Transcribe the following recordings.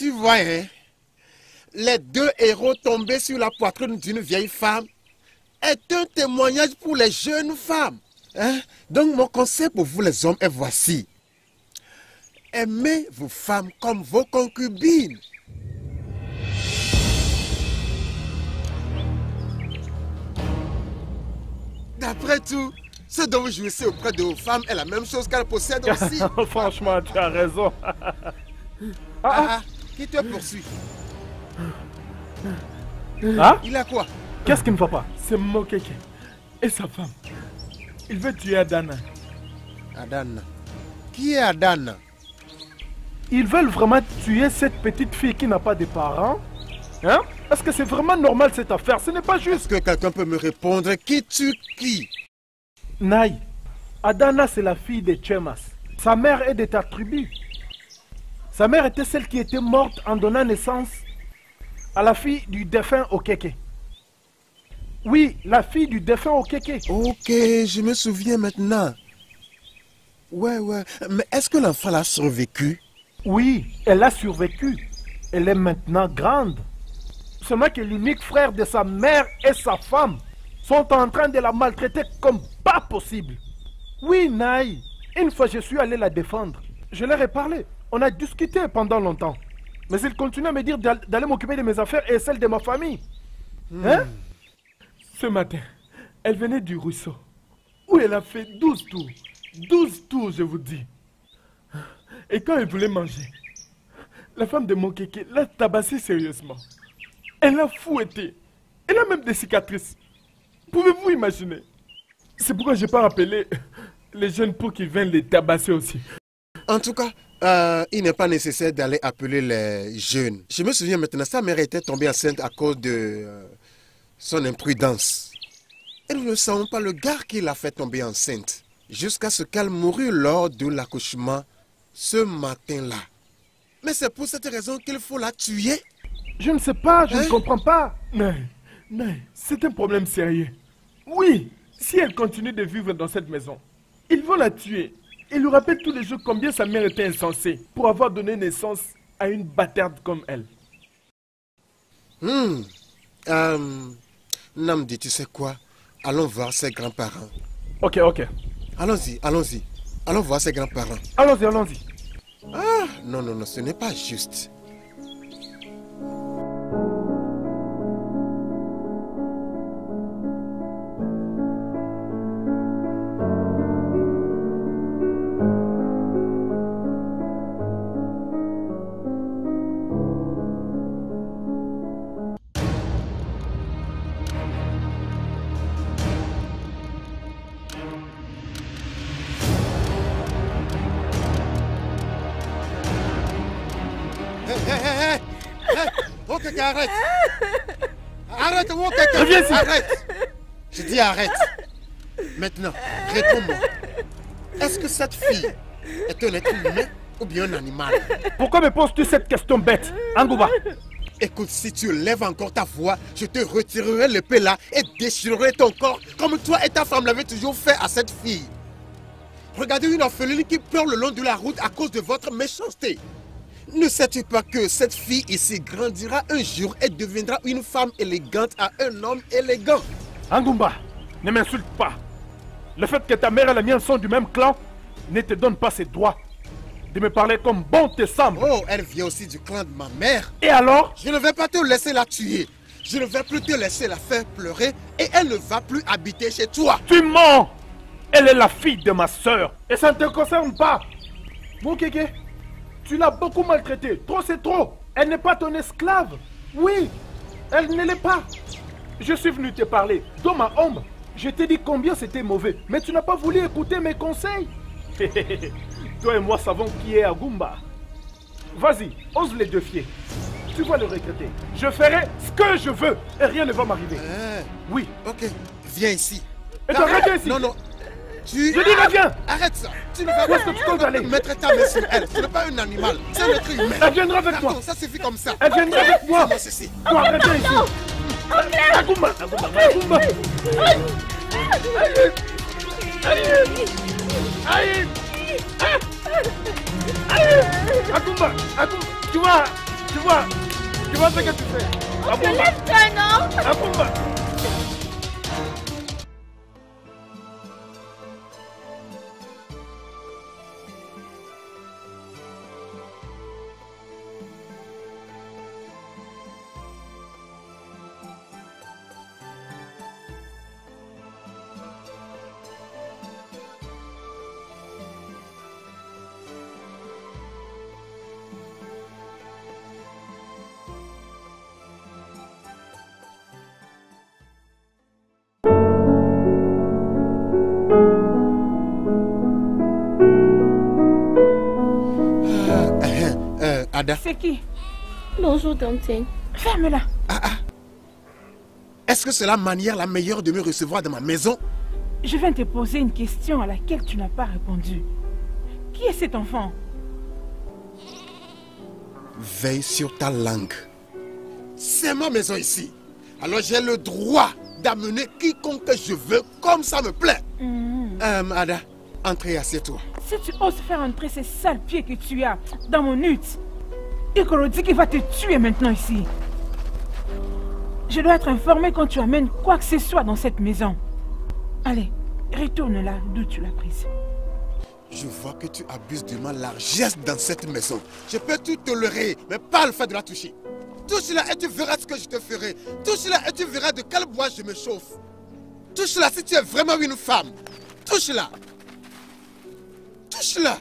Tu vois, hein, les deux héros tombés sur la poitrine d'une vieille femme est un témoignage pour les jeunes femmes. Hein? Donc mon conseil pour vous les hommes est voici. Aimez vos femmes comme vos concubines. D'après tout, ce dont vous jouissez auprès de vos femmes est la même chose qu'elles possèdent aussi. Franchement, tu as raison. Qui te poursuit? Il a quoi? Qu'est-ce qui ne va pas? C'est Mokeke et sa femme. Il veut tuer Adana. Adana? Qui est Adana? Ils veulent vraiment tuer cette petite fille qui n'a pas de parents. Hein? Est-ce que c'est vraiment normal cette affaire? Ce n'est pas juste. Est-ce que quelqu'un peut me répondre? Qui tue qui? Naï, Adana c'est la fille de Tchemas. Sa mère est de ta tribu. Sa mère était celle qui était morte en donnant naissance à la fille du défunt Okeke. Oui, la fille du défunt Okeke. Ok, je me souviens maintenant. Ouais. Mais est-ce que l'enfant a survécu? Oui, elle a survécu. Elle est maintenant grande. Seulement que l'unique frère de sa mère et sa femme sont en train de la maltraiter comme pas possible. Oui, Naï, une fois je suis allé la défendre. Je leur ai parlé. On a discuté pendant longtemps. Mais il continue à me dire d'aller m'occuper de mes affaires et celles de ma famille. Hein? Ce matin, elle venait du ruisseau, où elle a fait 12 tours. 12 tours, je vous dis. Et quand elle voulait manger, la femme de Mokeke l'a tabassée sérieusement. Elle l'a fouettée. Elle a même des cicatrices. Pouvez-vous imaginer? C'est pourquoi je n'ai pas rappelé les jeunes pour qu'ils viennent les tabasser aussi. En tout cas, il n'est pas nécessaire d'aller appeler les jeunes. Je me souviens maintenant, sa mère était tombée enceinte à cause de son imprudence. Et nous ne savons pas le gars qui l'a fait tomber enceinte. Jusqu'à ce qu'elle mourut lors de l'accouchement ce matin-là. Mais c'est pour cette raison qu'il faut la tuer? Je ne sais pas, je ne comprends pas. Non, c'est un problème sérieux. Oui, si elle continue de vivre dans cette maison, ils vont la tuer. Il lui rappelle tous les jours combien sa mère était insensée pour avoir donné naissance à une bâtarde comme elle. Namdi, tu sais quoi? Allons voir ses grands-parents. Ok. Allons-y. Allons voir ses grands-parents. Allons-y. Ah, non, ce n'est pas juste. Arrête! Je dis arrête! Maintenant, réponds-moi. Est-ce que cette fille est un être humain ou bien un animal? Pourquoi me poses-tu cette question bête, Angoumba? Écoute, si tu lèves encore ta voix, je te retirerai l'épée là et déchirerai ton corps comme toi et ta femme l'avez toujours fait à cette fille. Regardez une orpheline qui pleure le long de la route à cause de votre méchanceté. Ne sais-tu pas que cette fille ici grandira un jour et deviendra une femme élégante à un homme élégant? Angoumba, ne m'insulte pas. Le fait que ta mère et la mienne sont du même clan ne te donne pas ce droit de me parler comme bon te semble. Oh, elle vient aussi du clan de ma mère. Et alors? Je ne vais pas te laisser la tuer. Je ne vais plus te laisser la faire pleurer et elle ne va plus habiter chez toi. Tu mens! Elle est la fille de ma soeur et ça ne te concerne pas. Mon kéké, tu l'as beaucoup maltraitée. Trop, c'est trop. Elle n'est pas ton esclave. Oui, elle ne l'est pas. Je suis venu te parler. Dans ma ombre, je t'ai dit combien c'était mauvais. Mais tu n'as pas voulu écouter mes conseils. Toi et moi savons qui est Agumba. Vas-y, ose les défier. Tu vas le regretter. Je ferai ce que je veux et rien ne va m'arriver. Oui. Ok, viens ici. Et toi, reviens ici. Non. Tu... Je dis reviens! Arrête ça! Tu ne vas pas mettre ta main sur elle. Ce n'est pas un animal, c'est un être humain. Elle viendra avec moi. Ça suffit comme ça. Elle viendra avec moi. Toi, reviens ici. Agumba! Agumba! Tu vois, Tu vois ce que tu fais. On te lève toi, non? Agumba. C'est qui? Bonjour, Dantine. Ferme-la. Est-ce que c'est la manière la meilleure de me recevoir dans ma maison? Je viens te poser une question à laquelle tu n'as pas répondu. Qui est cet enfant? Veille sur ta langue. C'est ma maison ici. Alors j'ai le droit d'amener quiconque je veux comme ça me plaît. Ada, entrez, assieds-toi. Si tu oses faire entrer ces sales pieds que tu as dans mon hutte, Ikoro dit qu'il va te tuer maintenant ici. Je dois être informée quand tu amènes quoi que ce soit dans cette maison. Allez, retourne là d'où tu l'as prise. Je vois que tu abuses de ma largesse dans cette maison. Je peux tout tolérer, mais pas le fait de la toucher. Touche-la et tu verras ce que je te ferai. Touche-la et tu verras de quel bois je me chauffe. Touche-la si tu es vraiment une femme. Touche-la. Touche-la.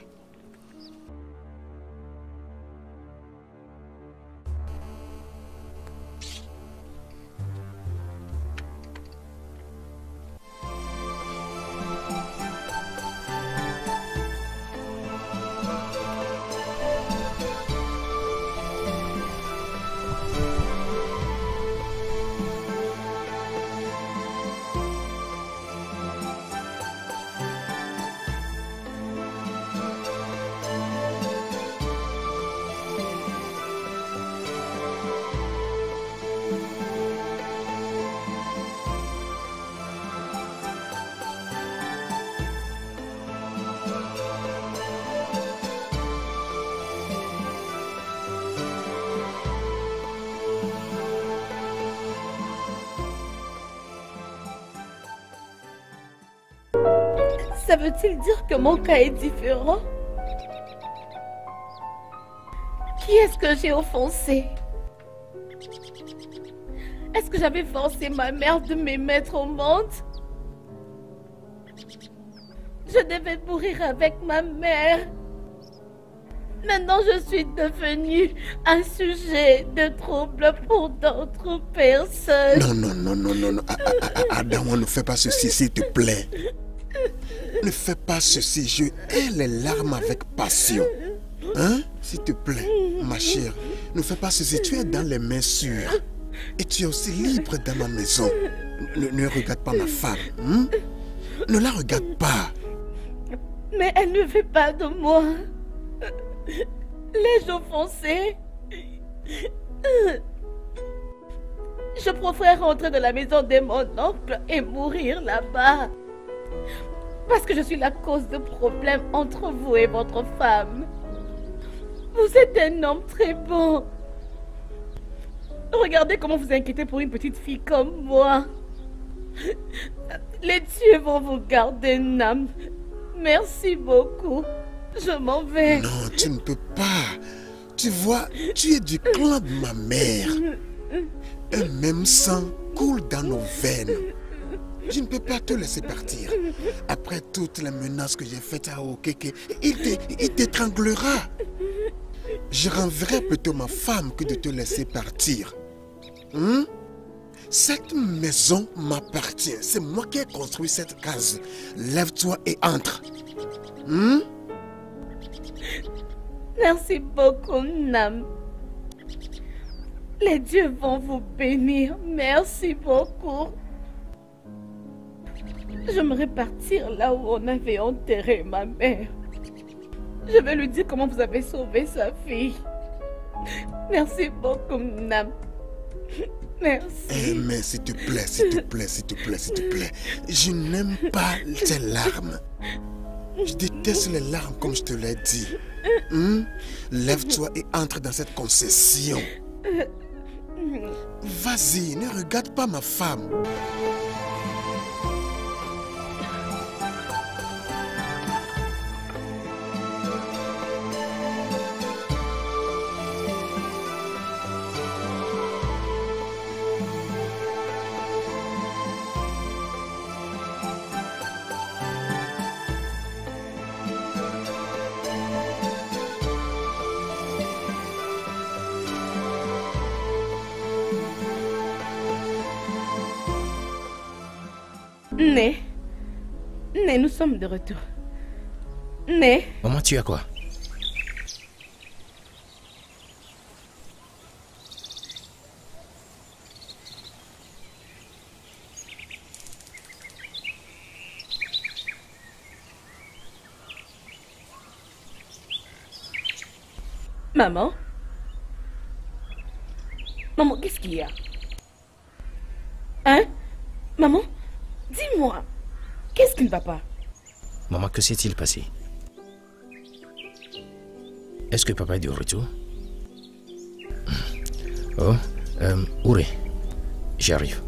Ça veut-il dire que mon cas est différent? Qui est-ce que j'ai offensé? Est-ce que j'avais forcé ma mère de me mettre au monde? Je devais mourir avec ma mère. Maintenant, je suis devenue un sujet de trouble pour d'autres personnes. Non. Adam, ne fais pas ceci, s'il te plaît. Ne fais pas ceci, je hais les larmes avec passion. Hein? S'il te plaît, ma chère, ne fais pas ceci, tu es dans les mains sûres. Et tu es aussi libre dans ma maison. Ne regarde pas ma femme. Hein? Ne la regarde pas. Mais elle ne veut pas de moi. L'ai-je offensée? Je préfère rentrer dans la maison de mon oncle et mourir là-bas. Parce que je suis la cause de problèmes entre vous et votre femme. Vous êtes un homme très bon. Regardez comment vous inquiétez pour une petite fille comme moi. Les dieux vont vous garder, Nam. Merci beaucoup. Je m'en vais. Non, tu ne peux pas. Tu vois, tu es du clan de ma mère. Un même sang coule dans nos veines. Je ne peux pas te laisser partir. Après toutes les menaces que j'ai faites à Okeke, il t'étranglera. Je renverrai plutôt ma femme que de te laisser partir. Cette maison m'appartient. C'est moi qui ai construit cette case. Lève-toi et entre. Merci beaucoup, Nam. Les dieux vont vous bénir. Merci beaucoup. J'aimerais partir là où on avait enterré ma mère. Je vais lui dire comment vous avez sauvé sa fille. Merci beaucoup, Nam. Merci. Mais s'il te plaît. Je n'aime pas tes larmes. Je déteste les larmes comme je te l'ai dit. Lève-toi et entre dans cette concession. Vas-y, ne regarde pas ma femme. Né, nous sommes de retour. Né. Maman, tu as quoi? Maman? Maman, qu'est-ce qu'il y a? Hein? Maman? Dis-moi, qu'est-ce qui ne va pas? Maman, que s'est-il passé? Est-ce que papa est de retour? Oh, Ouré, j'arrive.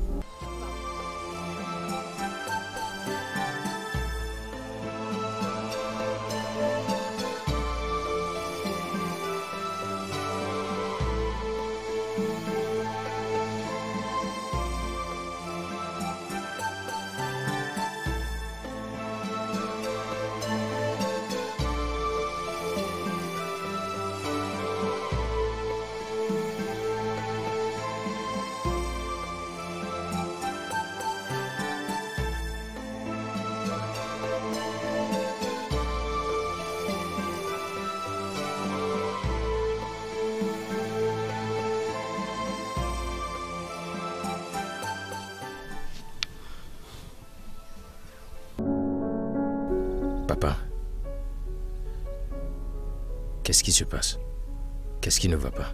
Qu'est-ce qui se passe? Qu'est-ce qui ne va pas?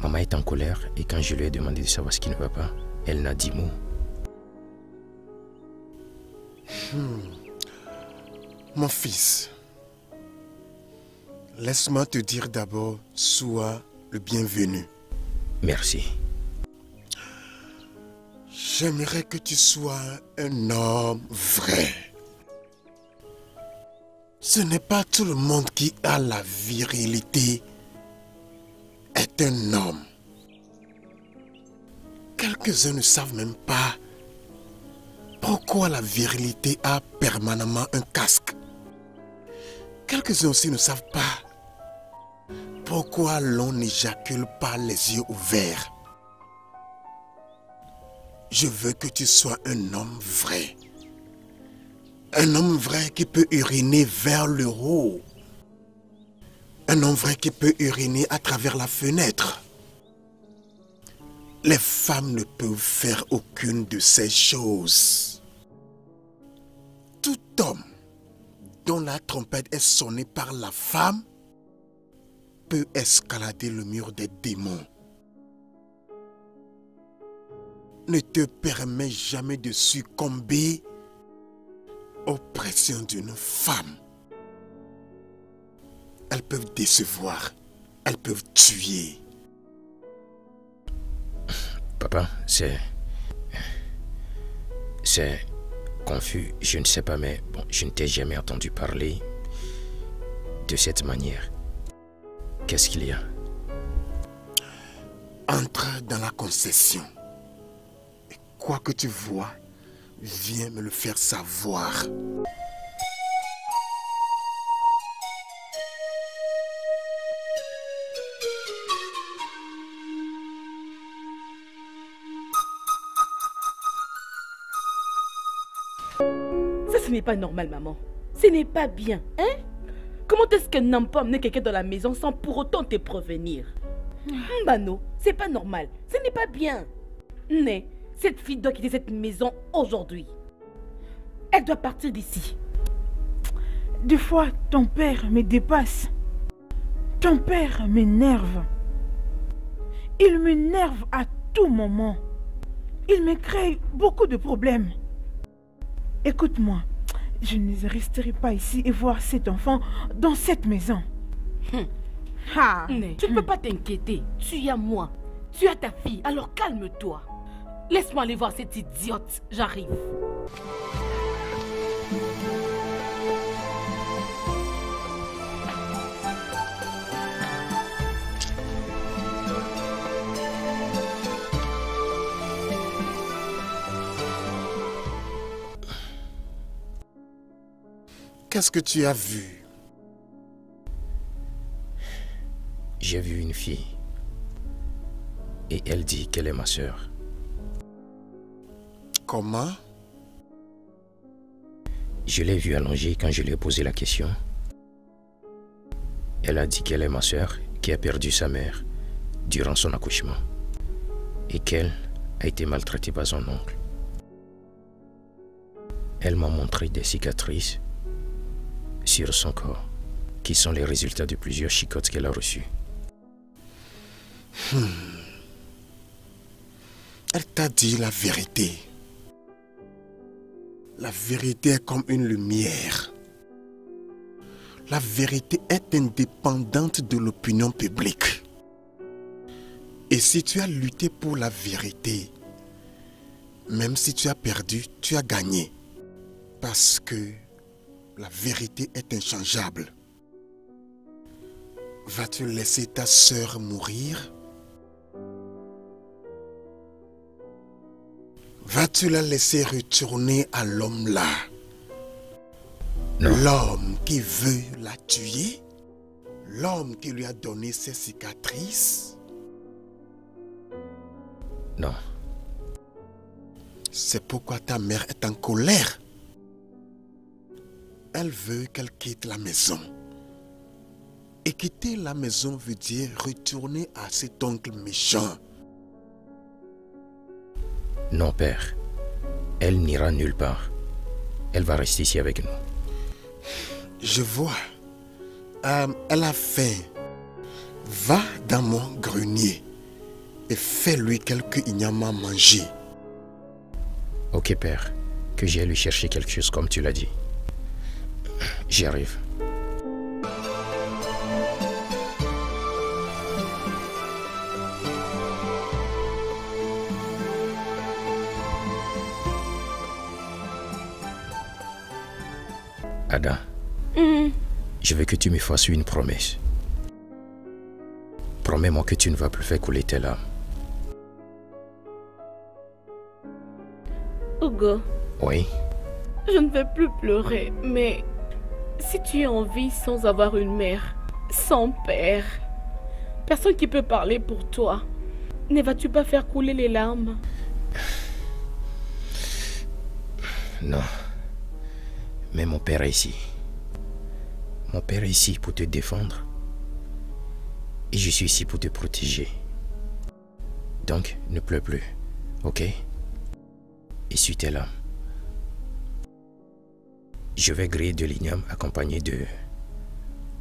Maman est en colère et quand je lui ai demandé de savoir ce qui ne va pas, elle n'a dit mot. Mon fils, laisse-moi te dire d'abord, sois le bienvenu. Merci. J'aimerais que tu sois un homme vrai. Ce n'est pas tout le monde qui a la virilité est un homme. Quelques-uns ne savent même pas pourquoi la virilité a permanemment un casque. Quelques-uns aussi ne savent pas pourquoi l'on n'éjacule pas les yeux ouverts. Je veux que tu sois un homme vrai. Un homme vrai qui peut uriner vers le haut. Un homme vrai qui peut uriner à travers la fenêtre. Les femmes ne peuvent faire aucune de ces choses. Tout homme dont la trompette est sonnée par la femme peut escalader le mur des démons. Ne te permets jamais de succomber aux pressions d'une femme. Elles peuvent décevoir, elles peuvent tuer. Papa, c'est confus, je ne sais pas, mais bon, je ne t'ai jamais entendu parler de cette manière. Qu'est-ce qu'il y a? Entre dans la concession. Et quoi que tu vois, viens me le faire savoir. Ça, ce n'est pas normal, maman. Ce n'est pas bien, hein? Comment est-ce qu'un homme peut emmener quelqu'un dans la maison sans pour autant te prévenir? Mbano, c'est pas normal. Ce n'est pas bien. Mais... cette fille doit quitter cette maison aujourd'hui. Elle doit partir d'ici. Des fois, ton père me dépasse. Ton père m'énerve. Il m'énerve à tout moment. Il me crée beaucoup de problèmes. Écoute-moi, Je ne resterai pas ici et voir cet enfant dans cette maison. Ah. Tu ne peux pas t'inquiéter. Tu as moi. Tu as ta fille. Alors calme-toi. Laisse-moi aller voir cette idiote. J'arrive. Qu'est-ce que tu as vu? J'ai vu une fille. Et elle dit qu'elle est ma sœur. Comment? Je l'ai vue allongée quand je lui ai posé la question. Elle a dit qu'elle est ma sœur qui a perdu sa mère durant son accouchement. Et qu'elle a été maltraitée par son oncle. Elle m'a montré des cicatrices sur son corps, qui sont les résultats de plusieurs chicottes qu'elle a reçues. Elle t'a dit la vérité. La vérité est comme une lumière. La vérité est indépendante de l'opinion publique. Et si tu as lutté pour la vérité, même si tu as perdu, tu as gagné. Parce que la vérité est inchangeable. Vas-tu laisser ta sœur mourir? Vas-tu la laisser retourner à l'homme là? L'homme qui veut la tuer? L'homme qui lui a donné ses cicatrices? Non. C'est pourquoi ta mère est en colère. Elle veut qu'elle quitte la maison. Et quitter la maison veut dire retourner à cet oncle méchant. Non, père. Elle n'ira nulle part. Elle va rester ici avec nous. Je vois. Elle a faim. Va dans mon grenier et fais-lui quelques ignames à manger. Ok, père. Que j'aille lui chercher quelque chose comme tu l'as dit. J'y arrive. Ada, je veux que tu me fasses une promesse. Promets-moi que tu ne vas plus faire couler tes larmes. Ougo. Oui. Je ne vais plus pleurer, mais... si tu es en vie sans avoir une mère, sans père, personne qui peut parler pour toi, ne vas-tu pas faire couler les larmes? Non. Mais mon père est ici. Mon père est ici pour te défendre. Et je suis ici pour te protéger. Donc, ne pleure plus, ok? Essuie tes larmes. Je vais griller de l'igname accompagné de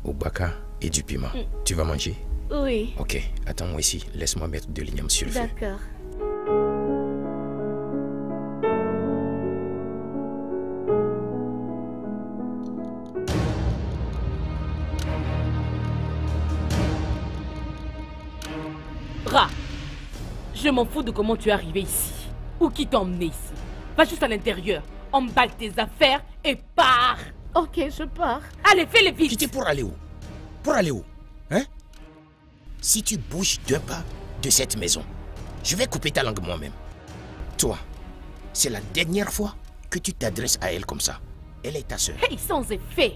Obaka et du piment. Tu vas manger? Oui. Ok, attends-moi ici. Laisse-moi mettre de l'igname sur le feu. D'accord. Ra, je m'en fous de comment tu es arrivé ici. Ou qui t'a emmené ici. Va juste à l'intérieur. Emballe tes affaires et pars. Ok, je pars. Allez, fais les vies. Quitter pour aller où? Pour aller où? Hein? Si tu bouges deux pas de cette maison, je vais couper ta langue moi-même. Toi, c'est la dernière fois que tu t'adresses à elle comme ça. Elle est ta sœur. Hey, sans effet.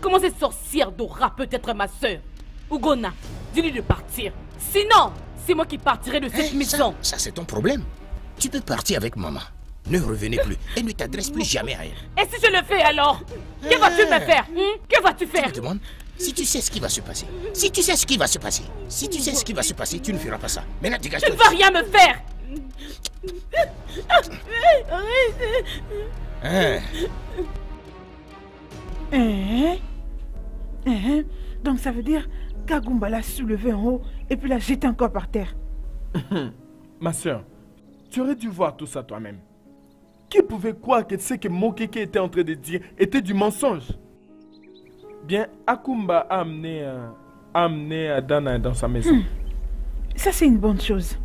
Comment cette sorcière Dora peut être ma sœur? Ougona, dis-lui de partir. Sinon, c'est moi qui partirai de cette maison. Ça, c'est ton problème. Tu peux partir avec maman. Ne revenez plus et ne t'adresse plus jamais à elle. Et si je le fais alors? Que vas-tu me faire? Que vas-tu faire? Je te demande si tu sais ce qui va se passer. Si tu sais ce qui va se passer. Si tu sais ce qui va se passer, tu ne feras pas ça. Maintenant, dégage-toi. Tu ne vas rien me faire. Donc ça veut dire qu'Agumba l'a soulevé en haut et puis l'a jeté encore par terre. Ma soeur, tu aurais dû voir tout ça toi-même. Qui pouvait croire que ce que Mokeke était en train de dire était du mensonge? Bien, Agumba a amené Adana dans sa maison. Ça, c'est une bonne chose.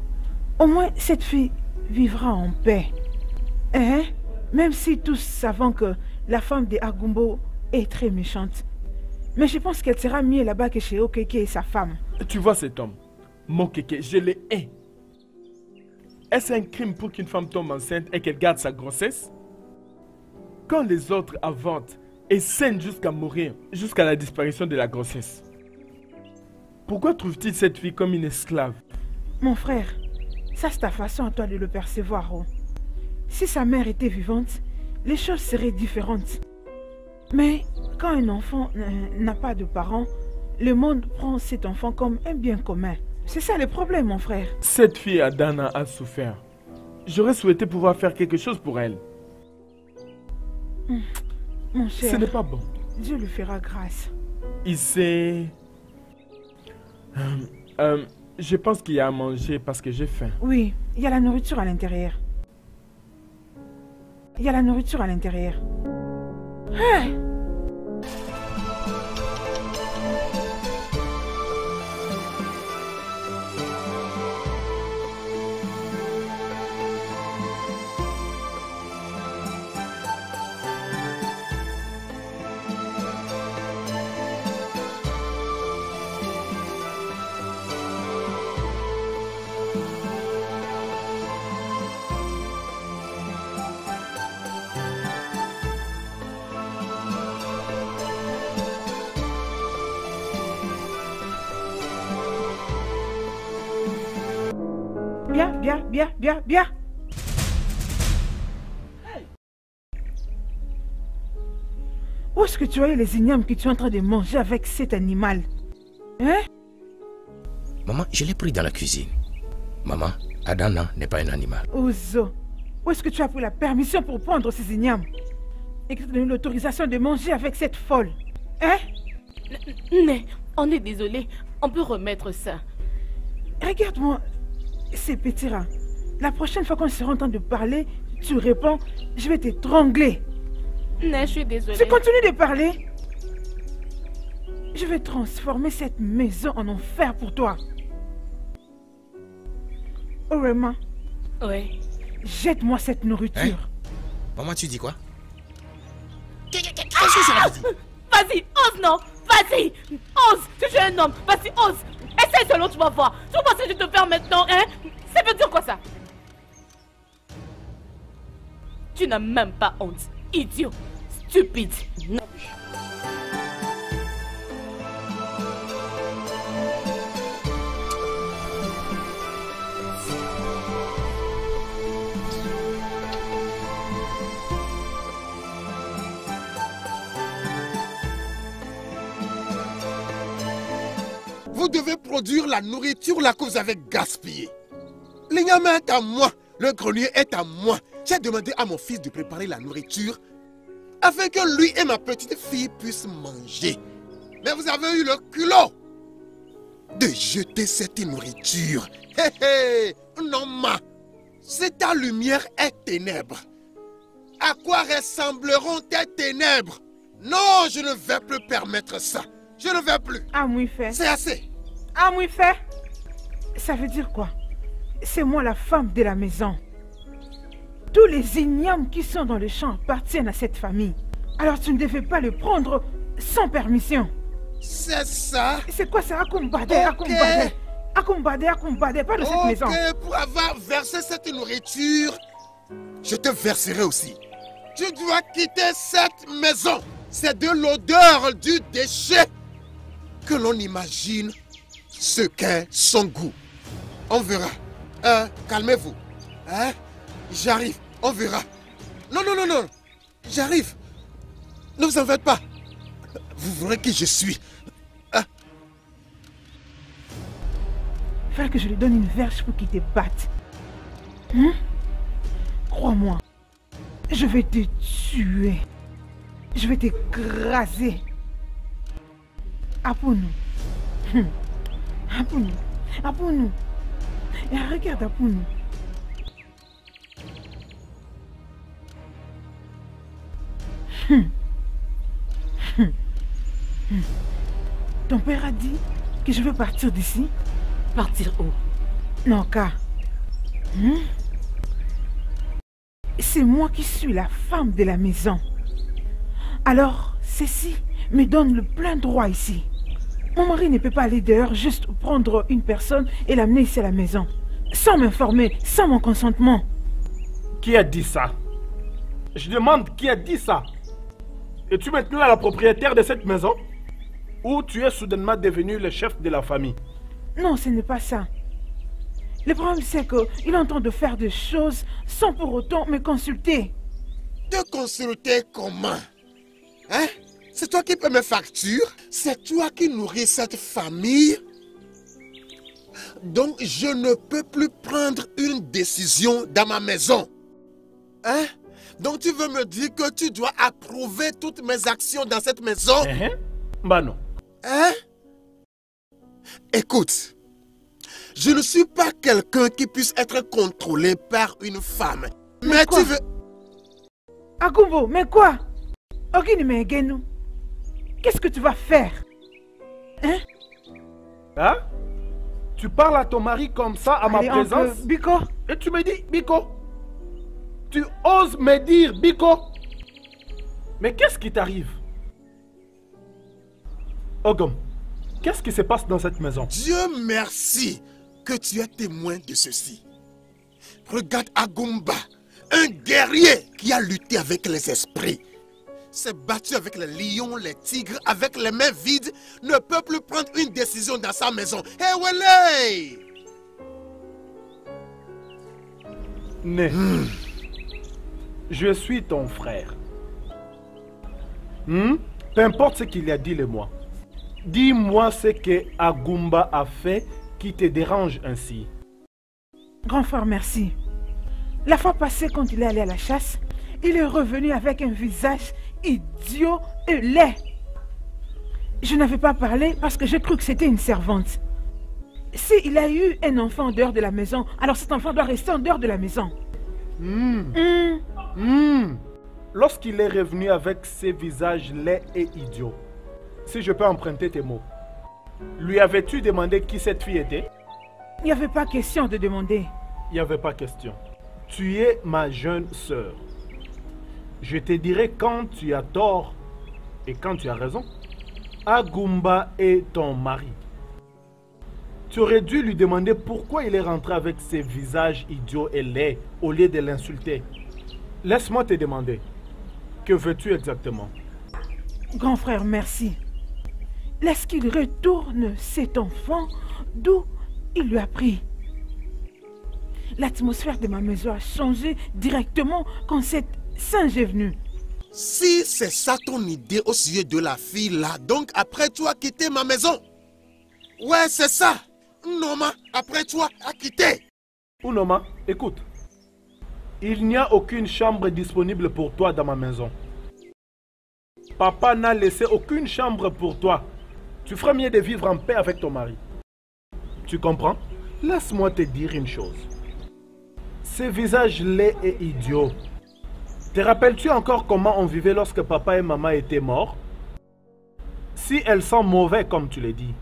Au moins, cette fille vivra en paix. Hein? Même si tous savons que la femme de Agumba est très méchante. Mais je pense qu'elle sera mieux là-bas que chez Okeke et sa femme. Tu vois cet homme, Mokeke, je le hais. Est-ce un crime pour qu'une femme tombe enceinte et qu'elle garde sa grossesse? Quand les autres inventent et saignent jusqu'à mourir, jusqu'à la disparition de la grossesse. Pourquoi trouve-t-il cette fille comme une esclave? Mon frère, ça c'est ta façon à toi de le percevoir. Oh. Si sa mère était vivante, les choses seraient différentes. Mais quand un enfant n'a pas de parents, le monde prend cet enfant comme un bien commun. C'est ça le problème, mon frère. Cette fille Adana a souffert. J'aurais souhaité pouvoir faire quelque chose pour elle. Mon cher, ce n'est pas bon. Dieu lui fera grâce. Il sait... je pense qu'il y a à manger parce que j'ai faim. Oui, il y a la nourriture à l'intérieur. Il y a la nourriture à l'intérieur. Hey! Bien. Hey. Où est-ce que tu as eu les ignames que tu es en train de manger avec cet animal? Hein? Maman, je l'ai pris dans la cuisine. Maman, Adana n'est pas un animal. Ouzo, où est-ce que tu as pris la permission pour prendre ces ignames? Et que tu as donné l'autorisation de manger avec cette folle? Hein? Mais, on est désolé, on peut remettre ça. Regarde-moi, c'est Petira. La prochaine fois qu'on sera en train de parler, tu réponds, je vais t'étrangler. Non, je suis désolée. Tu continues de parler. Je vais transformer cette maison en enfer pour toi. Orima. Oui. Jette-moi cette nourriture. Hein? Maman, tu dis quoi? Vas-y, ose, non. Vas-y, ose. Tu es un homme. Vas-y, ose. Essaye seulement, tu vas voir. Tu vas voir ce que je te fais maintenant, hein? Ça veut dire quoi ça? Tu n'as même pas honte, idiot, stupide, non. Vous devez produire la nourriture là que vous avez gaspillée. L'igname est à moi, le grenier est à moi. J'ai demandé à mon fils de préparer la nourriture afin que lui et ma petite fille puissent manger. Mais vous avez eu le culot de jeter cette nourriture. Hé, Unoma, si ta lumière est ténèbre, à quoi ressembleront tes ténèbres? Non, je ne vais plus permettre ça. Je ne vais plus. Amouifé. C'est assez. Amouifé. Ça veut dire quoi? C'est moi la femme de la maison. Tous les ignames qui sont dans le champ appartiennent à cette famille. Alors tu ne devais pas le prendre sans permission. C'est ça. C'est quoi ça? Acombade, okay. Acombade, pas de cette maison. Pour avoir versé cette nourriture, je te verserai aussi. Tu dois quitter cette maison. C'est de l'odeur du déchet que l'on imagine ce qu'est son goût. On verra. Calmez-vous. Hein? J'arrive, on verra. Non. J'arrive. Ne vous en faites pas. Vous verrez qui je suis. Faire que je lui donne une verge pour qu'il te batte. Hein? Crois-moi. Je vais te tuer. Je vais t'écraser. Apounou. Apounou. Et regarde Apounou. Ton père a dit que je veux partir d'ici? Partir où? Nanka. C'est moi qui suis la femme de la maison. Alors, ceci me donne le plein droit ici. Mon mari ne peut pas aller dehors juste prendre une personne et l'amener ici à la maison. Sans m'informer, sans mon consentement. Qui a dit ça? Je demande qui a dit ça? Es-tu maintenant la propriétaire de cette maison? Ou tu es soudainement devenu le chef de la famille? Non, ce n'est pas ça. Le problème, c'est qu'il entend de faire des choses sans pour autant me consulter. Te consulter comment? Hein? C'est toi qui paie mes factures? C'est toi qui nourris cette famille? Donc, je ne peux plus prendre une décision dans ma maison. Hein? Donc, tu veux me dire que tu dois approuver toutes mes actions dans cette maison? Bah non. Hein? Écoute, je ne suis pas quelqu'un qui puisse être contrôlé par une femme. Mais tu veux... Agumbo, mais quoi? Ogini, qu'est-ce que tu vas faire? Hein? Hein? Tu parles à ton mari comme ça, à ma présence? Biko? Et tu me dis, Biko? Tu oses me dire, Biko? Mais qu'est-ce qui t'arrive? Ogum, qu'est-ce qui se passe dans cette maison? Dieu merci que tu es témoin de ceci. Regarde Agumba, un guerrier qui a lutté avec les esprits. S'est battu avec les lions, les tigres, avec les mains vides, ne peut plus prendre une décision dans sa maison. Hey, Weley! Né, je suis ton frère. Peu importe ce qu'il a dit, dis-le-moi. Dis-moi ce que Agumba a fait qui te dérange ainsi. Grand frère, merci. La fois passée, quand il est allé à la chasse, il est revenu avec un visage idiot et laid. Je n'avais pas parlé parce que j'ai cru que c'était une servante. Si il a eu un enfant en dehors de la maison, alors cet enfant doit rester en dehors de la maison. Lorsqu'il est revenu avec ses visages laids et idiots, si je peux emprunter tes mots, lui avais-tu demandé qui cette fille était? Il n'y avait pas question de demander. Il n'y avait pas question. Tu es ma jeune sœur. Je te dirai quand tu as tort et quand tu as raison. Agumba est ton mari. Tu aurais dû lui demander pourquoi il est rentré avec ses visages idiots et laids au lieu de l'insulter. Laisse-moi te demander, que veux-tu exactement? Grand frère, merci. Laisse qu'il retourne cet enfant d'où il lui a pris. L'atmosphère de ma maison a changé directement quand cette singe est venue. Si c'est ça ton idée au sujet de la fille là, donc après toi quitter ma maison. Ouais, c'est ça. Unoma, après toi à quitter. Unoma, écoute. Il n'y a aucune chambre disponible pour toi dans ma maison. Papa n'a laissé aucune chambre pour toi. Tu ferais mieux de vivre en paix avec ton mari. Tu comprends? Laisse-moi te dire une chose. Ces visages laids et idiots, te rappelles-tu encore comment on vivait lorsque papa et maman étaient morts? Si elles sont mauvaises comme tu le dis,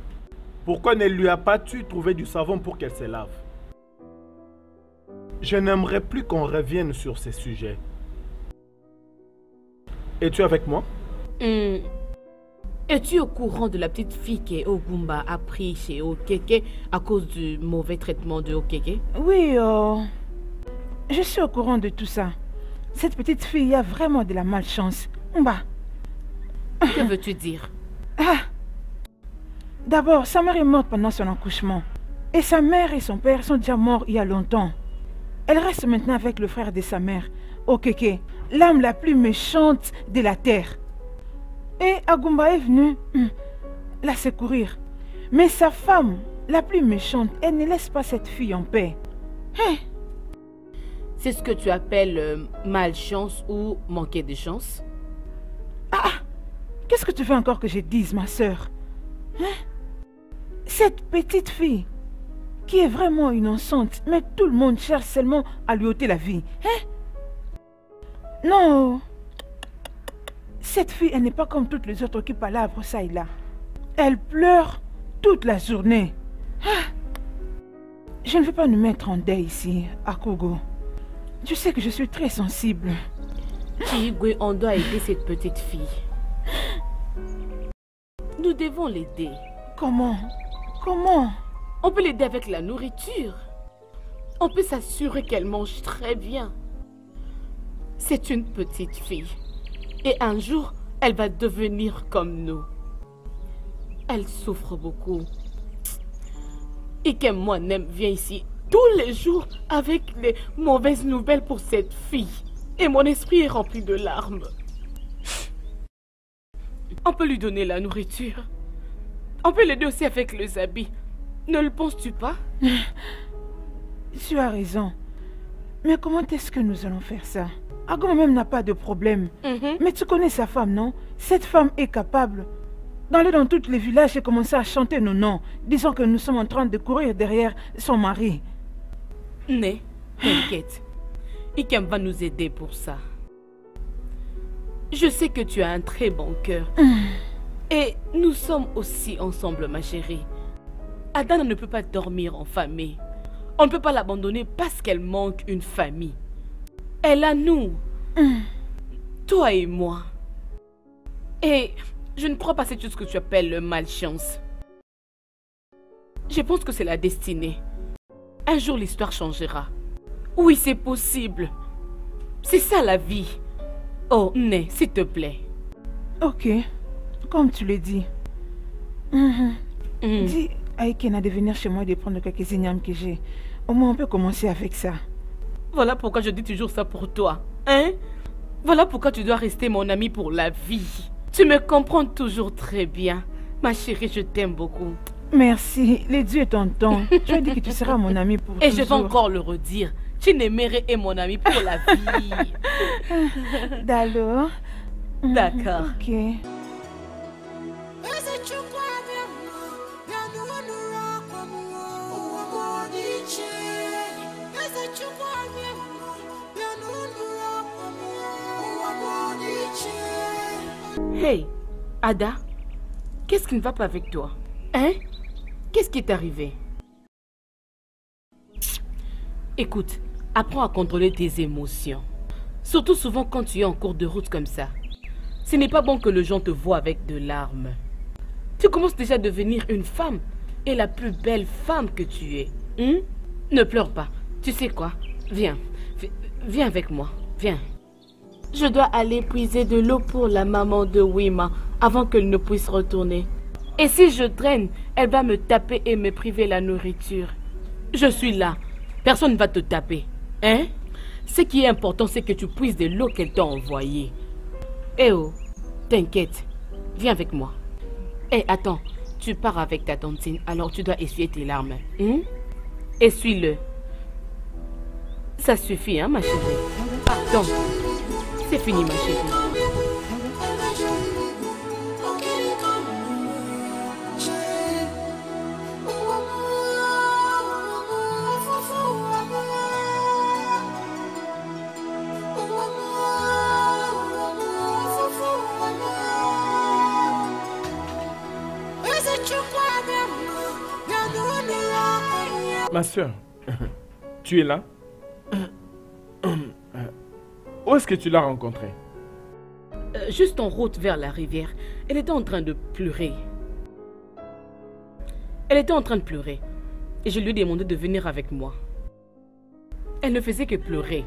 pourquoi ne lui as-tu pas trouvé du savon pour qu'elle se lave? Je n'aimerais plus qu'on revienne sur ces sujets. Es-tu avec moi? Es-tu au courant de la petite fille que Ogumba a pris chez Okeke à cause du mauvais traitement de Okeke? Oui, je suis au courant de tout ça. Cette petite fille a vraiment de la malchance. Mba. Que veux-tu dire? D'abord, sa mère est morte pendant son accouchement. Et sa mère et son père sont déjà morts il y a longtemps. Elle reste maintenant avec le frère de sa mère, Okeke, l'âme la plus méchante de la terre. Et Agumba est venue la secourir. Mais sa femme, la plus méchante, elle ne laisse pas cette fille en paix. C'est ce que tu appelles malchance ou manquer de chance? Qu'est-ce que tu veux encore que je dise, ma soeur? Cette petite fille, qui est vraiment innocente, mais tout le monde cherche seulement à lui ôter la vie. Non, Cette fille, elle n'est pas comme toutes les autres qui palavrent ça et là. Elle pleure toute la journée. Ah. Je ne veux pas nous mettre en deuil ici, à Kogo. Tu sais que je suis très sensible. Chiyigwe, on doit aider cette petite fille. Nous devons l'aider. Comment? Comment? On peut l'aider avec la nourriture. On peut s'assurer qu'elle mange très bien. C'est une petite fille. Et un jour, elle va devenir comme nous. Elle souffre beaucoup. Ikem moi-même vient ici tous les jours avec les mauvaises nouvelles pour cette fille. Et mon esprit est rempli de larmes. On peut lui donner la nourriture. On peut l'aider aussi avec les habits. Ne le penses-tu pas? Tu as raison. Mais comment est-ce que nous allons faire ça? Agumba même n'a pas de problème. Mais tu connais sa femme, non? Cette femme est capable d'aller dans tous les villages et commencer à chanter nos noms, disant que nous sommes en train de courir derrière son mari. Mais, t'inquiète. Ikem va nous aider pour ça. Je sais que tu as un très bon cœur. Et nous sommes aussi ensemble, ma chérie. Adana ne peut pas dormir en famille. On ne peut pas l'abandonner parce qu'elle manque une famille. Elle a nous, toi et moi. Et je ne crois pas que c'est tout ce que tu appelles le malchance. Je pense que c'est la destinée. Un jour l'histoire changera. Oui, c'est possible. C'est ça la vie. Oh, Né, s'il te plaît. Ok, comme tu le dis. Dis à Ikena de venir chez moi et de prendre quelques ignames que j'ai. Au moins on peut commencer avec ça. Voilà pourquoi je dis toujours ça pour toi, hein? Voilà pourquoi tu dois rester mon ami pour la vie. Tu me comprends toujours très bien. Ma chérie, je t'aime beaucoup. Merci, les dieux t'entendent. Tu as dit que tu seras mon ami pour toujours. Et je vais encore le redire. Chinemere est mon ami pour la vie. D'accord. D'accord. Ok. Hey, Ada, qu'est-ce qui ne va pas avec toi? Hein? Qu'est-ce qui est arrivé? Écoute, apprends à contrôler tes émotions. Surtout souvent quand tu es en cours de route comme ça. Ce n'est pas bon que les gens te voient avec de larmes. Tu commences déjà à devenir une femme et la plus belle femme que tu es. Ne pleure pas. Tu sais quoi? Viens. Viens avec moi. Viens. Je dois aller puiser de l'eau pour la maman de Wima avant qu'elle ne puisse retourner. Et si je traîne, elle va me taper et me priver la nourriture. Je suis là. Personne ne va te taper. Hein? Ce qui est important, c'est que tu puises de l'eau qu'elle t'a envoyée. Eh oh, t'inquiète. Viens avec moi. Eh, attends. Tu pars avec ta tontine, alors tu dois essuyer tes larmes. Essuie-le. Ça suffit, hein, ma chérie? Pardon. C'est fini, ma chérie. Ma soeur, tu es là? Où est-ce que tu l'as rencontrée? Juste en route vers la rivière. Elle était en train de pleurer. Et je lui ai demandé de venir avec moi. Elle ne faisait que pleurer.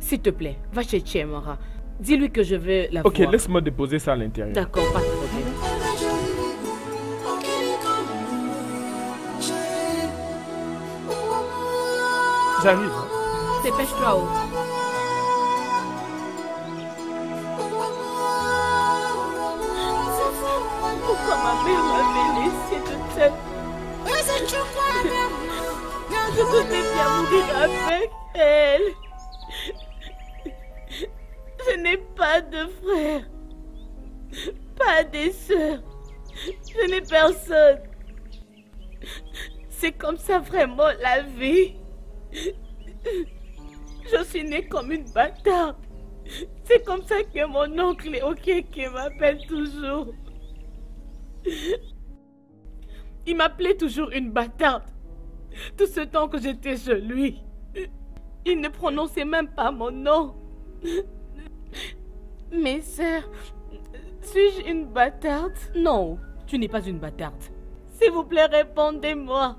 S'il te plaît, va chez Tchémara. Dis-lui que je veux la voir. Ok, laisse-moi déposer ça à l'intérieur. D'accord, pas de problème. J'arrive. Dépêche-toi. Pourquoi ma mère m'avait laissé toute seule? Je devais bien mourir avec elle. Je n'ai pas de frères, pas des sœurs. Je n'ai personne. C'est comme ça vraiment la vie. Je suis née comme une bâtarde. C'est comme ça que mon oncle Okeke m'appelle toujours. Il m'appelait toujours une bâtarde. Tout ce temps que j'étais chez lui, il ne prononçait même pas mon nom. Mes sœurs, suis-je une bâtarde? Non, tu n'es pas une bâtarde. S'il vous plaît, répondez-moi.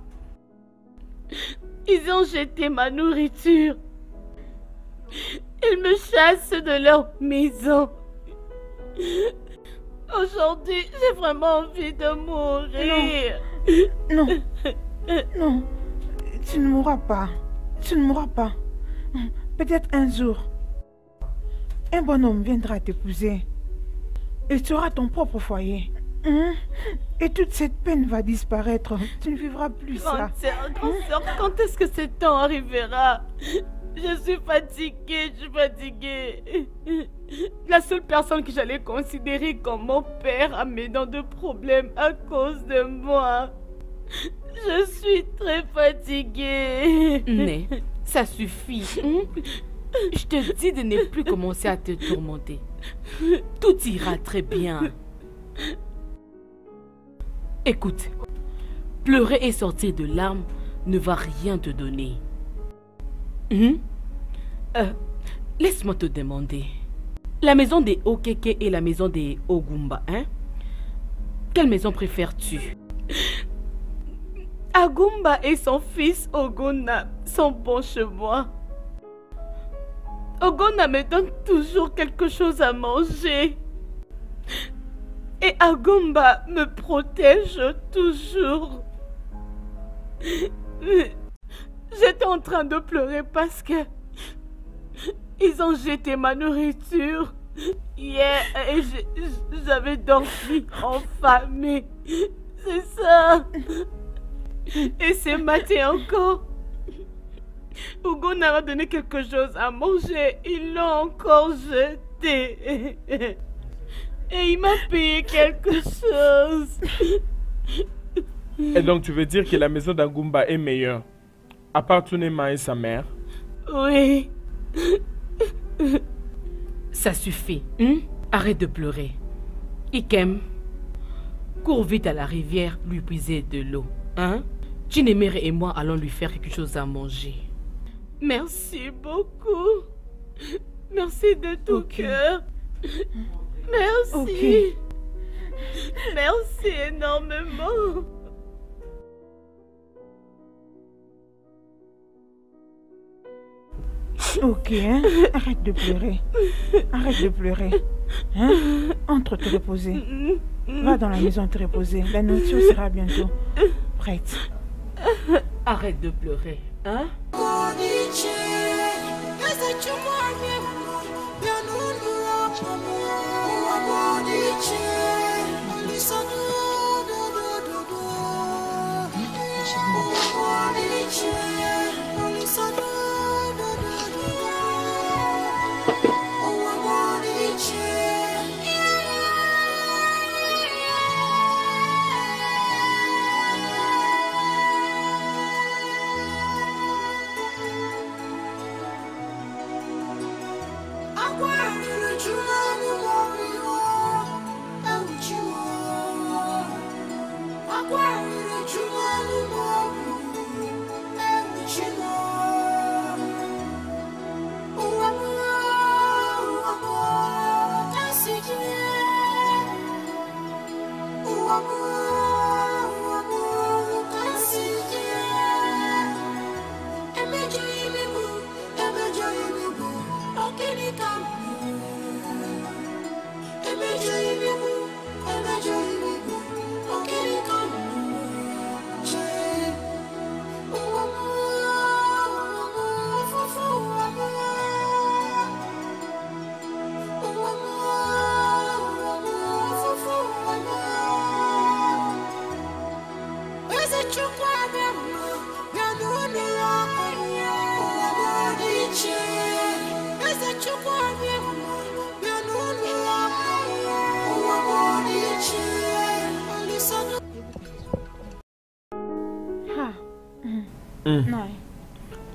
Ils ont jeté ma nourriture. Ils me chassent de leur maison. Aujourd'hui, j'ai vraiment envie de mourir. Non, non, non. Tu ne mourras pas. Tu ne mourras pas. Peut-être un jour, un bonhomme viendra t'épouser. Et tu auras ton propre foyer. Et toute cette peine va disparaître. Tu ne vivras plus ça. Quand est-ce que ce temps arrivera? Je suis fatiguée, je suis fatiguée. La seule personne que j'allais considérer comme mon père a mes dents de problème à cause de moi. Je suis très fatiguée. Né, ça suffit. Je te dis de ne plus commencer à te tourmenter. Tout ira très bien. Écoute, pleurer et sortir de larmes ne va rien te donner. Laisse-moi te demander, la maison des Okeke et la maison des Ogumba, hein? Quelle maison préfères-tu? Agumba et son fils Ogona sont bons chez moi. Ogona me donne toujours quelque chose à manger. Et Agumba me protège toujours. J'étais en train de pleurer parce que ils ont jeté ma nourriture hier et j'avais dormi enfamée. C'est ça. Et ce matin encore, Ougon a donné quelque chose à manger. Ils l'ont encore jeté. Et il m'a payé quelque chose. Et donc tu veux dire que la maison d'Angoumba est meilleure? À part Tunema et sa mère? Oui. Ça suffit. Arrête de pleurer. Ikem, cours vite à la rivière lui puiser de l'eau. Chinemere et moi allons lui faire quelque chose à manger. Merci beaucoup. Merci de tout cœur. Merci. Merci énormément. Arrête de pleurer. Arrête de pleurer. Entre te reposer. Va dans la maison te reposer. La nourriture sera bientôt prête. Arrête de pleurer.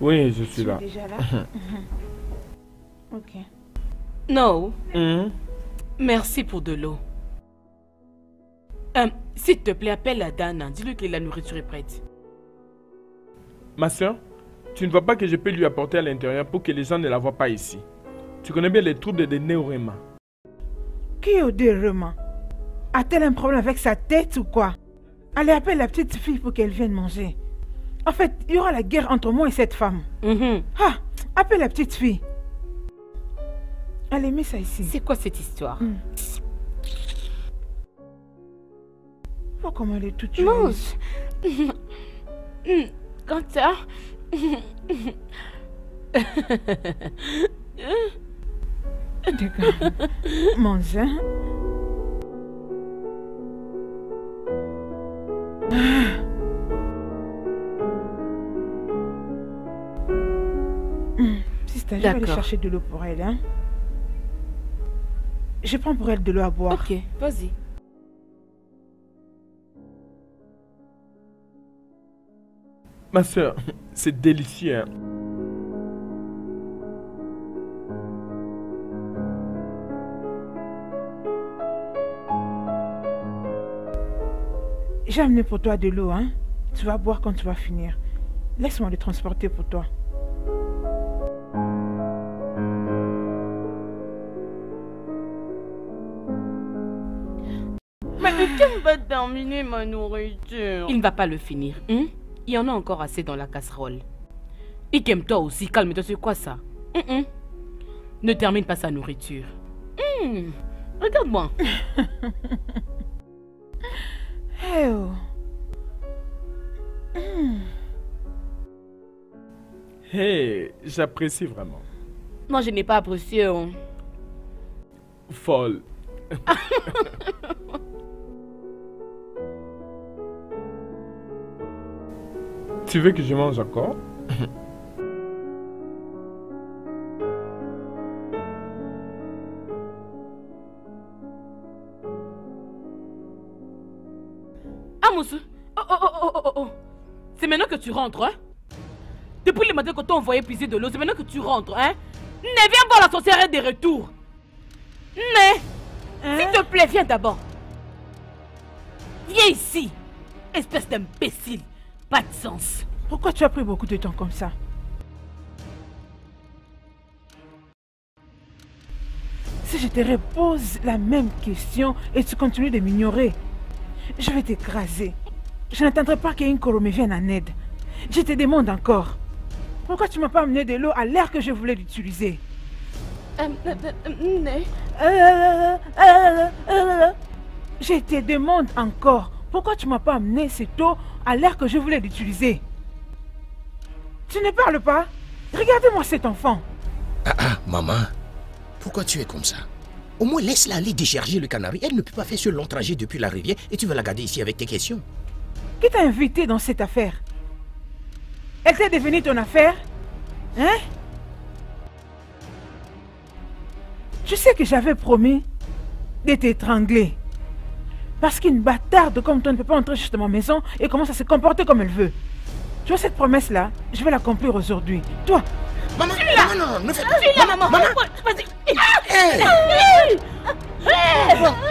Oui, je suis là. Déjà là. Non. Mmh. Merci pour de l'eau. S'il te plaît, appelle Adana. Dis-lui que la nourriture est prête. Ma soeur, tu ne vois pas que je peux lui apporter à l'intérieur pour que les gens ne la voient pas ici. Tu connais bien les troubles de Neurima. Qui est Neurima? A-t-elle un problème avec sa tête ou quoi? Allez, appelle la petite fille pour qu'elle vienne manger. En fait, il y aura la guerre entre moi et cette femme. Mmh. Ah, appelle la petite fille. Allez, mets ça ici. C'est quoi cette histoire? Mmh. Oh, comment elle est toute chouette. Mange. Quand ça... D'accord. Mange, hein? Je vais aller chercher de l'eau pour elle, hein. Je prends pour elle de l'eau à boire. Ok, vas-y. Ma soeur, c'est délicieux. J'ai amené pour toi de l'eau, hein. Tu vas boire quand tu vas finir. Laisse-moi le transporter pour toi. Terminer ma nourriture. Il ne va pas le finir. Hein? Il y en a encore assez dans la casserole. Ikem, toi aussi, calme-toi, c'est quoi ça? Ne termine pas sa nourriture. Regarde-moi. Hey oh. Hey, j'apprécie vraiment. Moi, je n'ai pas apprécié. Hein. Folle. Tu veux que je mange encore? Ah, monsieur! Oh! C'est maintenant que tu rentres, hein? Depuis le matin que tu as envoyé puiser de l'eau, c'est maintenant que tu rentres, hein? Ne viens voir la sorcière de retour! Mais, hein? S'il te plaît, viens d'abord! Viens ici! Espèce d'imbécile! Pas de sens. Pourquoi tu as pris beaucoup de temps comme ça? Si je te repose la même question et tu continues de m'ignorer, je vais t'écraser. Je n'attendrai pas qu'Inkoro me vienne en aide. Je te demande encore. Pourquoi tu ne m'as pas amené de l'eau à l'heure que je voulais l'utiliser? Je te demande encore. Pourquoi tu ne m'as pas amené cette eau à l'heure que je voulais l'utiliser? Tu ne parles pas? Regardez-moi cet enfant. Maman, pourquoi tu es comme ça? Au moins laisse-la aller décharger le canari. Elle ne peut pas faire ce long trajet depuis la rivière et tu vas la garder ici avec tes questions. Qui t'a invité dans cette affaire? Elle t'est devenue ton affaire? Hein? Je sais que j'avais promis de t'étrangler. Parce qu'une bâtarde comme toi ne peut pas entrer juste dans ma maison et commence à se comporter comme elle veut. Tu vois cette promesse-là, je vais l'accomplir aujourd'hui. Toi, maman, non, ne fais pas ça. Maman, vas-y.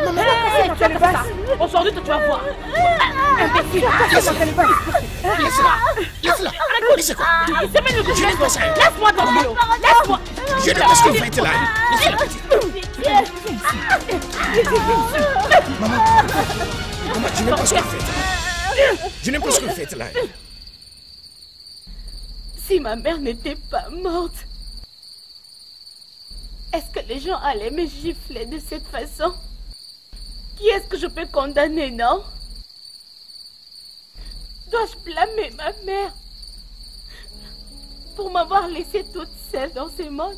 Maman, tu vas faire ça. Aujourd'hui, tu vas voir. Imbécile, laisse-la. Laisse quoi? Je ne pas ça. Laisse-moi dans le lot. Laisse-moi. Je ne pas ce que vous faites là. Maman, je n'aime pas ce que vous faites. Je n'aime pas ce que vous faites là. Si ma mère n'était pas morte, est-ce que les gens allaient me gifler de cette façon? Qui est-ce que je peux condamner, non? Dois-je blâmer ma mère pour m'avoir laissée toute seule dans ce monde?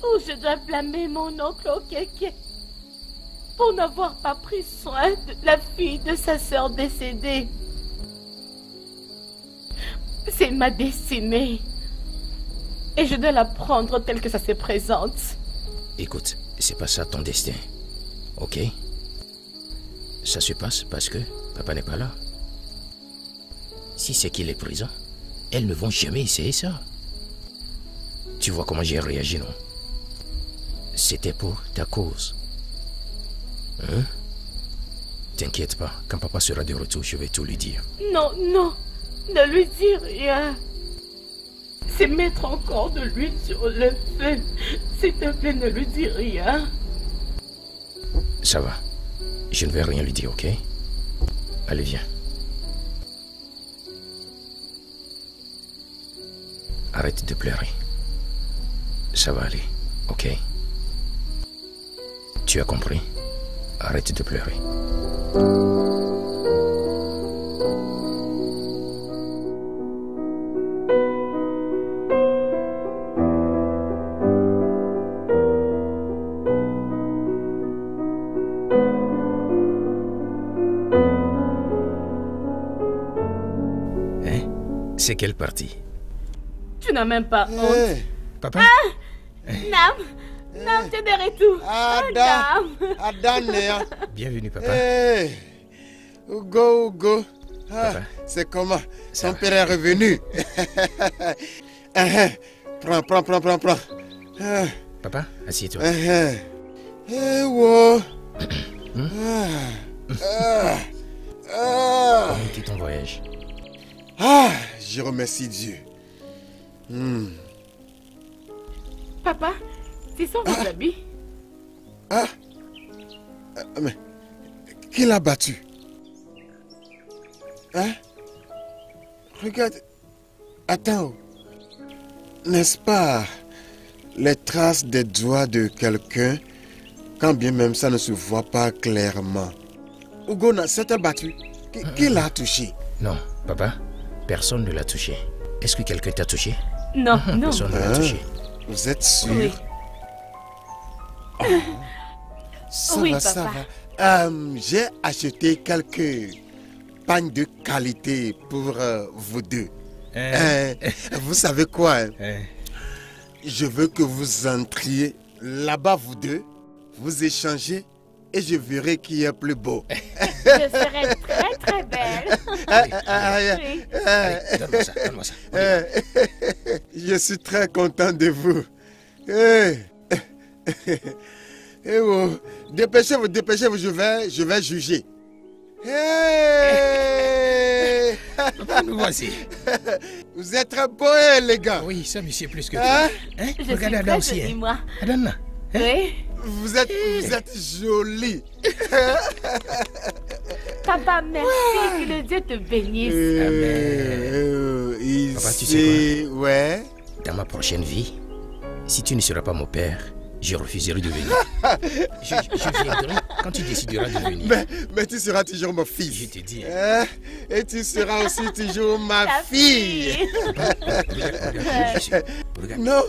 Ou je dois blâmer mon oncle Okeke pour n'avoir pas pris soin de la fille de sa sœur décédée? C'est ma destinée. Et je dois la prendre telle que ça se présente. Écoute, c'est pas ça ton destin. Ok? Ça se passe parce que papa n'est pas là. Si c'est qu'il est présent, elles ne vont jamais essayer ça. Tu vois comment j'ai réagi, non? C'était pour ta cause. Hein? T'inquiète pas, quand papa sera de retour, je vais tout lui dire. Non, non, ne lui dis rien. C'est mettre encore de l'huile sur le feu. S'il te plaît, ne lui dis rien. Ça va. Je ne vais rien lui dire, ok? Allez, viens. Arrête de pleurer. Ça va aller, ok? Tu as compris? Arrête de pleurer. Hein? C'est quelle partie? Tu n'as même pas honte. Papa? Ah! Nam! Nam, t'es derrière tout. Adam. Bienvenue, papa. Ougo. Ah, c'est comment? Son père est revenu. Prends. Ah. Papa, assieds-toi. Comment était ton voyage? Ah, je remercie Dieu. Papa, c'est sans vos habits. Mais qui l'a battu? Hein? Regarde. Attends. N'est-ce pas les traces des doigts de quelqu'un, quand bien même ça ne se voit pas clairement? Ougon s'est abattu. Qui l'a touché? Non, papa, personne ne l'a touché. Est-ce que quelqu'un t'a touché? Non, non. Personne ne l'a touché. Vous êtes sûr? Oui. Oh. Ça va, papa. J'ai acheté quelques pagnes de qualité pour vous deux. Vous savez quoi? Je veux que vous entriez là-bas, vous deux, vous échangez et je verrai qui est plus beau. Je serai très très belle. Donne-moi ça. Je suis très content de vous. Dépêchez-vous, je vais juger. Nous voici. Vous êtes très beaux, les gars. Oui, ça me sied plus que toi. Regardez Adana aussi. Adana. Oui. Vous êtes jolie. Papa, merci. Que le Dieu te bénisse. Amen. Papa, tu sais quoi? Ouais. Dans ma prochaine vie, si tu ne seras pas mon père, je refuserai de venir. Je viendrai quand tu décideras de venir. Mais tu seras toujours mon fils. Je te dis. Et tu seras aussi toujours ma fille. Non,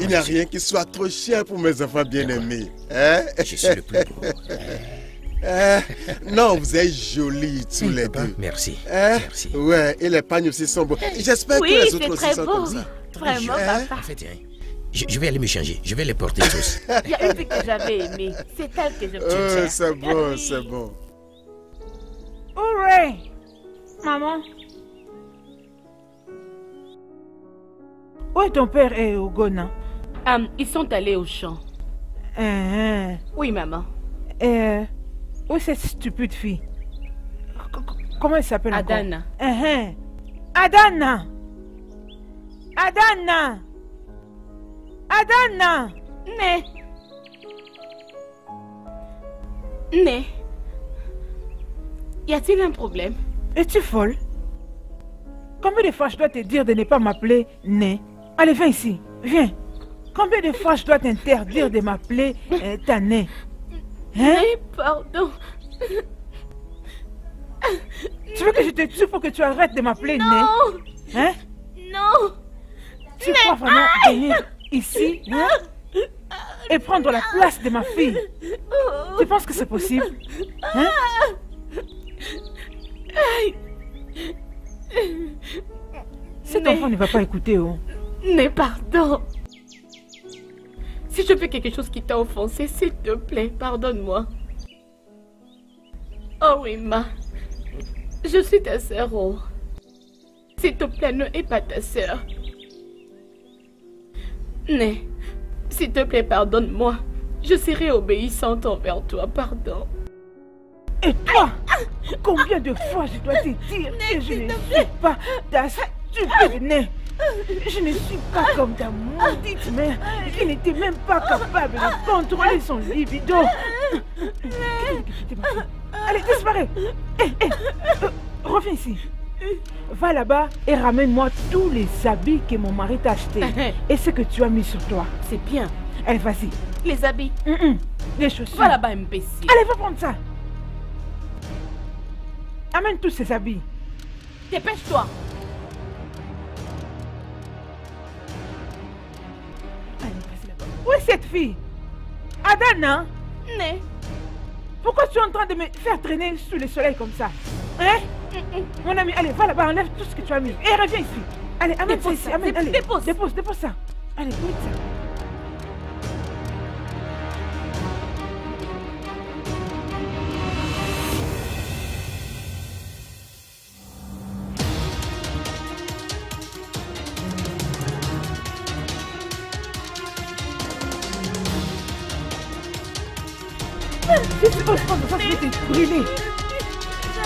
il n'y a rien qui soit trop cher pour mes enfants bien-aimés. Je suis le plus beau. Non, vous êtes jolis tous les deux. Merci. Merci. Ouais, et les pagnes aussi sont beaux. J'espère que les autres aussi sont comme ça. Vraiment, papa. Je vais aller me changer. Je vais les porter tous. Il y a une que j'avais aimée. C'est elle que je préfère. C'est bon. Hurray! Maman. Où est ton père et Ougon? Ils sont allés au champ. Oui, maman. Où est cette stupide fille? Comment elle s'appelle? Adana. Adana! Mais... Y a-t-il un problème? Es-tu folle? Combien de fois je dois te dire de ne pas m'appeler Né? Allez, viens ici, viens. Combien de fois je dois t'interdire de m'appeler ta Né? Hein? Né, pardon. Tu veux que je te tue pour que tu arrêtes de m'appeler Né? Hein? Non! Tu crois vraiment venir ici, hein, et prendre la place de ma fille? Tu penses que c'est possible, hein? Cet enfant ne va pas écouter, oh. Mais pardon. Si je fais quelque chose qui t'a offensé, s'il te plaît, pardonne-moi. Oh oui, ma. Je suis ta sœur, oh. S'il te plaît, ne hais pas ta sœur. Né, s'il te plaît, pardonne-moi. Je serai obéissante envers toi, pardon. Et toi, combien de fois je dois te dire que je ne suis pas ta stupide nez. Je ne suis pas comme ta maudite mère qui n'était même pas capable de contrôler son libido. Allez, disparais. Reviens ici. Va là-bas et ramène-moi tous les habits que mon mari t'a achetés et ce que tu as mis sur toi. C'est bien. Allez, vas-y. Les habits. Les chaussures. Va là-bas, imbécile. Allez, va prendre ça. Amène tous ces habits. Dépêche-toi. Où est cette fille? Adana? Né. Pourquoi tu es en train de me faire traîner sous le soleil comme ça? Hein? Mon ami, allez, va là-bas, enlève tout ce que tu as mis. Et reviens ici. Allez, amène ça ici. Amène, allez. Dépose ça. Allez, mets ça. Brûlé.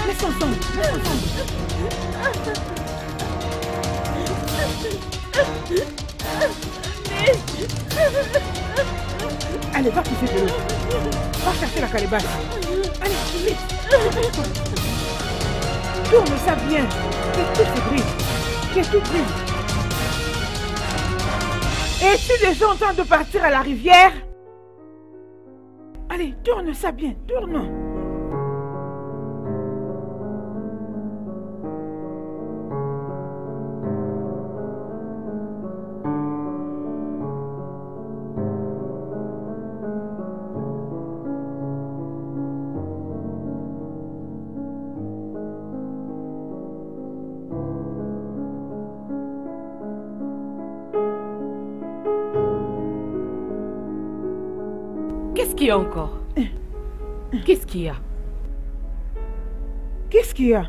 Laisse-en. Allez, va pousser de l'eau. Va chercher la calebasse. Allez, vite. Tourne ça bien. Que tout se brille. Que tout brille. Es-tu déjà en train de partir à la rivière? Allez, tourne ça bien. Tourne. Encore. Qu'est-ce qu'il y a? Qu'est-ce qu'il y a?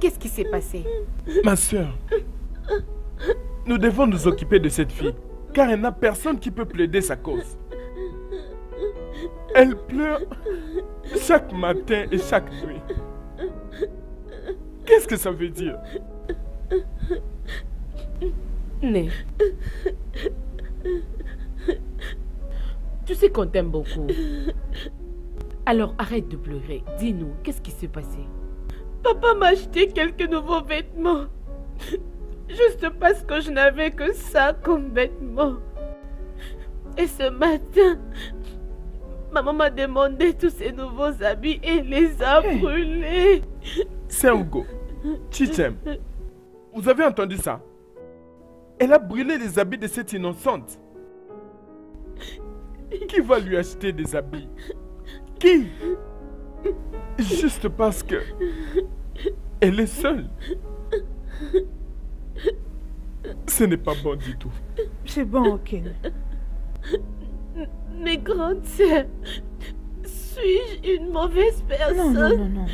Qu'est-ce qui s'est passé? Ma soeur, nous devons nous occuper de cette fille, car elle n'a personne qui peut plaider sa cause. Elle pleure chaque matin et chaque nuit. Qu'est-ce que ça veut dire? Né. Tu sais qu'on t'aime beaucoup. Alors arrête de pleurer. Dis-nous, qu'est-ce qui s'est passé? Papa m'a acheté quelques nouveaux vêtements. Juste parce que je n'avais que ça comme vêtements. Et ce matin, maman m'a demandé tous ces nouveaux habits et les a brûlés. C'est Ougon. Chitem, vous avez entendu ça? Elle a brûlé les habits de cette innocente. Qui va lui acheter des habits? Qui? Juste parce que elle est seule. Ce n'est pas bon du tout. C'est bon, Okene. Mes grandes sœurs, suis-je une mauvaise personne? Non.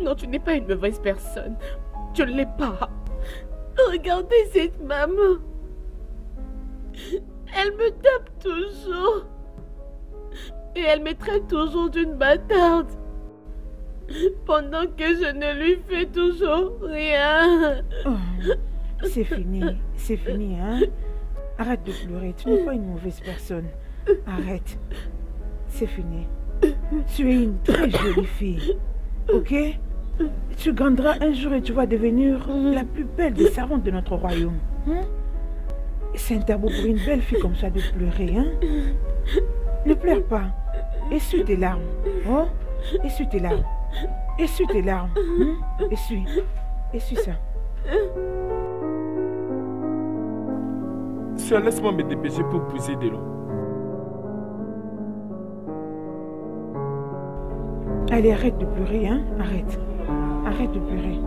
Non, tu n'es pas une mauvaise personne. Tu ne l'es pas. Regardez cette maman. Elle me tape toujours. Et elle me traite toujours d'une bâtarde. Pendant que je ne lui fais toujours rien. Oh, c'est fini, hein? Arrête de pleurer, tu n'es pas une mauvaise personne. Arrête, c'est fini. Tu es une très jolie fille, ok? Tu grandiras un jour et tu vas devenir la plus belle des servantes de notre royaume. Hein? C'est un tabou pour une belle fille comme ça de pleurer. Hein? Ne pleure pas. Essuie tes larmes. Oh? Essuie tes larmes. Essuie tes larmes. Hein? Essuie. Essuie ça. Sœur, laisse-moi me dépêcher pour pousser de l'eau. Allez, arrête de pleurer. Hein? Arrête. Arrête de pleurer.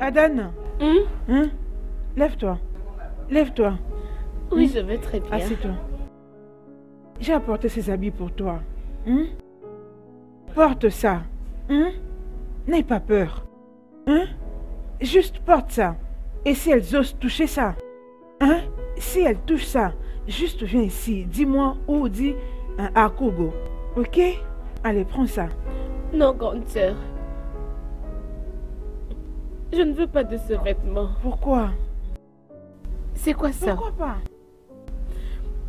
Adana, lève-toi. Lève-toi. Oui, je vais très bien. Assieds-toi. J'ai apporté ces habits pour toi. Hein? Porte ça. Hein? N'aie pas peur. Hein? Juste porte ça. Et si elles osent toucher ça, hein? Si elles touchent ça, juste viens ici. Dis-moi où dit à Kogo. Ok? Allez, prends ça. Non, grande sœur. Je ne veux pas de ce vêtement. Pourquoi? C'est quoi ça? Pourquoi pas?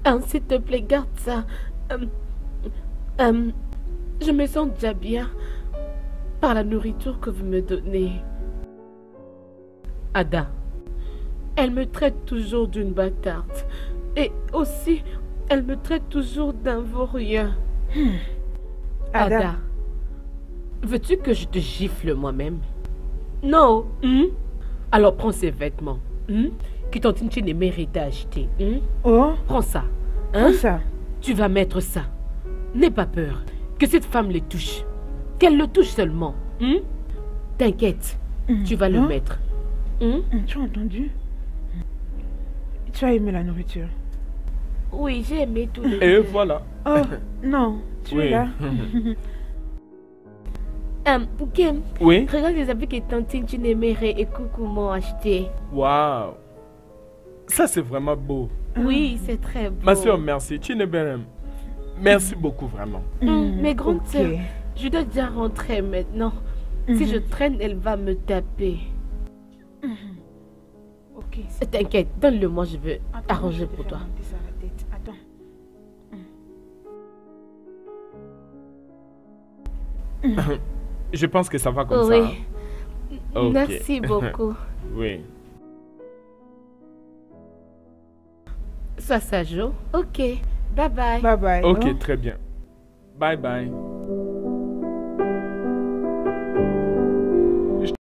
Ah, s'il te plaît, garde ça. Je me sens déjà bien par la nourriture que vous me donnez. Ada. Elle me traite toujours d'une bâtarde. Et aussi, elle me traite toujours d'un vaurien. Ada. Veux-tu que je te gifle moi-même? Non. Alors prends ces vêtements. Que tantine Chinemere t'a acheté. Oh. Prends ça. Hein? Prends ça. Tu vas mettre ça. N'aie pas peur. Que cette femme le touche. Qu'elle le touche seulement. T'inquiète. Tu vas le mettre. Tu as entendu? Tu as aimé la nourriture? Oui, j'ai aimé tout. Et voilà. Oh, non. Tu es là. Ikem, oui? Regarde les habits que tantine Chinemere et Coucou m'ont acheté. Waouh! Ça, c'est vraiment beau. Oui, c'est très beau. Ma soeur, merci. Chinemere, merci beaucoup, vraiment. Mais grande soeur, je dois déjà rentrer maintenant. Si je traîne, elle va me taper. Ok. T'inquiète, donne-le-moi, je veux arranger pour toi. Attends. Je pense que ça va comme ça. Oui. Merci beaucoup. Oui. Sois sage. Ok. Bye bye. Bye bye. Ok, très bien. Bye bye. Je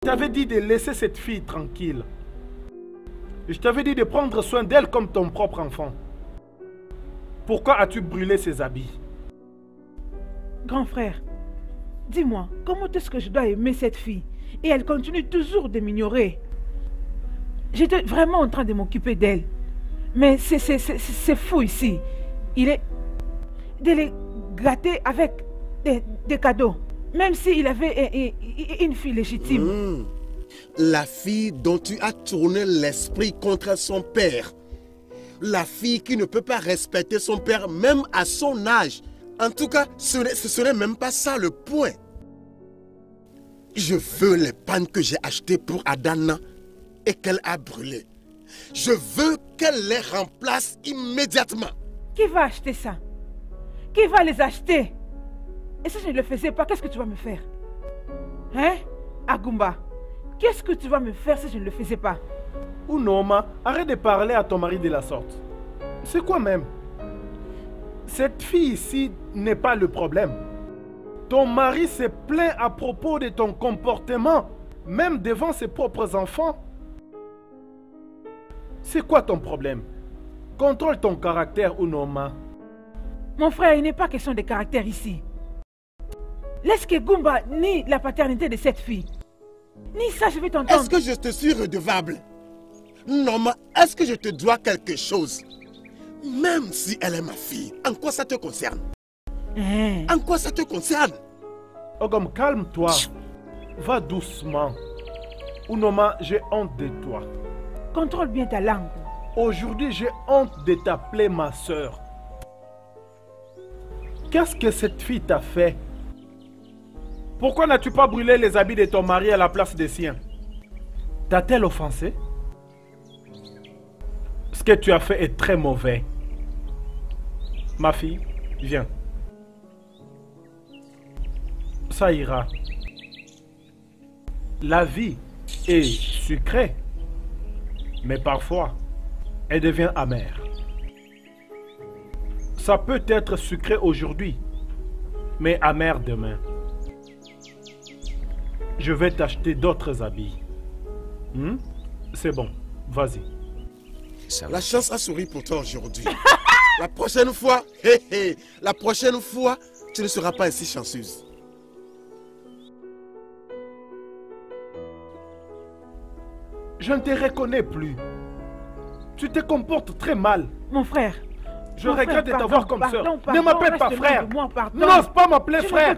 t'avais dit de laisser cette fille tranquille. Je t'avais dit de prendre soin d'elle comme ton propre enfant. Pourquoi as-tu brûlé ses habits? Grand frère, dis-moi, comment est-ce que je dois aimer cette fille? Et elle continue toujours de m'ignorer. J'étais vraiment en train de m'occuper d'elle. Mais c'est fou ici. Il est de les gâter avec des cadeaux. Même s'il avait une fille légitime. La fille dont tu as tourné l'esprit contre son père. La fille qui ne peut pas respecter son père même à son âge. En tout cas, ce serait même pas ça le point. Je veux les pannes que j'ai achetées pour Adana et qu'elle a brûlées. Je veux qu'elle les remplace immédiatement. Qui va acheter ça? Qui va les acheter? Et si je ne le faisais pas, qu'est-ce que tu vas me faire? Hein? Agumba, qu'est-ce que tu vas me faire si je ne le faisais pas? Unoma, arrête de parler à ton mari de la sorte. C'est quoi même? Cette fille ici n'est pas le problème. Ton mari se plaint à propos de ton comportement, même devant ses propres enfants. C'est quoi ton problème? Contrôle ton caractère, Unoma. Mon frère, il n'est pas question de caractère ici. Laisse que Agumba nie la paternité de cette fille. Ni ça, je vais t'entendre. Est-ce que je te suis redevable? Non, mais est-ce que je te dois quelque chose? Même si elle est ma fille, en quoi ça te concerne? En quoi ça te concerne? Ogum, calme-toi. Va doucement. Unoma, j'ai honte de toi. Contrôle bien ta langue. Aujourd'hui, j'ai honte de t'appeler ma soeur. Qu'est-ce que cette fille t'a fait? Pourquoi n'as-tu pas brûlé les habits de ton mari à la place des siens? T'a-t-elle offensé? Ce que tu as fait est très mauvais. Ma fille, viens. Ça ira. La vie est sucrée. Mais parfois, elle devient amère. Ça peut être sucré aujourd'hui, mais amer demain. Je vais t'acheter d'autres habits. C'est bon, vas-y. La chance a souri pour toi aujourd'hui. La prochaine fois, la prochaine fois, tu ne seras pas ainsi chanceuse. Je ne te reconnais plus. Tu te comportes très mal. Mon frère. Je regrette de t'avoir comme sœur. Ne m'appelle pas frère. N'ose pas m'appeler frère.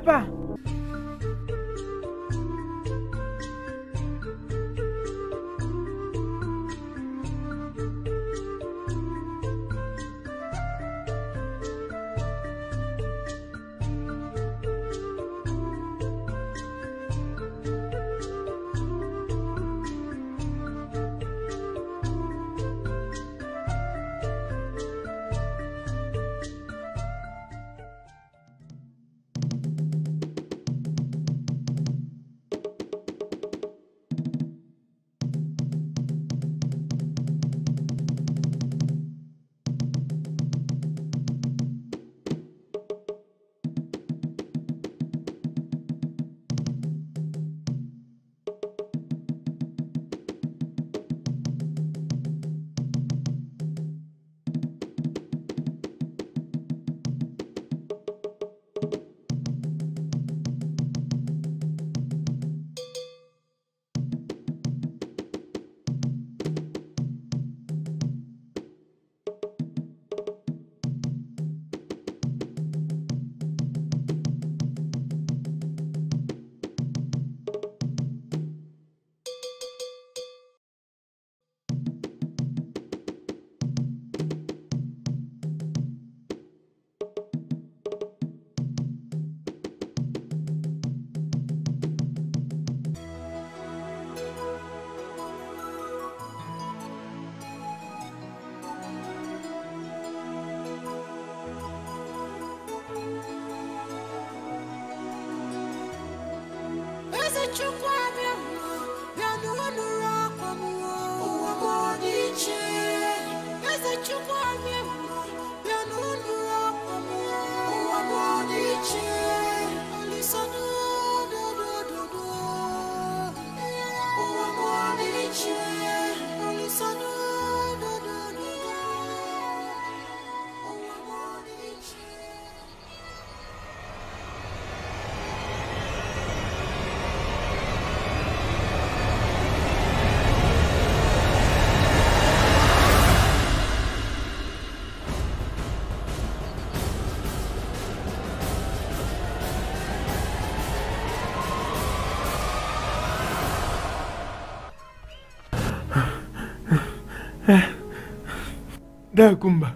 Agumba,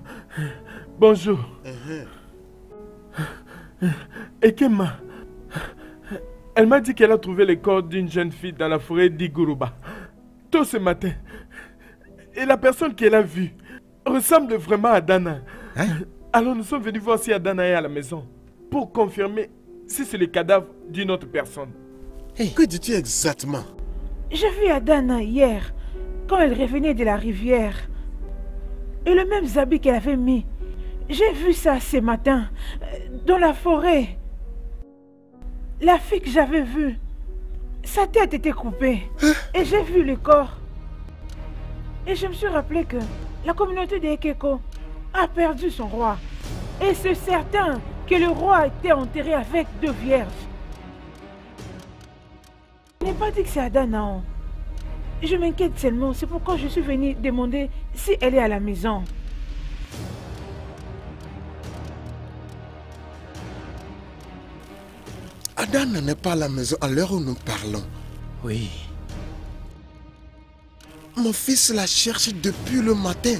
bonjour. Ikema, elle m'a dit qu'elle a trouvé le corps d'une jeune fille dans la forêt d'Iguruba. Tôt ce matin. Et la personne qu'elle a vue ressemble vraiment à Adana. Hein? Alors nous sommes venus voir si Adana est à la maison pour confirmer si c'est le cadavre d'une autre personne. Hey, que dis-tu exactement? J'ai vu Adana hier quand elle revenait de la rivière. Et le même habit qu'elle avait mis. J'ai vu ça ce matin, dans la forêt. La fille que j'avais vue, sa tête était coupée. Et j'ai vu le corps. Et je me suis rappelé que la communauté des Ekeko a perdu son roi. Et c'est certain que le roi a été enterré avec 2 vierges. Je n'ai pas dit que c'est Adana. Je m'inquiète seulement, c'est pourquoi je suis venue demander si elle est à la maison. Adana n'est pas à la maison à l'heure où nous parlons. Oui. Mon fils la cherche depuis le matin.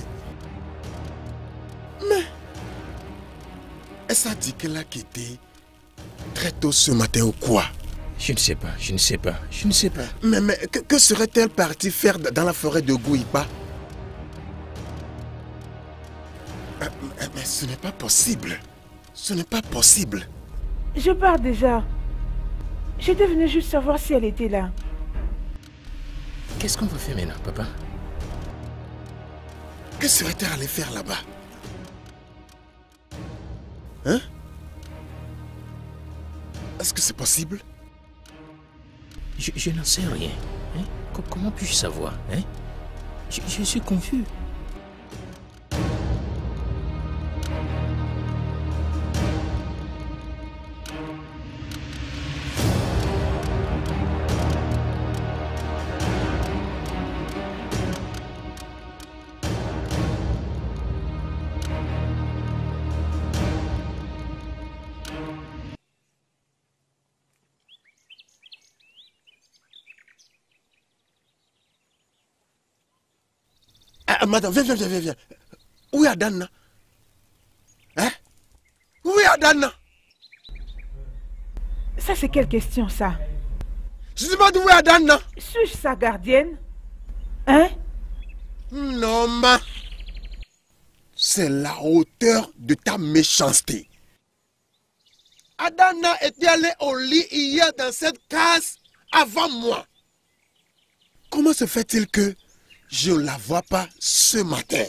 Mais... est-ce a dit qu'elle a quitté très tôt ce matin ou quoi? Je ne sais pas, je ne sais pas. Mais que serait-elle partie faire dans la forêt de Ouguepa? Mais ce n'est pas possible. Je pars déjà. J'étais venue juste savoir si elle était là. Qu'est-ce qu'on va faire maintenant, papa? Que serait-elle allée faire là-bas? Hein? Est-ce que c'est possible? Je n'en sais rien. Hein? Comment puis-je savoir? Hein? Je suis confus. Madame, viens. Où est Adana? Hein? Où est Adana? Ça, c'est quelle question, ça? Je demande où est Adana? Suis-je sa gardienne? Hein? Non, ma. C'est la hauteur de ta méchanceté. Adana était allée au lit hier dans cette case avant moi. Comment se fait-il que je ne la vois pas ce matin?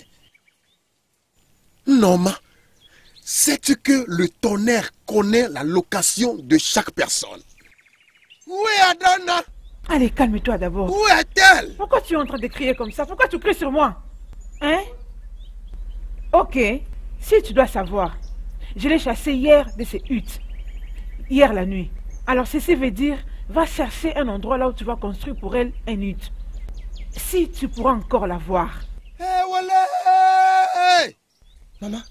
Non, ma. Sais-tu que le tonnerre connaît la location de chaque personne? Où est Adana? Allez, calme-toi d'abord. Où est-elle? Pourquoi tu es en train de crier comme ça? Pourquoi tu cries sur moi? Hein? Ok, si tu dois savoir, je l'ai chassée hier de ces huttes. Hier la nuit. Alors ceci veut dire, va chercher un endroit là où tu vas construire pour elle une hutte. Si tu pourras encore la voir. Hé, hey, voilà, hey. Maman.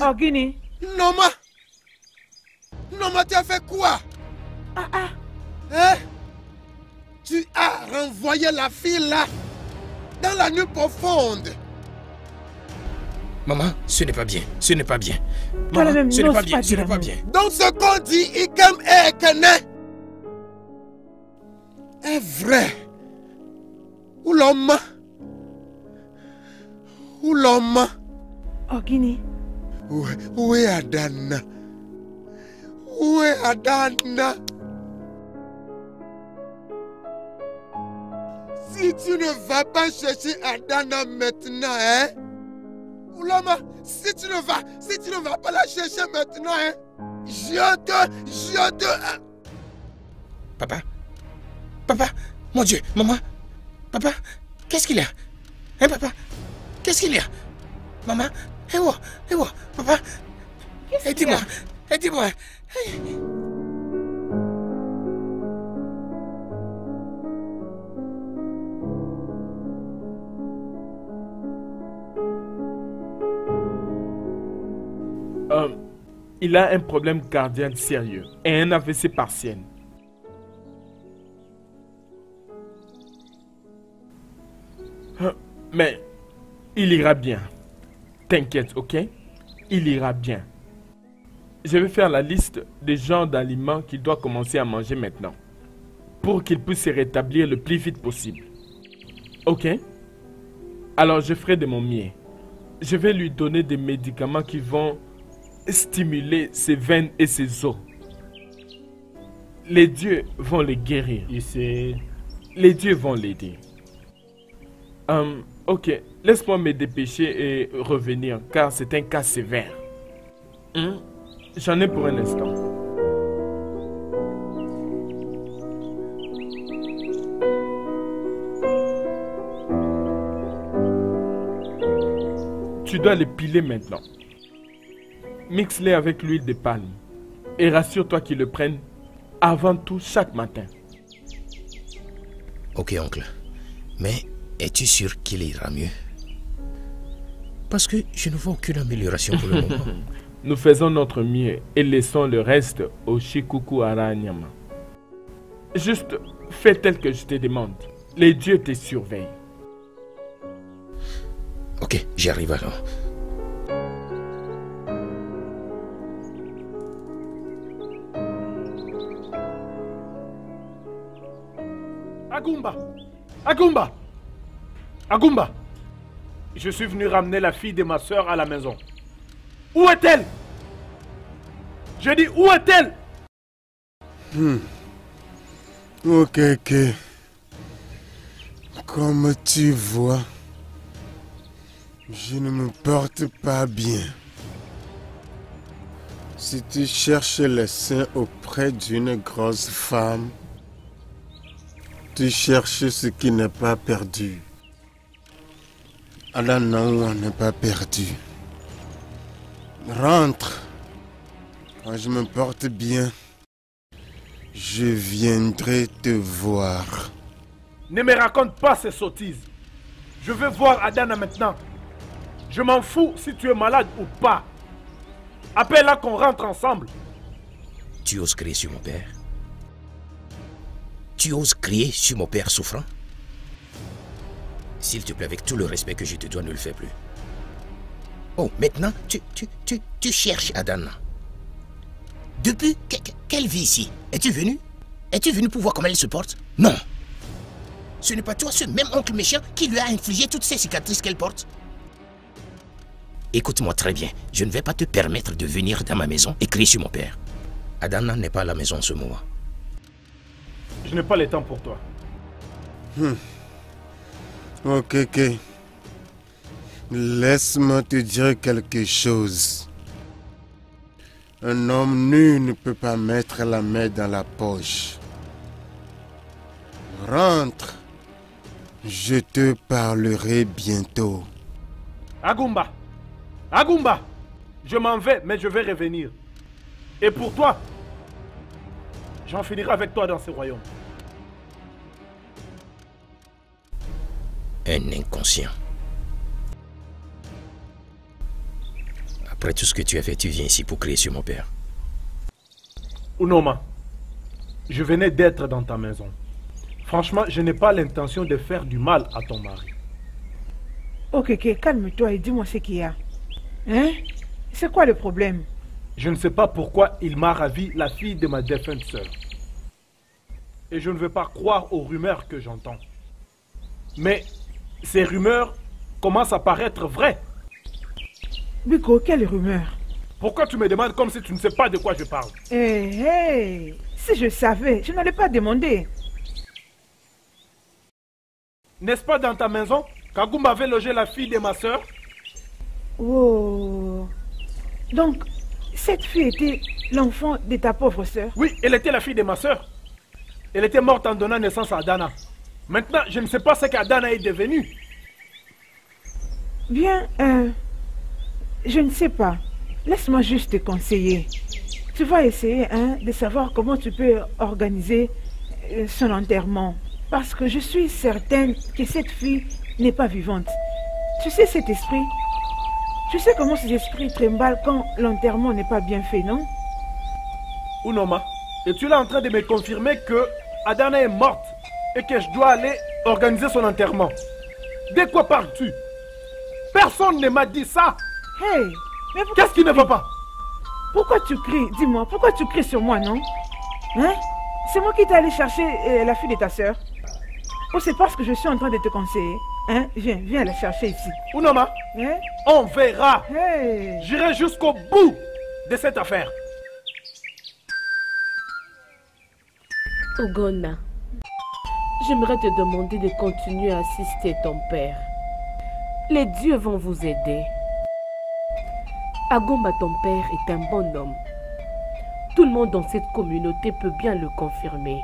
Oh, Guinée. Non, ma. Non, ma, tu as fait quoi? Hein? Tu as renvoyé la fille là, dans la nuit profonde. Maman, ce n'est pas bien, ce n'est pas bien. Maman, ce n'est pas bien, ce n'est pas bien. Donc ce qu'on dit, Ikem et Ekene, est vrai. Ou l'homme. Ogini. Où est Adana? Si tu ne vas pas chercher Adana maintenant, hein? Oulama, si tu ne vas pas la chercher maintenant, hein? Je te... Papa, mon Dieu, maman. Papa, qu'est-ce qu'il y a? Hein, papa? Qu'est-ce qu'il y a? Maman? Eh oh, papa? Aidez-moi. Il a un problème cardiaque sérieux et un AVC partiel. Mais il ira bien. T'inquiète, ok? Il ira bien. Je vais faire la liste des genres d'aliments qu'il doit commencer à manger maintenant pour qu'il puisse se rétablir le plus vite possible. Ok? Alors je ferai de mon mieux. Je vais lui donner des médicaments qui vont stimuler ses veines et ses os. Les dieux vont les guérir. Les dieux vont l'aider. Ok, laisse-moi me dépêcher et revenir, car c'est un cas sévère. J'en ai pour un instant. Tu dois les piler maintenant. Mixe-les avec l'huile de palme et rassure-toi qu'ils le prennent avant tout chaque matin. Ok, oncle. Mais es-tu sûr qu'il ira mieux? Parce que je ne vois aucune amélioration pour le moment. Nous faisons notre mieux et laissons le reste au Shikuku Aranyama. Juste fais tel que je te demande. Les dieux te surveillent. Ok, j'y arrive alors. Agumba! Je suis venu ramener la fille de ma soeur à la maison. Où est-elle? Je dis, où est-elle? Ok. Comme tu vois, je ne me porte pas bien. Si tu cherches les seins auprès d'une grosse femme, tu cherches ce qui n'est pas perdu. Adana n'est pas perdu. Rentre. Quand je me porte bien, je viendrai te voir. Ne me raconte pas ces sottises. Je veux voir Adana maintenant. Je m'en fous si tu es malade ou pas. Appelle-la qu'on rentre ensemble. Tu oses crier sur mon père? Tu oses crier sur mon père souffrant? S'il te plaît, avec tout le respect que je te dois, ne le fais plus. Oh, maintenant, tu cherches Adana. Depuis qu'elle vit ici, es-tu venu pour voir comment elle se porte? Non. Ce n'est pas toi, ce même oncle méchant qui lui a infligé toutes ces cicatrices qu'elle porte? Écoute-moi très bien, je ne vais pas te permettre de venir dans ma maison et crier sur mon père. Adana n'est pas à la maison en ce moment. Je n'ai pas le temps pour toi. Ok. Laisse-moi te dire quelque chose. Un homme nu ne peut pas mettre la main dans la poche. Rentre. Je te parlerai bientôt. Agumba, je m'en vais, mais je vais revenir. Et pour toi, j'en finirai avec toi dans ce royaume. Un inconscient. Après tout ce que tu as fait, tu viens ici pour crier sur mon père. Unoma, je venais d'être dans ta maison. Franchement, je n'ai pas l'intention de faire du mal à ton mari. Okeke, calme-toi et dis-moi ce qu'il y a. Hein? C'est quoi le problème? Je ne sais pas pourquoi il m'a ravi la fille de ma défunte sœur. Et je ne veux pas croire aux rumeurs que j'entends. Mais ces rumeurs commencent à paraître vraies. Biko, quelle rumeur? Pourquoi tu me demandes comme si tu ne sais pas de quoi je parle? Hé, si je savais, je n'allais pas demander. N'est-ce pas dans ta maison qu'Agumba avait logé la fille de ma sœur? Oh... Donc, cette fille était l'enfant de ta pauvre sœur? Oui, elle était la fille de ma sœur. Elle était morte en donnant naissance à Adana. Maintenant, je ne sais pas ce qu'Adana est devenue. Bien, je ne sais pas. Laisse-moi juste te conseiller. Tu vas essayer de savoir comment tu peux organiser son enterrement. Parce que je suis certaine que cette fille n'est pas vivante. Tu sais cet esprit? Tu sais comment ces esprits tremblent quand l'enterrement n'est pas bien fait, non? Unoma, es-tu là en train de me confirmer que Adana est morte et que je dois aller organiser son enterrement? De quoi parles-tu? Personne ne m'a dit ça! Hey, mais pourquoi... Qu'est-ce qui ne va pas? Pourquoi tu cries? Dis-moi, pourquoi tu cries sur moi, non? Hein? C'est moi qui t'ai allé chercher la fille de ta sœur. Oh, c'est parce que je suis en train de te conseiller. Hein? Viens la chercher ici. Unoma, hein? On verra. Hey. J'irai jusqu'au bout de cette affaire. Ougon, j'aimerais te demander de continuer à assister ton père. Les dieux vont vous aider. Agumba, ton père, est un bon homme. Tout le monde dans cette communauté peut bien le confirmer.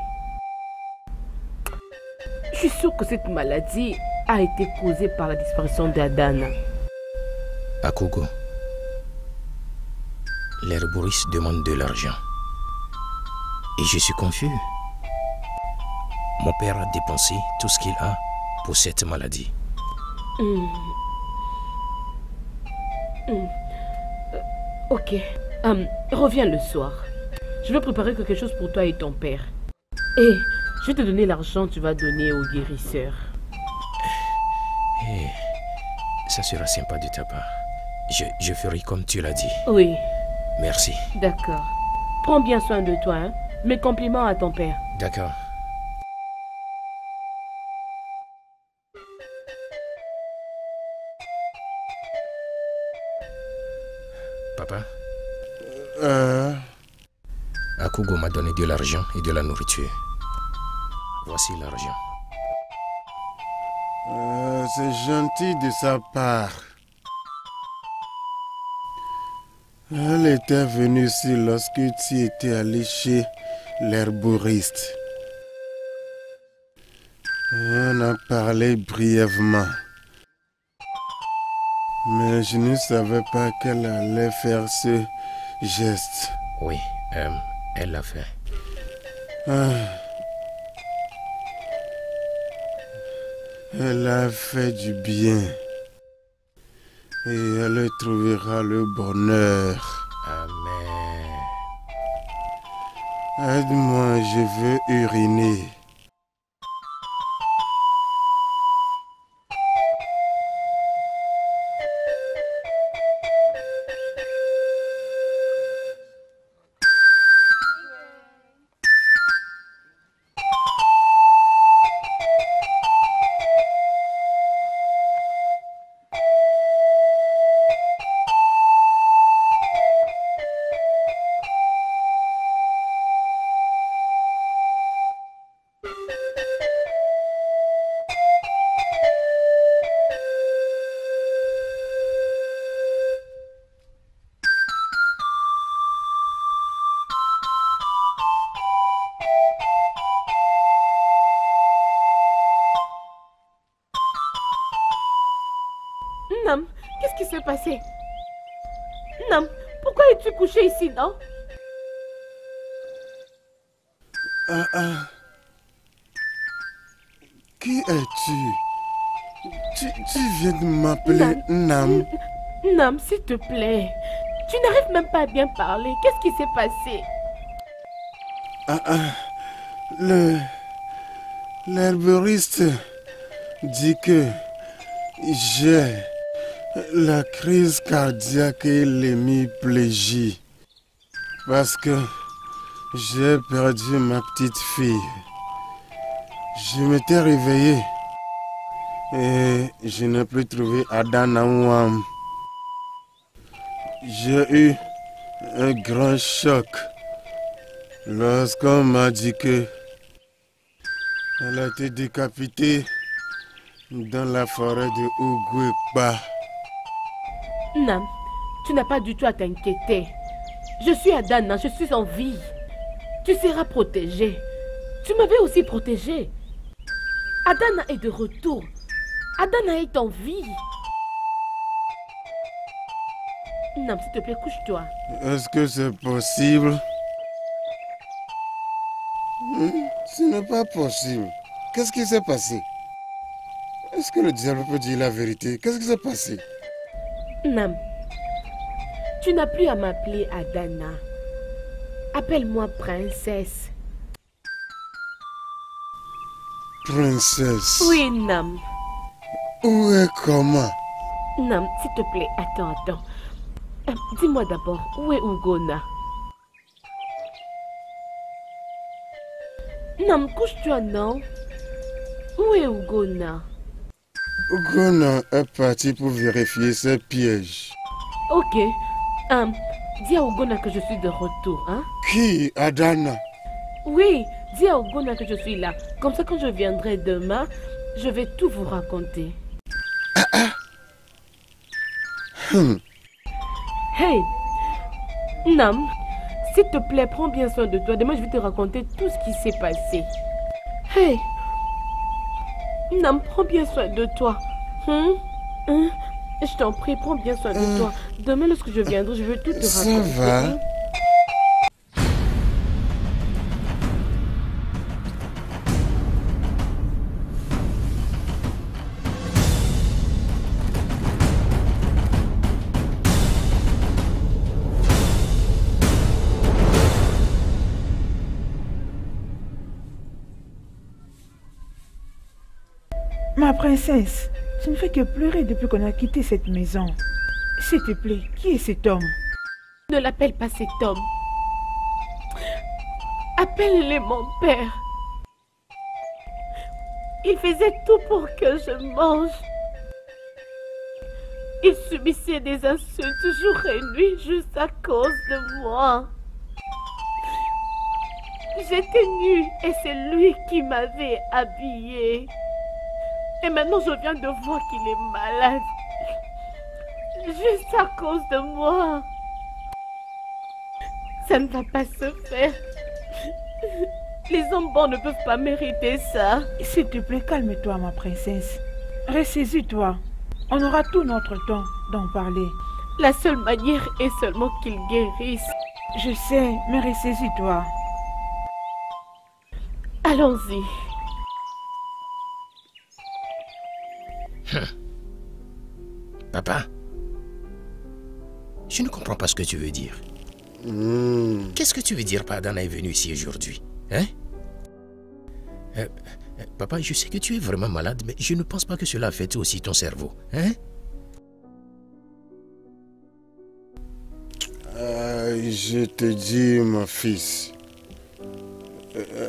Je suis sûre que cette maladie a été causée par la disparition d'Adana. Akugo, l'herboriste demande de l'argent. Et je suis confus. Mon père a dépensé tout ce qu'il a pour cette maladie. Ok. Reviens le soir. Je vais préparer quelque chose pour toi et ton père. Et je vais te donner l'argent que tu vas donner au guérisseur. Hey, ça sera sympa de ta part. Je ferai comme tu l'as dit. Oui. Merci. D'accord. Prends bien soin de toi, hein. Mes compliments à ton père. D'accord. Papa? Akugo m'a donné de l'argent et de la nourriture. Voici l'argent. C'est gentil de sa part. Elle était venue ici lorsque tu étais allé chez l'herboriste. On a parlé brièvement. Mais je ne savais pas qu'elle allait faire ce geste. Oui, elle l'a fait. Elle a fait du bien. Et elle trouvera le bonheur. Amen. Aide-moi, je veux uriner. Qu'est-ce qui s'est passé? Nam, pourquoi es-tu couché ici, non? Qui es-tu? Tu viens de m'appeler Nam. Nam, s'il te plaît. Tu n'arrives même pas à bien parler. Qu'est-ce qui s'est passé? L'herboriste dit que j'ai la crise cardiaque et l'hémiplégie parce que j'ai perdu ma petite fille. Je m'étais réveillé et je n'ai plus trouvé Adana. J'ai eu un grand choc lorsqu'on m'a dit que elle a été décapitée dans la forêt de Ogumba. Nam, tu n'as pas du tout à t'inquiéter. Je suis Adana, je suis en vie. Tu seras protégée. Tu m'avais aussi protégée. Adana est de retour. Adana est en vie. Non, s'il te plaît, couche-toi. Est-ce que c'est possible? Ce n'est pas possible. Qu'est-ce qui s'est passé? Est-ce que le diable peut dire la vérité? Qu'est-ce qui s'est passé? Nam, tu n'as plus à m'appeler Adana. Appelle-moi princesse. Princesse? Oui, Nam. Où est comment? Nam, s'il te plaît, attends. Dis-moi d'abord, où est Ougon? Nam, couche-toi, non? Où est Ougon? Ougon est parti pour vérifier ses pièges. Ok. Dis à Ougon que je suis de retour, hein? Qui? Adana? Oui, dis à Ougon que je suis là. Comme ça, quand je viendrai demain, je vais tout vous raconter. Hey, Nam, s'il te plaît, prends bien soin de toi. Demain, je vais te raconter tout ce qui s'est passé. Hey, Nam, prends bien soin de toi. Je t'en prie, prends bien soin de toi. Demain, lorsque je viendrai, je vais tout te raconter. Ça va. Ma princesse, tu ne fais que pleurer depuis qu'on a quitté cette maison. S'il te plaît, qui est cet homme? Ne l'appelle pas cet homme. Appelle-le mon père. Il faisait tout pour que je mange. Il subissait des insultes jour et nuit juste à cause de moi. J'étais nue et c'est lui qui m'avait habillée. Et maintenant, je viens de voir qu'il est malade. Juste à cause de moi. Ça ne va pas se faire. Les hommes bons ne peuvent pas mériter ça. S'il te plaît, calme-toi, ma princesse. Ressaisis-toi. On aura tout notre temps d'en parler. La seule manière est seulement qu'il guérisse. Je sais, mais ressaisis-toi. Allons-y. Papa, je ne comprends pas ce que tu veux dire. Qu'est-ce que tu veux dire par Adana est venue ici aujourd'hui, hein? Papa, je sais que tu es vraiment malade, mais je ne pense pas que cela affecte aussi ton cerveau, hein? Je te dis, mon fils,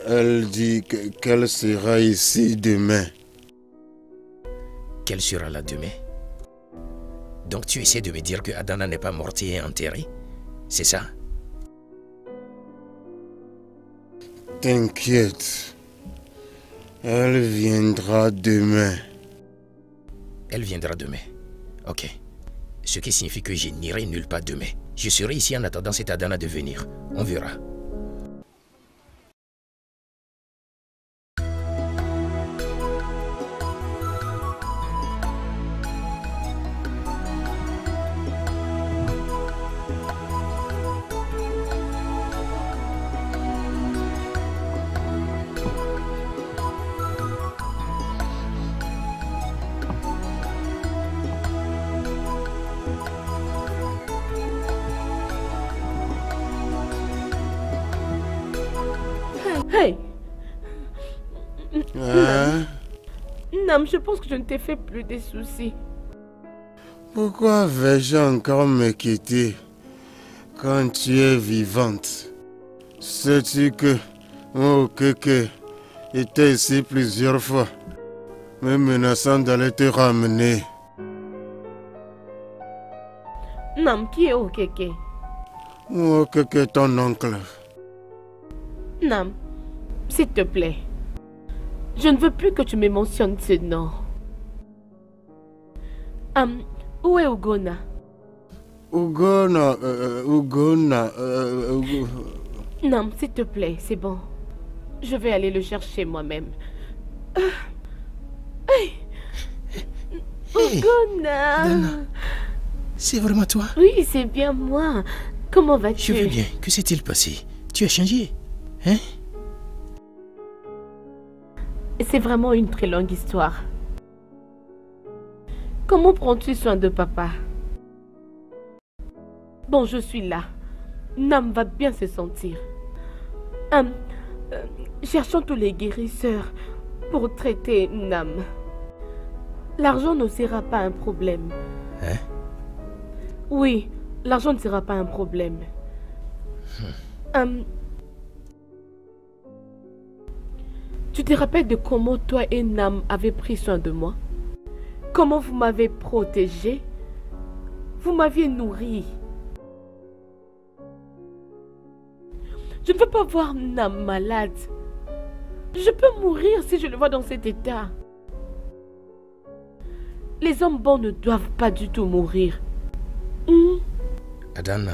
elle dit qu'elle sera ici demain. Qu'elle sera là demain? Donc tu essaies de me dire que Adana n'est pas morte et enterrée? C'est ça? T'inquiète. Elle viendra demain. Elle viendra demain. Ok. Ce qui signifie que je n'irai nulle part demain. Je serai ici en attendant cette Adana de venir. On verra. Hey! Nam, je pense que je ne t'ai fait plus des soucis. Pourquoi vais-je encore me quitter quand tu es vivante? Sais-tu que Okeke était ici plusieurs fois, me menaçant d'aller te ramener? Nam, qui est Okeke? Okeke, ton oncle. Nam, s'il te plaît, je ne veux plus que tu me mentionnes ce nom. Où est Ougona? Ougona, Nam, s'il te plaît, c'est bon. Je vais aller le chercher moi-même. Ougona! C'est vraiment toi? Oui, c'est bien moi. Comment vas-tu? Je vais bien. Que s'est-il passé? Tu as changé, hein? C'est vraiment une très longue histoire. Comment prends-tu soin de papa? Bon, je suis là. Nam va bien se sentir. Cherchons tous les guérisseurs pour traiter Nam. L'argent ne sera pas un problème. Hein? Oui, l'argent ne sera pas un problème. Tu te rappelles de comment toi et Nam avez pris soin de moi? Comment vous m'avez protégée? Vous m'aviez nourrie. Je ne veux pas voir Nam malade. Je peux mourir si je le vois dans cet état. Les hommes bons ne doivent pas du tout mourir. Adana,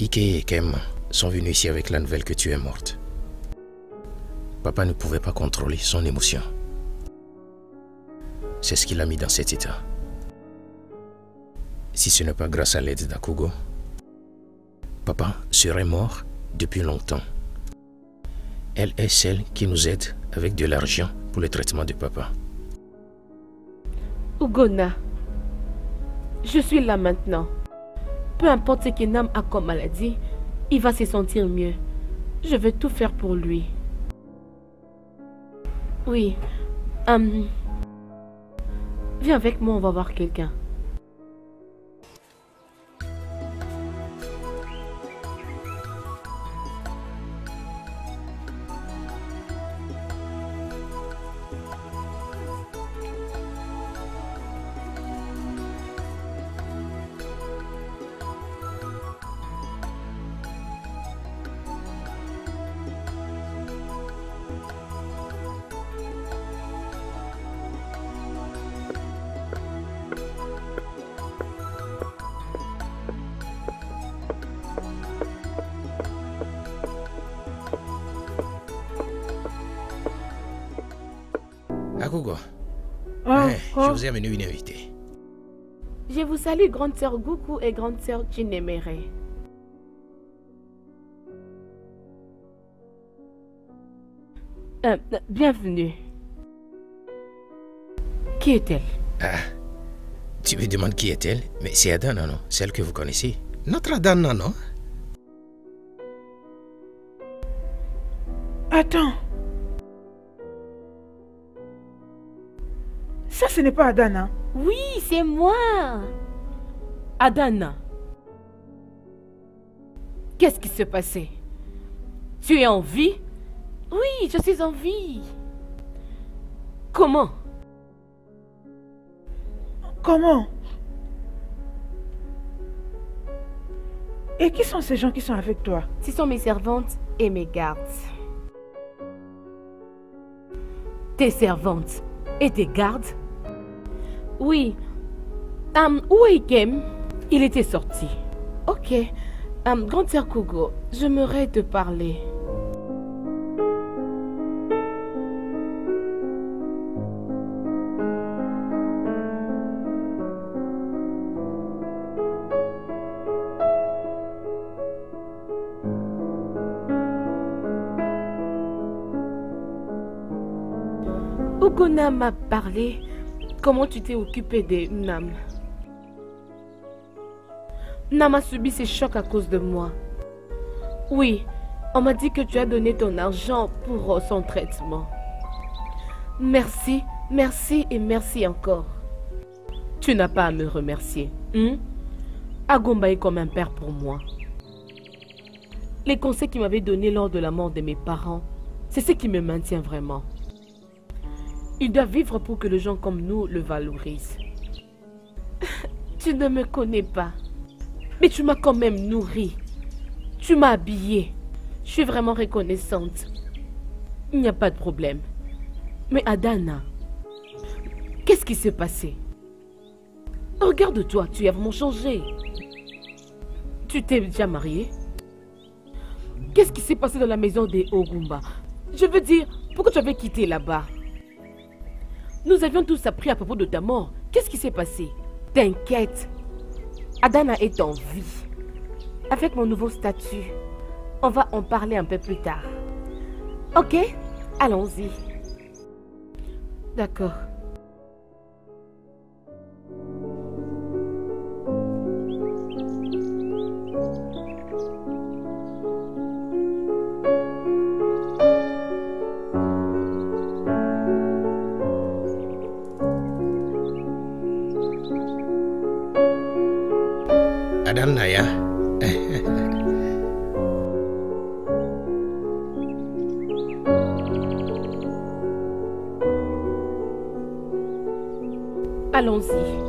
Ike et Ikem sont venus ici avec la nouvelle que tu es morte. Papa ne pouvait pas contrôler son émotion. C'est ce qui l'a mis dans cet état. Si ce n'est pas grâce à l'aide d'Akugo, papa serait mort depuis longtemps. Elle est celle qui nous aide avec de l'argent pour le traitement de papa. Ougona, je suis là maintenant. Peu importe ce que Nam a comme maladie, il va se sentir mieux. Je vais tout faire pour lui. Oui. Viens avec moi, on va voir quelqu'un. Je vous ai amené une invitée. Je vous salue, grande sœur Goku et grande sœur Chinemere. Bienvenue. Qui est-elle? Tu me demandes qui est-elle? Mais c'est Adana, non? Celle que vous connaissez. Notre Adana, non? Attends. Ça, ce n'est pas Adana. Oui, c'est moi. Adana. Qu'est-ce qui s'est passé? Tu es en vie? Oui, je suis en vie. Comment? Comment? Et qui sont ces gens qui sont avec toi? Ce sont mes servantes et mes gardes. Tes servantes et tes gardes? Oui. Où est Ikem? Il était sorti. Ok. Grande sœur Kogo, j'aimerais te parler. Ougona m'a parlé. Comment tu t'es occupé de Nam? Nam a subi ses chocs à cause de moi. Oui, On m'a dit que tu as donné ton argent pour son traitement. Merci, merci et merci encore. Tu n'as pas à me remercier. Agumba est comme un père pour moi. Les conseils qu'il m'avait donnés lors de la mort de mes parents, c'est ce qui me maintient vraiment. Il doit vivre pour que les gens comme nous le valorisent. Tu ne me connais pas, mais tu m'as quand même nourrie. Tu m'as habillée. Je suis vraiment reconnaissante. Il n'y a pas de problème. Mais Adana, qu'est-ce qui s'est passé? Regarde-toi, tu as vraiment changé. Tu t'es déjà mariée? Qu'est-ce qui s'est passé dans la maison des Ogumba? Je veux dire, pourquoi tu avais quitté là-bas? Nous avions tous appris à propos de ta mort. Qu'est-ce qui s'est passé? T'inquiète, Adana est en vie. Avec mon nouveau statut, on va en parler un peu plus tard. Ok? Allons-y. D'accord. Adana ya. Allons-y.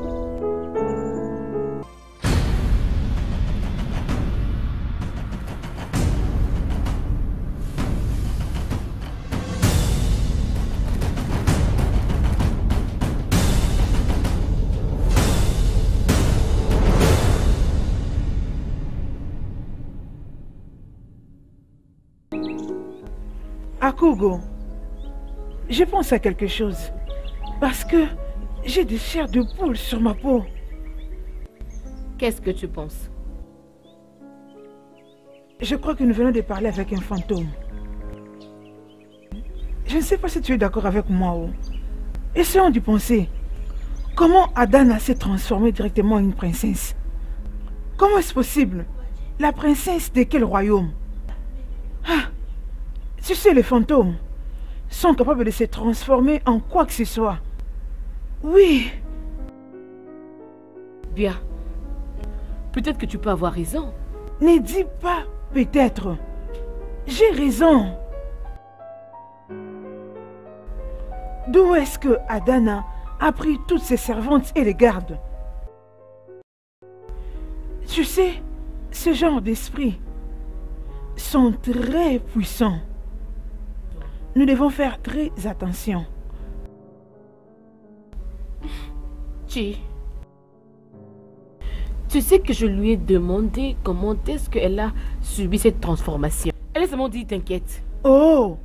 Kogo, je pense à quelque chose, parce que j'ai des chairs de poule sur ma peau. Qu'est-ce que tu penses? Je crois que nous venons de parler avec un fantôme. Je ne sais pas si tu es d'accord avec moi. Essayons d'y penser. Comment Adana s'est transformée directement en une princesse? Comment est-ce possible? La princesse de quel royaume? Tu sais, les fantômes sont capables de se transformer en quoi que ce soit. Oui. Bien. Peut-être que tu peux avoir raison. Ne dis pas peut-être. J'ai raison. D'où est-ce que Adana a pris toutes ses servantes et les gardes? Tu sais, ce genre d'esprits sont très puissants. Nous devons faire très attention. Tu sais que je lui ai demandé comment est-ce qu'elle a subi cette transformation. Elle a seulement dit t'inquiète. Oh.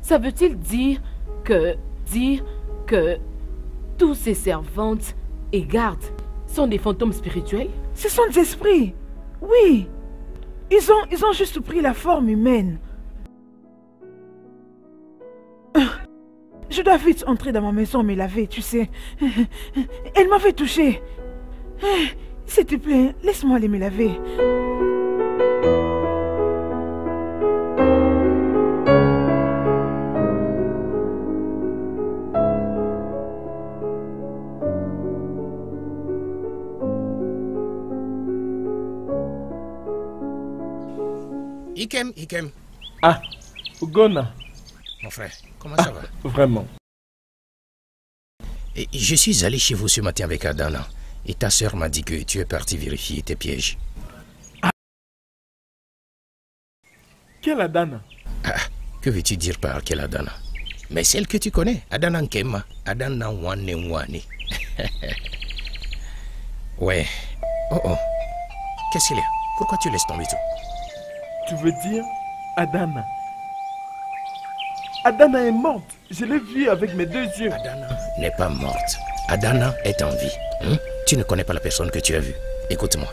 Ça veut-il dire que tous ces servantes et gardes sont des fantômes spirituels? Ce sont des esprits, oui. Ils ont juste pris la forme humaine. Je dois vite entrer dans ma maison me laver, tu sais. Elle m'avait touchée. S'il te plaît, laisse-moi aller me laver. Ikem. Ah, Ougon. Mon frère, comment ça va? Vraiment. Et je suis allé chez vous ce matin avec Adana. Et ta soeur m'a dit que tu es parti vérifier tes pièges. Quelle Adana? Que veux-tu dire par quelle Adana? Mais celle que tu connais, Adana Nkema. Adana Wane. Ouais. Oh. Qu'est-ce qu'il y a? Pourquoi tu laisses tomber tout? Tu veux dire Adana? Adana est morte. Je l'ai vue avec mes deux yeux. Adana n'est pas morte. Adana est en vie. Tu ne connais pas la personne que tu as vue. Écoute-moi.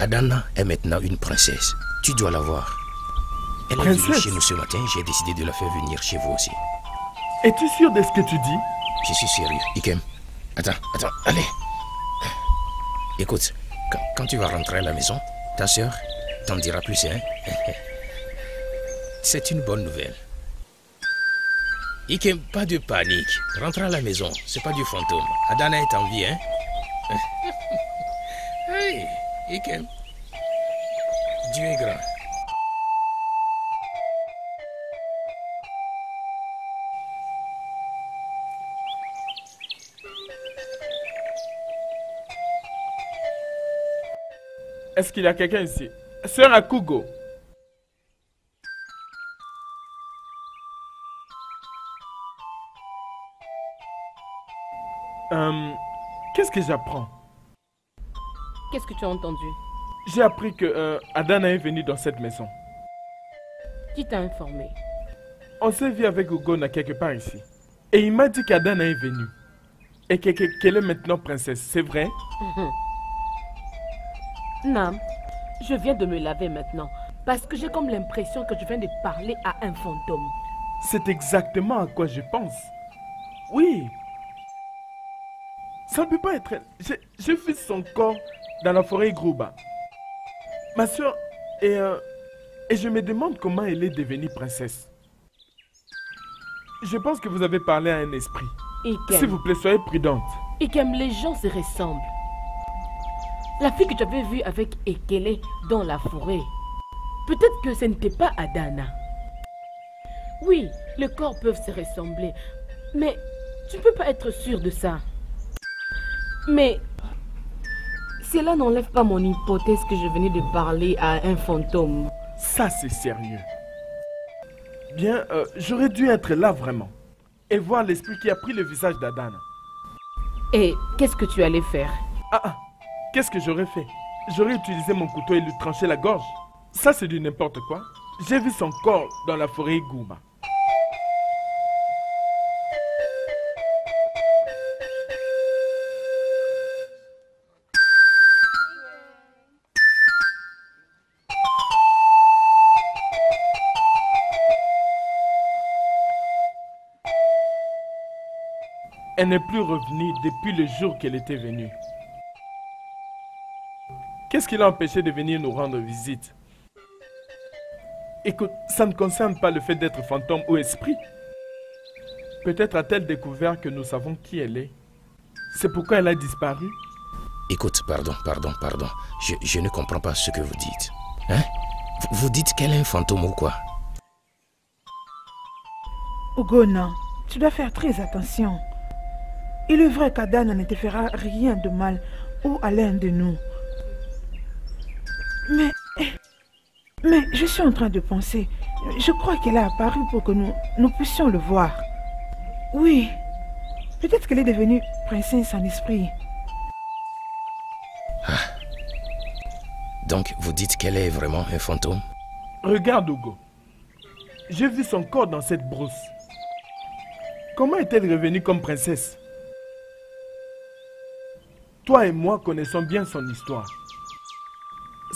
Adana est maintenant une princesse. Tu dois la voir. Elle est venue chez nous ce matin. J'ai décidé de la faire venir chez vous aussi. Es-tu sûr de ce que tu dis? Je suis sérieux. Ikem, attends, allez. Écoute, quand tu vas rentrer à la maison, Ta sœur t'en dira plus, hein? C'est une bonne nouvelle. Ikem, pas de panique. Rentre à la maison, c'est pas du fantôme. Adana est en vie, hein? Hey, Ikem. Dieu est grand. Est-ce qu'il y a quelqu'un ici? Sœur Akugo. Qu'est-ce que j'apprends? Qu'est-ce que tu as entendu? J'ai appris que Adana est venue dans cette maison. Qui t'a informé? On s'est vu avec Ougon à quelque part ici. Et il m'a dit qu'Adana est venue. Et qu'elle est maintenant princesse, c'est vrai? Non, je viens de me laver maintenant. Parce que j'ai comme l'impression que je viens de parler à un fantôme. C'est exactement à quoi je pense. Oui. Ça ne peut pas être elle. J'ai vu son corps dans la forêt Groba. Ma soeur, et je me demande comment elle est devenue princesse. Je pense que vous avez parlé à un esprit. Ikem. S'il vous plaît, soyez prudente. Ikem, les gens se ressemblent. La fille que tu avais vue avec Ekele dans la forêt, peut-être que ce n'était pas Adana. Oui, les corps peuvent se ressembler, mais tu ne peux pas être sûr de ça. Mais cela n'enlève pas mon hypothèse que je venais de parler à un fantôme. Ça, c'est sérieux. Bien, j'aurais dû être là vraiment et voir l'esprit qui a pris le visage d'Adana. Et qu'est-ce que tu allais faire? Qu'est-ce que j'aurais fait? J'aurais utilisé mon couteau et lui tranché la gorge. Ça, c'est du n'importe quoi. J'ai vu son corps dans la forêt Goumba. Elle n'est plus revenue depuis le jour qu'elle était venue. Qu'est-ce qui l'a empêché de venir nous rendre visite? Écoute, ça ne concerne pas le fait d'être fantôme ou esprit. Peut-être a-t-elle découvert que nous savons qui elle est. C'est pourquoi elle a disparu. Écoute, pardon. Je ne comprends pas ce que vous dites. Hein? Vous dites qu'elle est un fantôme ou quoi? Ougon, tu dois faire très attention. Il est vrai qu'Adana ne te fera rien de mal ou à l'un de nous. Mais je suis en train de penser. Je crois qu'elle a apparu pour que nous puissions le voir. Oui, peut-être qu'elle est devenue princesse en esprit. Donc vous dites qu'elle est vraiment un fantôme? Regarde Ougon, j'ai vu son corps dans cette brousse. Comment est-elle revenue comme princesse? Toi et moi connaissons bien son histoire.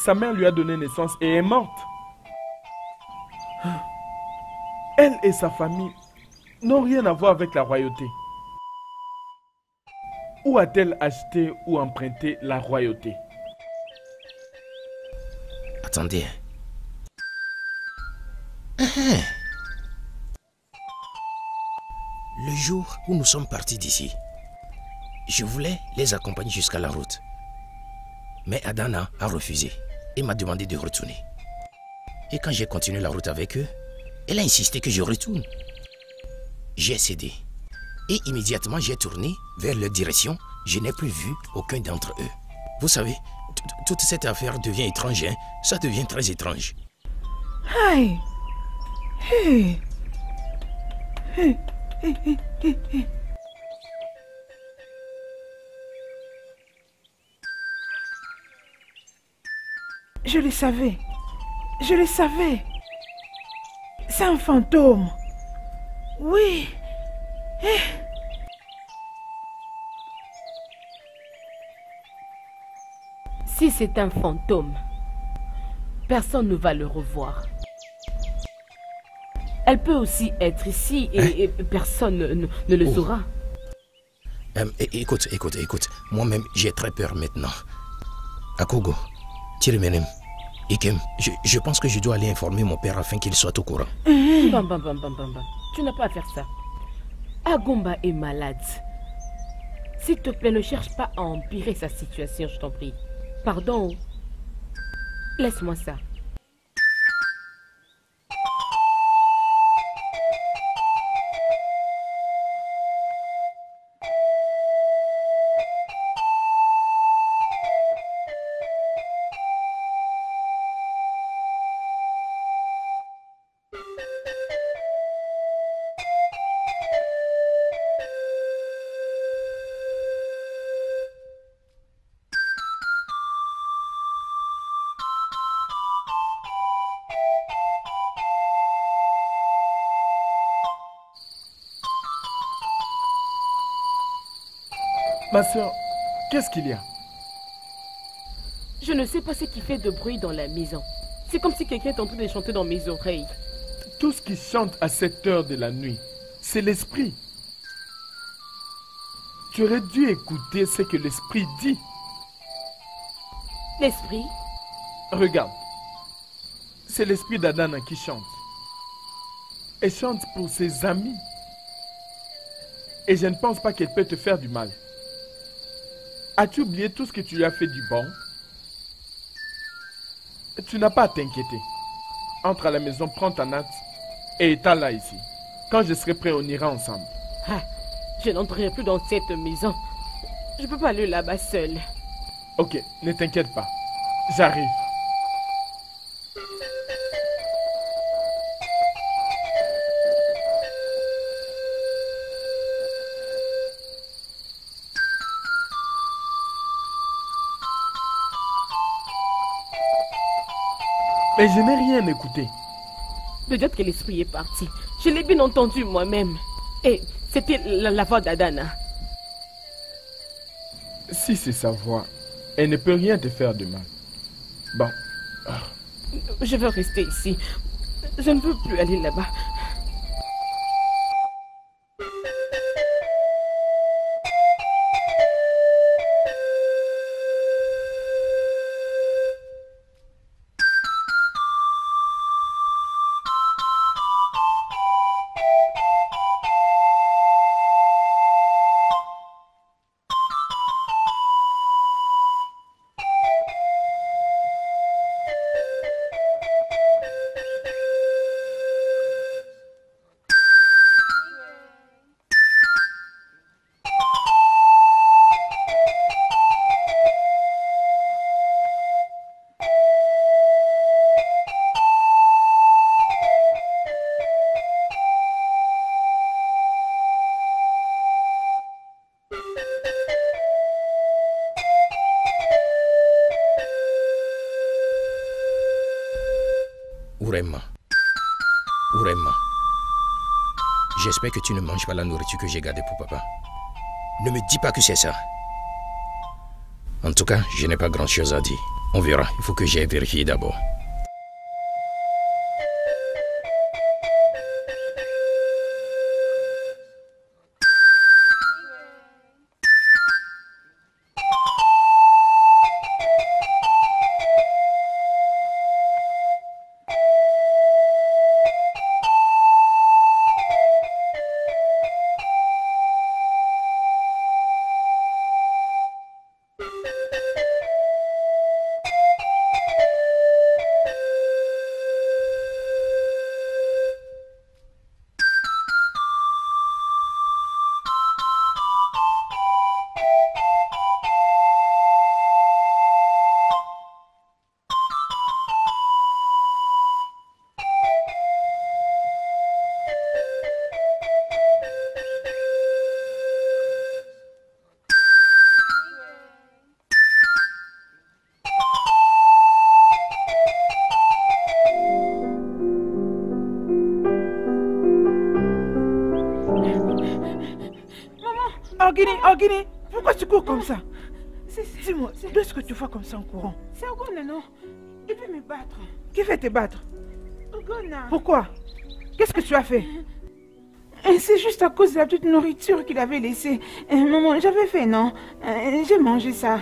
Sa mère lui a donné naissance et est morte. Elle et sa famille n'ont rien à voir avec la royauté. Où a-t-elle acheté ou emprunté la royauté? Attendez. Le jour où nous sommes partis d'ici, je voulais les accompagner jusqu'à la route. Mais Adana a refusé et m'a demandé de retourner. Et quand j'ai continué la route avec eux, elle a insisté que je retourne. J'ai cédé. Et immédiatement, j'ai tourné vers leur direction. Je n'ai plus vu aucun d'entre eux. Vous savez, toute cette affaire devient étrange, hein? Ça devient très étrange. Aïe! Hey! Hey! Hey! Hey! Hey! Hey! Je le savais. C'est un fantôme. Oui. Si c'est un fantôme, personne ne va le revoir. Elle peut aussi être ici et personne ne le saura. Écoute. Moi-même, j'ai très peur maintenant. Akugo. Chinemere, Ikem, je pense que je dois aller informer mon père afin qu'il soit au courant. Tu n'as pas à faire ça. Agumba est malade. S'il te plaît, ne cherche pas à empirer sa situation, je t'en prie. Pardon. Laisse-moi ça. Ma soeur, qu'est-ce qu'il y a? Je ne sais pas ce qui fait de bruit dans la maison. C'est comme si quelqu'un tentait de chanter dans mes oreilles. Tout ce qui chante à cette heure de la nuit, c'est l'esprit. Tu aurais dû écouter ce que l'esprit dit. L'esprit? Regarde, c'est l'esprit d'Adana qui chante. Elle chante pour ses amis. Et je ne pense pas qu'elle peut te faire du mal. As-tu oublié tout ce que tu lui as fait du bon? Tu n'as pas à t'inquiéter. Entre à la maison, prends ta natte et étale-la ici. Quand je serai prêt, on ira ensemble. Ah, je n'entrerai plus dans cette maison. Je ne peux pas aller là-bas seule. Ok, ne t'inquiète pas. J'arrive. Mais je n'ai rien écouté. Peut-être que l'esprit est parti. Je l'ai bien entendu moi-même. Et c'était la voix d'Adana. Si c'est sa voix, elle ne peut rien te faire de mal. Bon. Je veux rester ici. Je ne veux plus aller là-bas. Orima, j'espère que tu ne manges pas la nourriture que j'ai gardée pour papa. Ne me dis pas que c'est ça. En tout cas, je n'ai pas grand-chose à dire. On verra, il faut que j'aille vérifier d'abord. Guinée, pourquoi tu cours comme ça? Dis-moi, d'où est-ce que tu vas comme ça en courant? C'est Ougon, non? Il veut me battre. Qui veut te battre? Ougon. Pourquoi? Qu'est-ce que tu as fait? C'est juste à cause de la petite nourriture qu'il avait laissée. Maman, j'avais fait, non? J'ai mangé ça.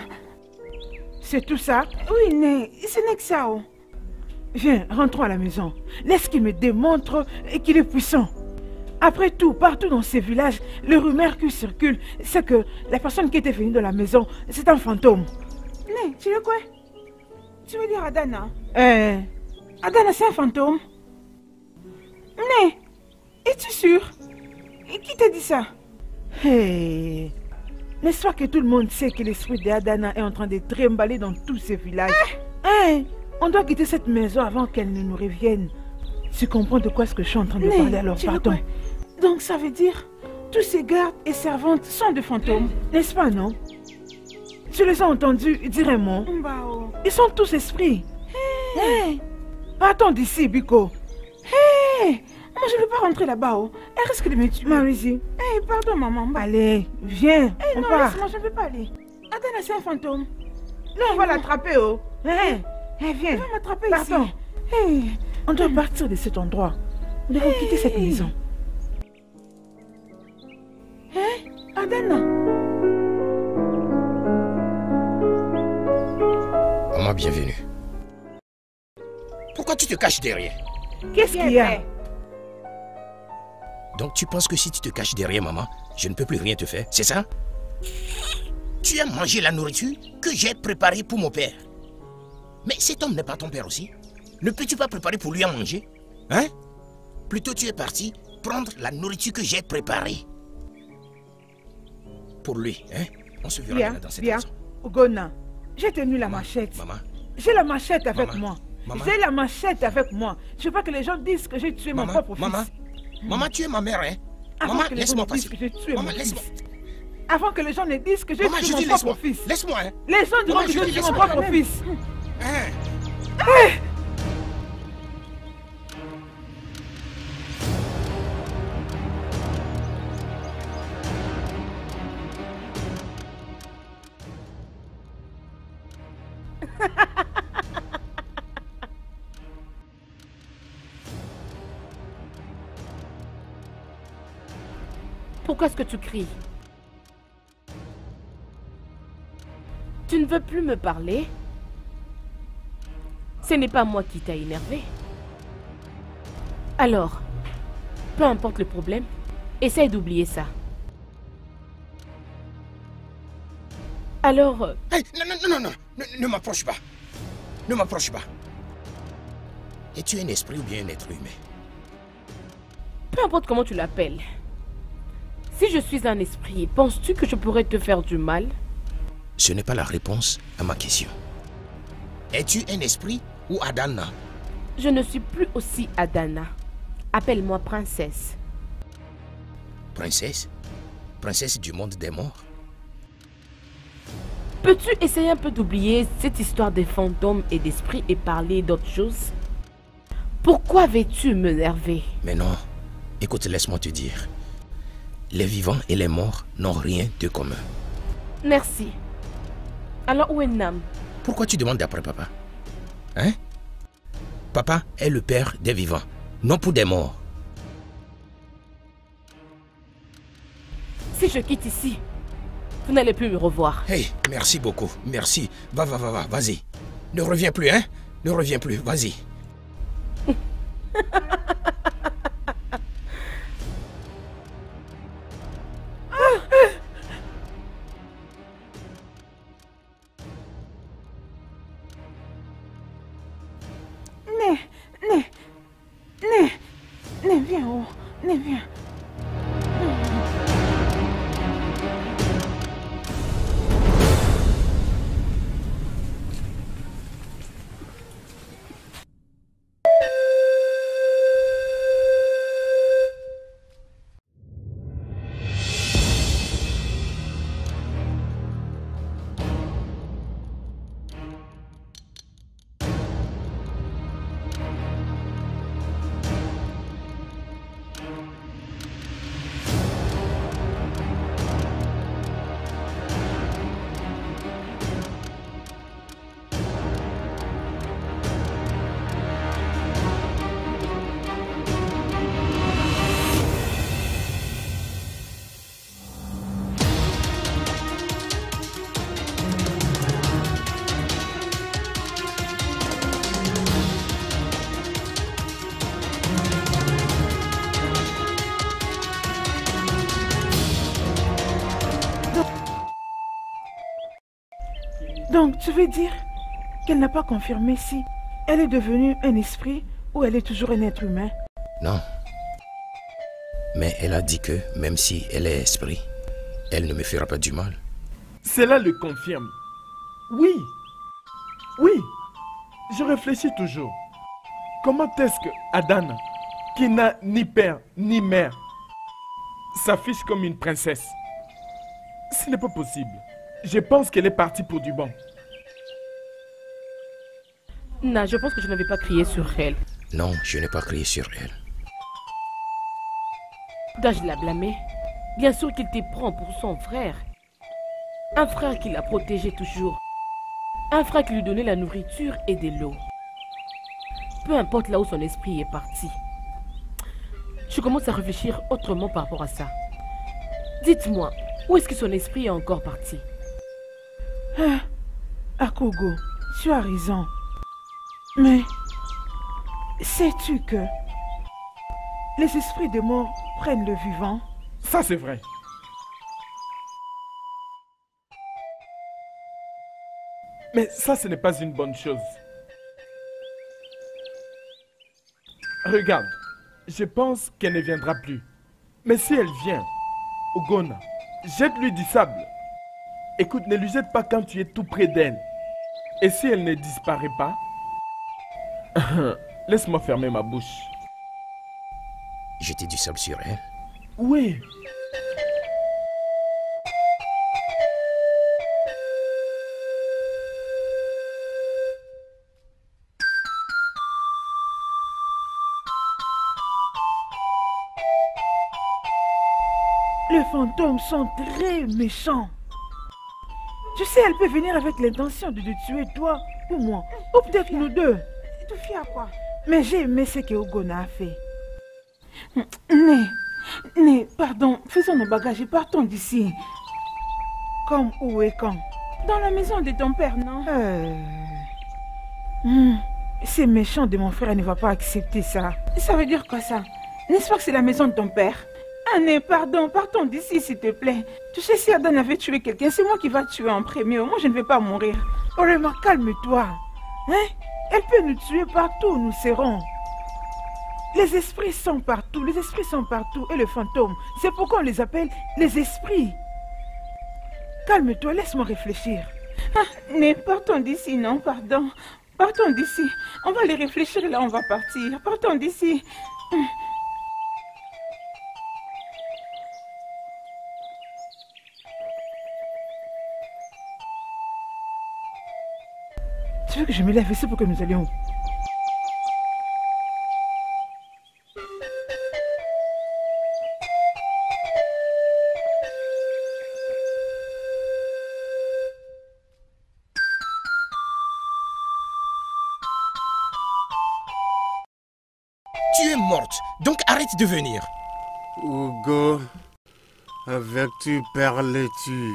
C'est tout ça? Oui, mais ce n'est que ça. Viens, rentrons à la maison. Laisse qu'il me démontre qu'il est puissant. Après tout, partout dans ces villages, les rumeurs qui circulent, c'est que la personne qui était venue de la maison, c'est un fantôme. Mais, tu veux quoi? Tu veux dire Adana? Adana, c'est un fantôme? Mais, es-tu sûr? Et qui t'a dit ça? Hey. N'est-ce pas que tout le monde sait que l'esprit d'Adana est en train de trimballer dans tous ces villages? Hey. On doit quitter cette maison avant qu'elle ne nous revienne. Tu comprends de quoi ce que je suis en train de parler alors, pardon. Donc ça veut dire tous ces gardes et servantes sont des fantômes, n'est-ce pas, non? Tu les as entendus dire un mot. Ils sont tous esprits. Hey. Partons d'ici, Biko. Hey. Moi, je ne veux pas rentrer là-bas. Oh. Elle risque de me tuer. Marie-Zi. Hey, pardon, maman. Allez, viens. Hey, on non, part. Laisse-moi, je ne veux pas aller. Adana, c'est un fantôme. Là, on va l'attraper. Oh. Hey. Hey, viens. Elle va m'attraper ici. Pardon. Hey. On doit partir de cet endroit. Nous devons quitter cette maison. Hein? Adana? Maman, bienvenue. Pourquoi tu te caches derrière? Qu'est-ce qu'il y a? Donc tu penses que si tu te caches derrière maman, je ne peux plus rien te faire, c'est ça? Tu as mangé la nourriture que j'ai préparée pour mon père. Mais cet homme n'est pas ton père aussi? Ne peux-tu pas préparer pour lui à manger? Hein? Plutôt tu es parti prendre la nourriture que j'ai préparée. Pour lui, hein? On se verra dans cette maison. Ogona, j'ai tenu la machette. Maman. J'ai la machette avec moi. J'ai la machette avec moi. Je veux pas que les gens disent que j'ai tué mon propre fils. Maman, tu es ma mère, hein? Avant maman, laisse-moi passer. Maman, laisse-moi. Avant que les gens ne disent que j'ai tué mon propre fils. Laisse-moi, hein? Les gens diront que j'ai tué mon propre fils. Hein? Hey! Pourquoi est-ce que tu cries? Tu ne veux plus me parler? Ce n'est pas moi qui t'a énervé. Alors, peu importe le problème, essaye d'oublier ça. Alors... Hey, non, ne m'approche pas. Ne m'approche pas. Es-tu un esprit ou bien un être humain? Peu importe comment tu l'appelles. Si je suis un esprit, penses-tu que je pourrais te faire du mal? Ce n'est pas la réponse à ma question. Es-tu un esprit ou Adana? Je ne suis plus aussi Adana. Appelle-moi princesse. Princesse? Princesse du monde des morts? Peux-tu essayer un peu d'oublier cette histoire des fantômes et d'esprits et parler d'autre chose? Pourquoi veux-tu m'énerver? Mais non. Écoute, laisse-moi te dire. Les vivants et les morts n'ont rien de commun. Merci. Alors où est Nam? Pourquoi tu demandes d'après papa? Hein? Papa est le père des vivants, non pour des morts. Si je quitte ici, vous n'allez plus me revoir. Hey, merci beaucoup, merci. Va, vas-y. Ne reviens plus, hein? Ne reviens plus, vas-y. Donc, tu veux dire qu'elle n'a pas confirmé si elle est devenue un esprit ou elle est toujours un être humain? Non. Mais elle a dit que même si elle est esprit, elle ne me fera pas du mal. Cela le confirme. Oui. Oui. Je réfléchis toujours. Comment est-ce que Adana, qui n'a ni père ni mère, s'affiche comme une princesse? Ce n'est pas possible. Je pense qu'elle est partie pour du bon. Non, je pense que je n'avais pas crié sur elle. Non, je n'ai pas crié sur elle. Dois-je la blâmer? Bien sûr qu'il te prend pour son frère. Un frère qui l'a protégé toujours. Un frère qui lui donnait la nourriture et de l'eau. Peu importe là où son esprit est parti. Je commence à réfléchir autrement par rapport à ça. Dites-moi, où est-ce que son esprit est encore parti? Akugo, tu as raison. Mais, sais-tu que les esprits des morts prennent le vivant? Ça c'est vrai. Mais ça, ce n'est pas une bonne chose. Regarde, je pense qu'elle ne viendra plus. Mais si elle vient, Ougon, jette-lui du sable. Écoute, ne lui jette pas quand tu es tout près d'elle. Et si elle ne disparaît pas, laisse-moi fermer ma bouche. Jeter du sable sur elle? Oui. Les fantômes sont très méchants. Tu sais, elle peut venir avec l'intention de te tuer toi ou moi, ou peut-être nous deux. Tout fier à quoi? Mais j'ai aimé ce que Ougon a fait. Né, pardon, faisons nos bagages et partons d'ici. Comme où et quand? Dans la maison de ton père, non? C'est méchant de mon frère, il ne va pas accepter ça. Ça veut dire quoi ça? N'est-ce pas que c'est la maison de ton père? Né, pardon, partons d'ici s'il te plaît. Tu sais, si Adam avait tué quelqu'un, c'est moi qui va tuer en premier. Moi, je ne vais pas mourir. Orima, calme-toi. Hein? Elle peut nous tuer partout où nous serons. Les esprits sont partout, les esprits sont partout. Et les fantômes, c'est pourquoi on les appelle les esprits. Calme-toi, laisse-moi réfléchir. Né, partons d'ici, non, pardon. Partons d'ici. On va les réfléchir, là, on va partir. Partons d'ici. Tu veux que je me lève ici pour que nous allions? Tu es morte, donc arrête de venir. Ougo, avec tu parles-tu?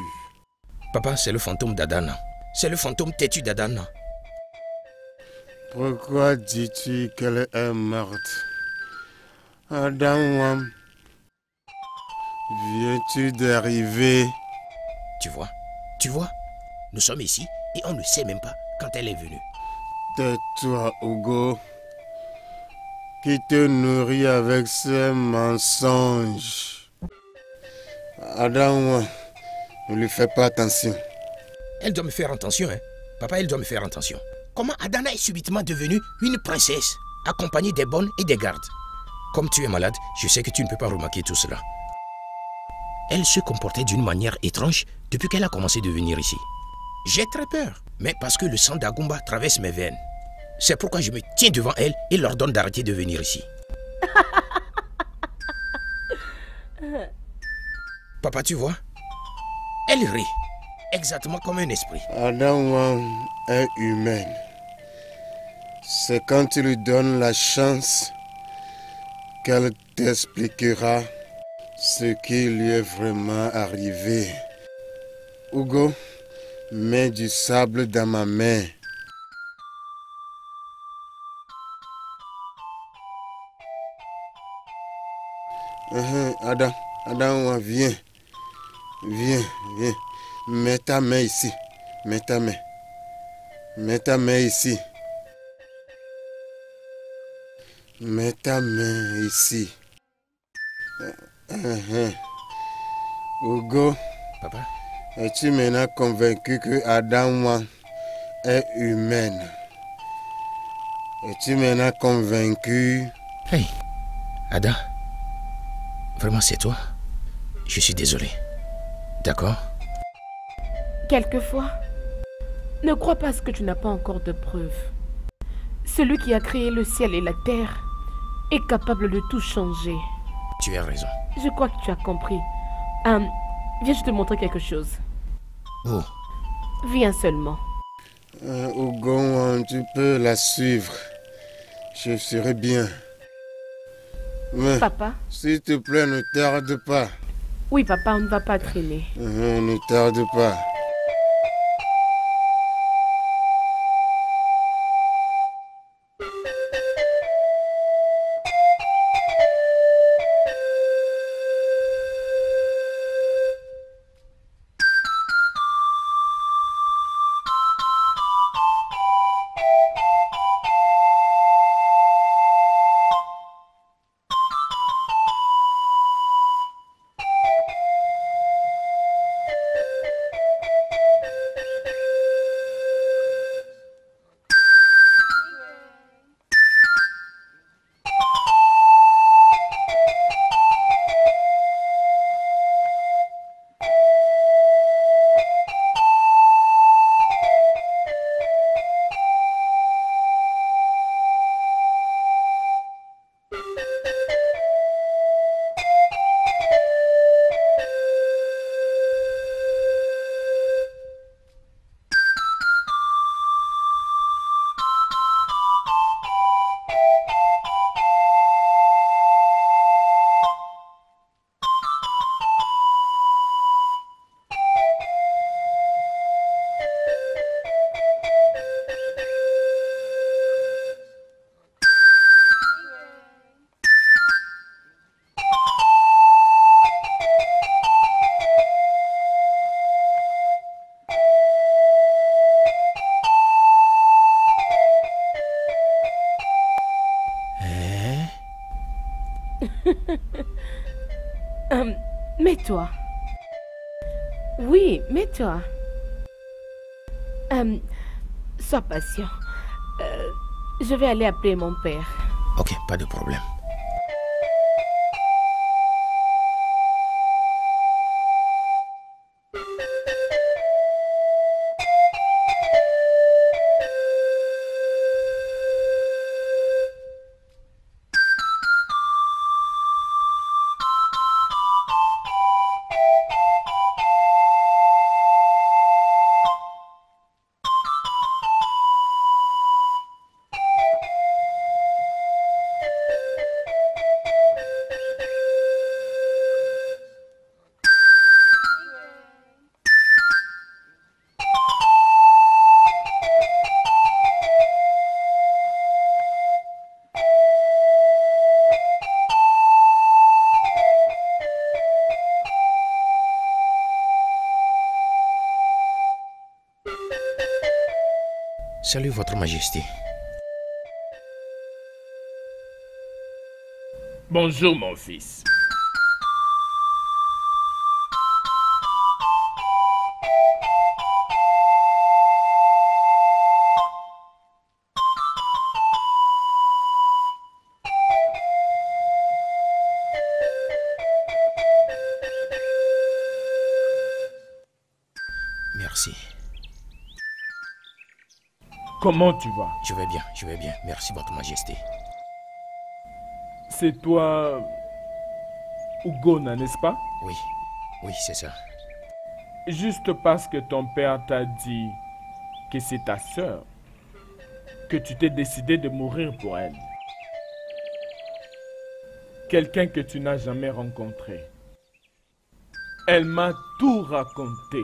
Papa, c'est le fantôme d'Adana. C'est le fantôme têtu d'Adana. Pourquoi dis-tu qu'elle est morte? Adana, viens-tu d'arriver? Tu vois, nous sommes ici et on ne sait même pas quand elle est venue. Tais-toi, Ougo, qui te nourrit avec ce mensonge. Adana, ne lui fais pas attention. Elle doit me faire attention, hein? Papa, elle doit me faire attention. Comment Adana est subitement devenue une princesse, accompagnée des bonnes et des gardes? Comme tu es malade, je sais que tu ne peux pas remarquer tout cela. Elle se comportait d'une manière étrange depuis qu'elle a commencé de venir ici. J'ai très peur, mais parce que le sang d'Agumba traverse mes veines. C'est pourquoi je me tiens devant elle et leur donne d'arrêter de venir ici. Papa, tu vois? Elle rit. Exactement comme un esprit. Adana est humaine. C'est quand tu lui donnes la chance qu'elle t'expliquera ce qui lui est vraiment arrivé. Ougo, mets du sable dans ma main. Adana, viens. Mets ta main ici. Mets ta main. Mets ta main ici. Mets ta main ici. Ougon, papa, es-tu maintenant convaincu que Adama est humaine? Es-tu maintenant convaincu? Hey, Ada, vraiment c'est toi? Je suis désolé. D'accord? Quelquefois, ne crois pas ce que tu n'as pas encore de preuves. Celui qui a créé le ciel et la terre est capable de tout changer. Tu as raison. Je crois que tu as compris. Viens, je te montrer quelque chose. Oh. Viens seulement. Ougon, tu peux la suivre. Je serai bien. Mais, papa? S'il te plaît, ne tarde pas. Oui, papa, on ne va pas traîner. Ne tarde pas. Mets-toi. Oui, mets-toi. Sois patient. Je vais aller appeler mon père. Ok, pas de problème. Salut, Votre Majesté. Bonjour, mon fils. Comment tu vas? Je vais bien, merci Votre Majesté. C'est toi... Ougona, n'est-ce pas? Oui, oui, c'est ça. Juste parce que ton père t'a dit que c'est ta sœur, que tu t'es décidé de mourir pour elle. Quelqu'un que tu n'as jamais rencontré. Elle m'a tout raconté.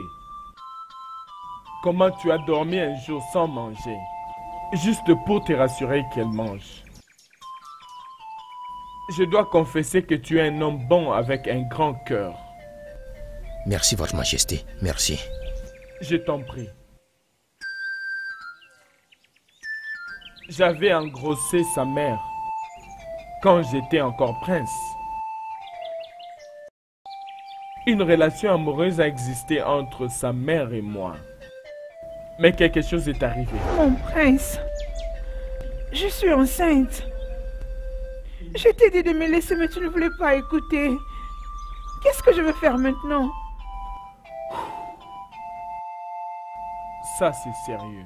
Comment tu as dormi un jour sans manger, juste pour te rassurer qu'elle mange. Je dois confesser que tu es un homme bon avec un grand cœur. Merci, Votre Majesté, merci. Je t'en prie. J'avais engrossé sa mère quand j'étais encore prince. Une relation amoureuse a existé entre sa mère et moi. Mais quelque chose est arrivé. Mon prince, je suis enceinte. Je t'ai dit de me laisser, mais tu ne voulais pas écouter. Qu'est-ce que je vais faire maintenant? Ça, c'est sérieux.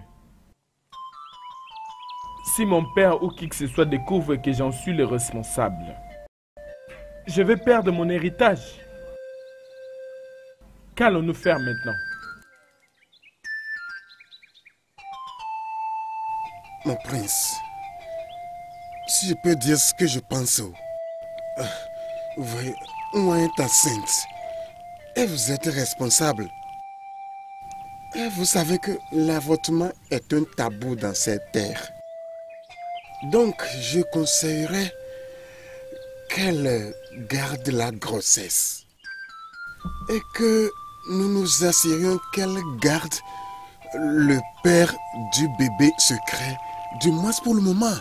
Si mon père ou qui que ce soit découvre que j'en suis le responsable, je vais perdre mon héritage. Qu'allons-nous faire maintenant? Mon prince, si je peux dire ce que je pense, vous voyez, moi est enceinte et vous êtes responsable. Et vous savez que l'avortement est un tabou dans cette terre. Donc, je conseillerais qu'elle garde la grossesse et que nous nous assurions qu'elle garde le père du bébé secret, du moins pour le moment.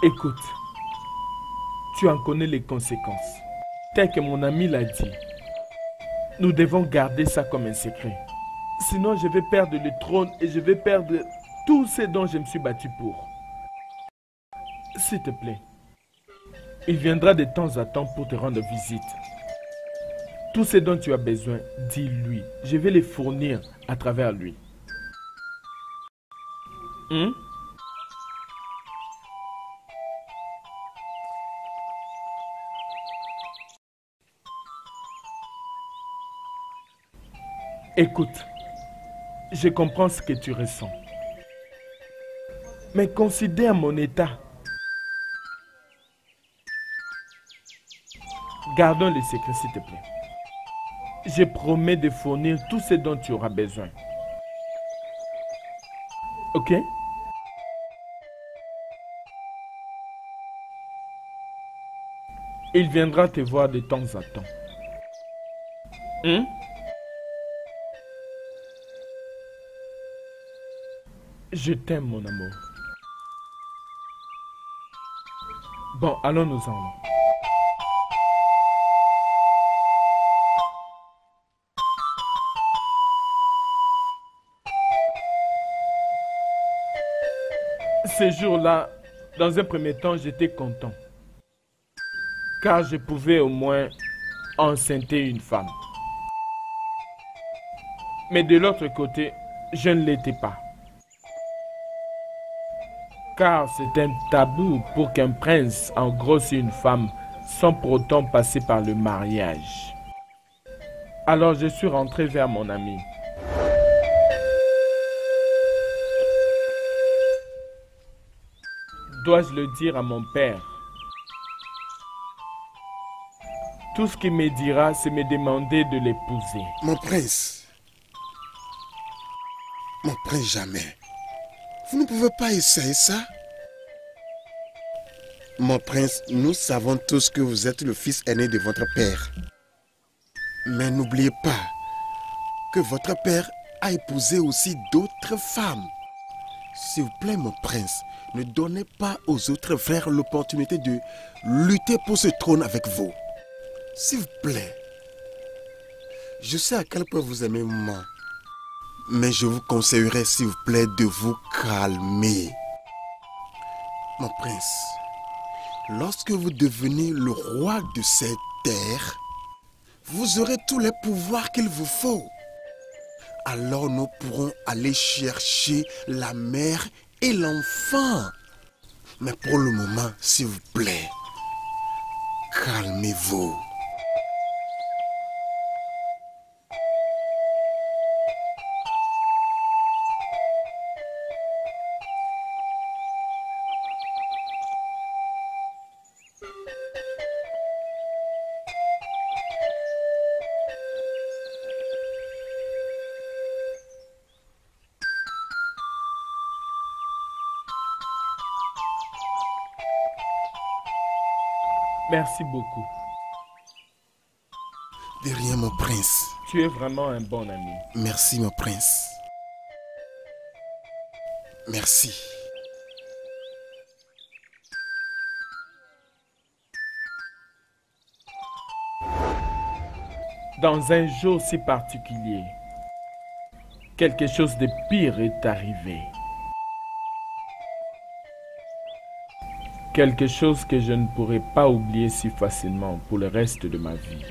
Écoute, tu en connais les conséquences. Tel que mon ami l'a dit, nous devons garder ça comme un secret. Sinon, je vais perdre le trône et je vais perdre tout ce dont je me suis battu pour. S'il te plaît, il viendra de temps à temps pour te rendre visite. Tout ce dont tu as besoin, dis-lui. Je vais les fournir à travers lui. Écoute, je comprends ce que tu ressens. Mais considère mon état. Gardons le secret, s'il te plaît. Je promets de fournir tout ce dont tu auras besoin. Ok? Il viendra te voir de temps à temps. Je t'aime, mon amour. Bon, allons-nous-en. Ces jours-là, dans un premier temps, j'étais content. Car je pouvais au moins enceinte une femme. Mais de l'autre côté, je ne l'étais pas. Car c'est un tabou pour qu'un prince engrosse une femme sans pour autant passer par le mariage. Alors je suis rentré vers mon ami. Dois-je le dire à mon père? Tout ce qu'il me dira, c'est me demander de l'épouser. Mon prince jamais. Vous ne pouvez pas essayer ça? Mon prince, nous savons tous que vous êtes le fils aîné de votre père. Mais n'oubliez pas que votre père a épousé aussi d'autres femmes. S'il vous plaît, mon prince, ne donnez pas aux autres frères l'opportunité de lutter pour ce trône avec vous. S'il vous plaît, je sais à quel point vous aimez moi. Mais je vous conseillerais, s'il vous plaît, de vous calmer. Mon prince, lorsque vous devenez le roi de cette terre, vous aurez tous les pouvoirs qu'il vous faut. alors nous pourrons aller chercher la mère et l'enfant. Mais pour le moment, s'il vous plaît, calmez-vous. Merci beaucoup. De rien, mon prince. Tu es vraiment un bon ami. Merci, mon prince. Merci. Dans un jour si particulier, quelque chose de pire est arrivé. Quelque chose que je ne pourrai pas oublier si facilement pour le reste de ma vie.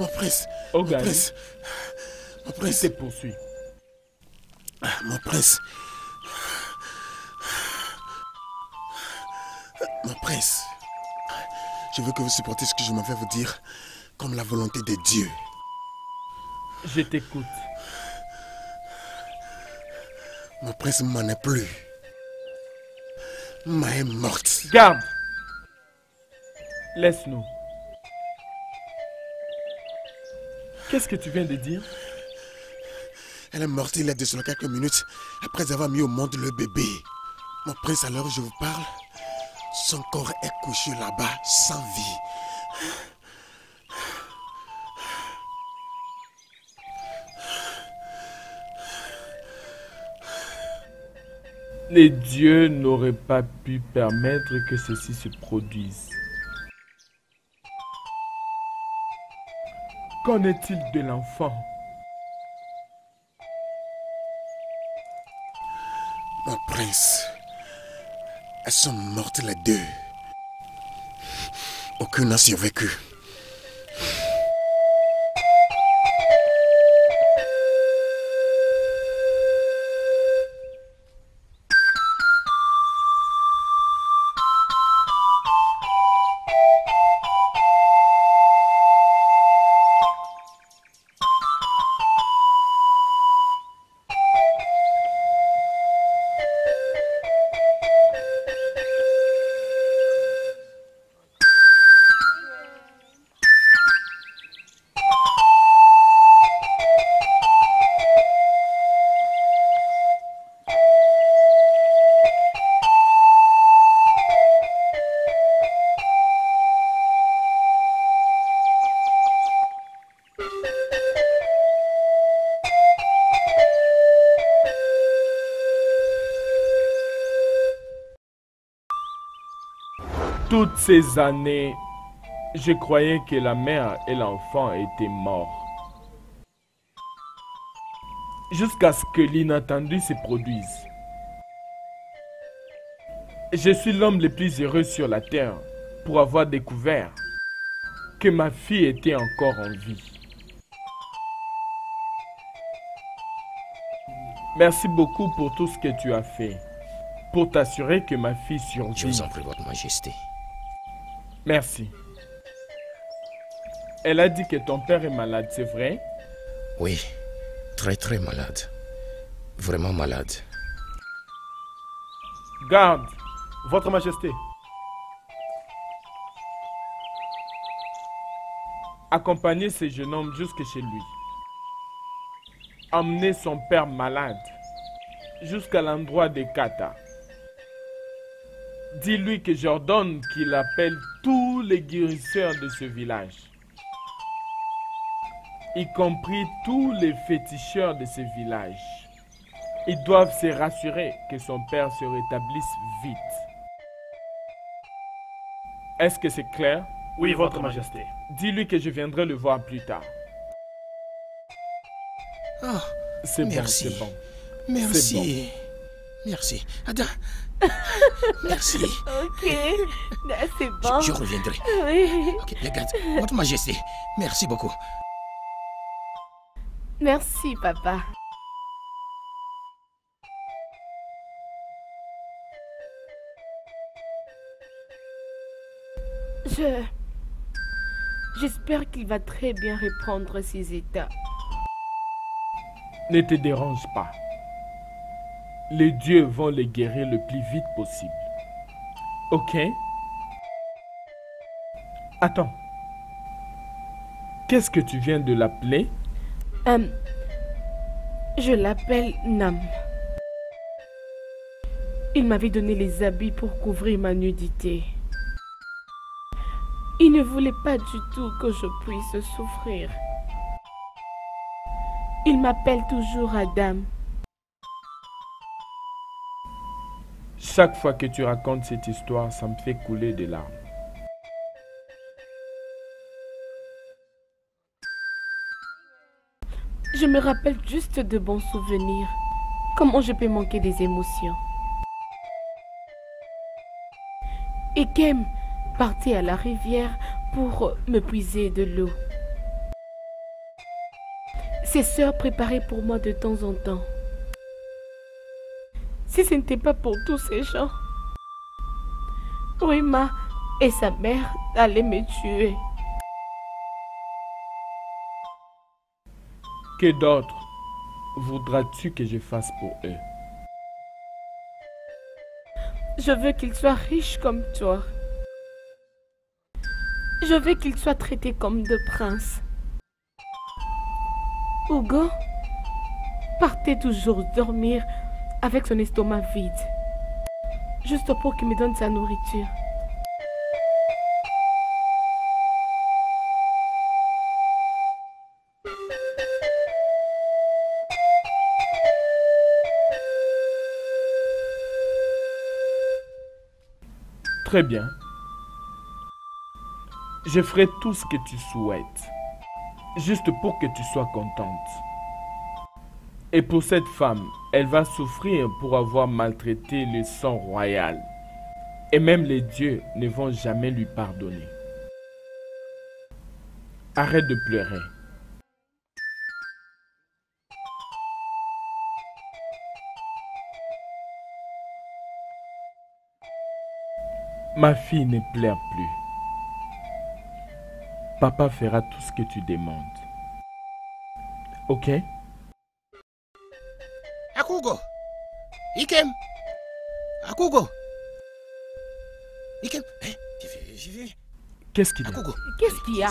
Mon prince, Ogadi, mon prince te poursuit. Mon prince, je veux que vous supportez ce que je m'en vais vous dire comme la volonté de Dieu. Je t'écoute. Mon prince ne m'en est plus. Ma est morte. Garde. Laisse-nous. Qu'est-ce que tu viens de dire? Elle est morte il y a de cela quelques minutes après avoir mis au monde le bébé. Mon prince, à l'heure où je vous parle, son corps est couché là-bas sans vie. Les dieux n'auraient pas pu permettre que ceci se produise. Qu'en est-il de l'enfant? Mon prince, elles sont mortes les deux. Aucune n'a survécu. Toutes ces années, je croyais que la mère et l'enfant étaient morts. Jusqu'à ce que l'inattendu se produise. Je suis l'homme le plus heureux sur la terre pour avoir découvert que ma fille était encore en vie. Merci beaucoup pour tout ce que tu as fait, pour t'assurer que ma fille survive. Je vous en prie, votre majesté. Merci. Elle a dit que ton père est malade, c'est vrai? Oui, très malade. Vraiment malade. Garde, votre majesté. Accompagnez ce jeune homme jusque chez lui. Emmenez son père malade jusqu'à l'endroit des Kata. Dis-lui que j'ordonne qu'il appelle tous les guérisseurs de ce village, y compris tous les féticheurs de ce village. Ils doivent se rassurer que son père se rétablisse vite. Est-ce que c'est clair? Oui, votre majesté. Dis-lui que je viendrai le voir plus tard. Oh, c'est bon, c'est bon. Merci. Bon. Merci. Attends. Merci. Ok, c'est bon. Je reviendrai. Oui. Ok, regarde, votre majesté, merci beaucoup. Merci, papa. J'espère qu'il va très bien reprendre ses états. Ne te dérange pas. Les dieux vont les guérir le plus vite possible. Ok? Attends. Qu'est-ce que tu viens de l'appeler? Je l'appelle Nam. Il m'avait donné les habits pour couvrir ma nudité. Il ne voulait pas du tout que je puisse souffrir. Il m'appelle toujours Adam. Chaque fois que tu racontes cette histoire, ça me fait couler des larmes. Je me rappelle juste de bons souvenirs. Comment je peux manquer des émotions? Ikem partit à la rivière pour me puiser de l'eau. Ses sœurs préparaient pour moi de temps en temps. Si ce n'était pas pour tous ces gens, Wima et sa mère allaient me tuer. Que d'autres voudras-tu que je fasse pour eux? Je veux qu'ils soient riches comme toi. Je veux qu'ils soient traités comme des princes. Ougon partait toujours dormir avec son estomac vide, juste pour qu'il me donne sa nourriture. Très bien. Je ferai tout ce que tu souhaites, juste pour que tu sois contente. Et pour cette femme, elle va souffrir pour avoir maltraité le sang royal. Et même les dieux ne vont jamais lui pardonner. Arrête de pleurer. Ma fille ne pleure plus. Papa fera tout ce que tu demandes. Ok? Akugo! Ikem! Akugo! Ikem! Hé, j'y vais. Qu'est-ce qu'il y a? Akugo! Qu'est-ce qu'il y a?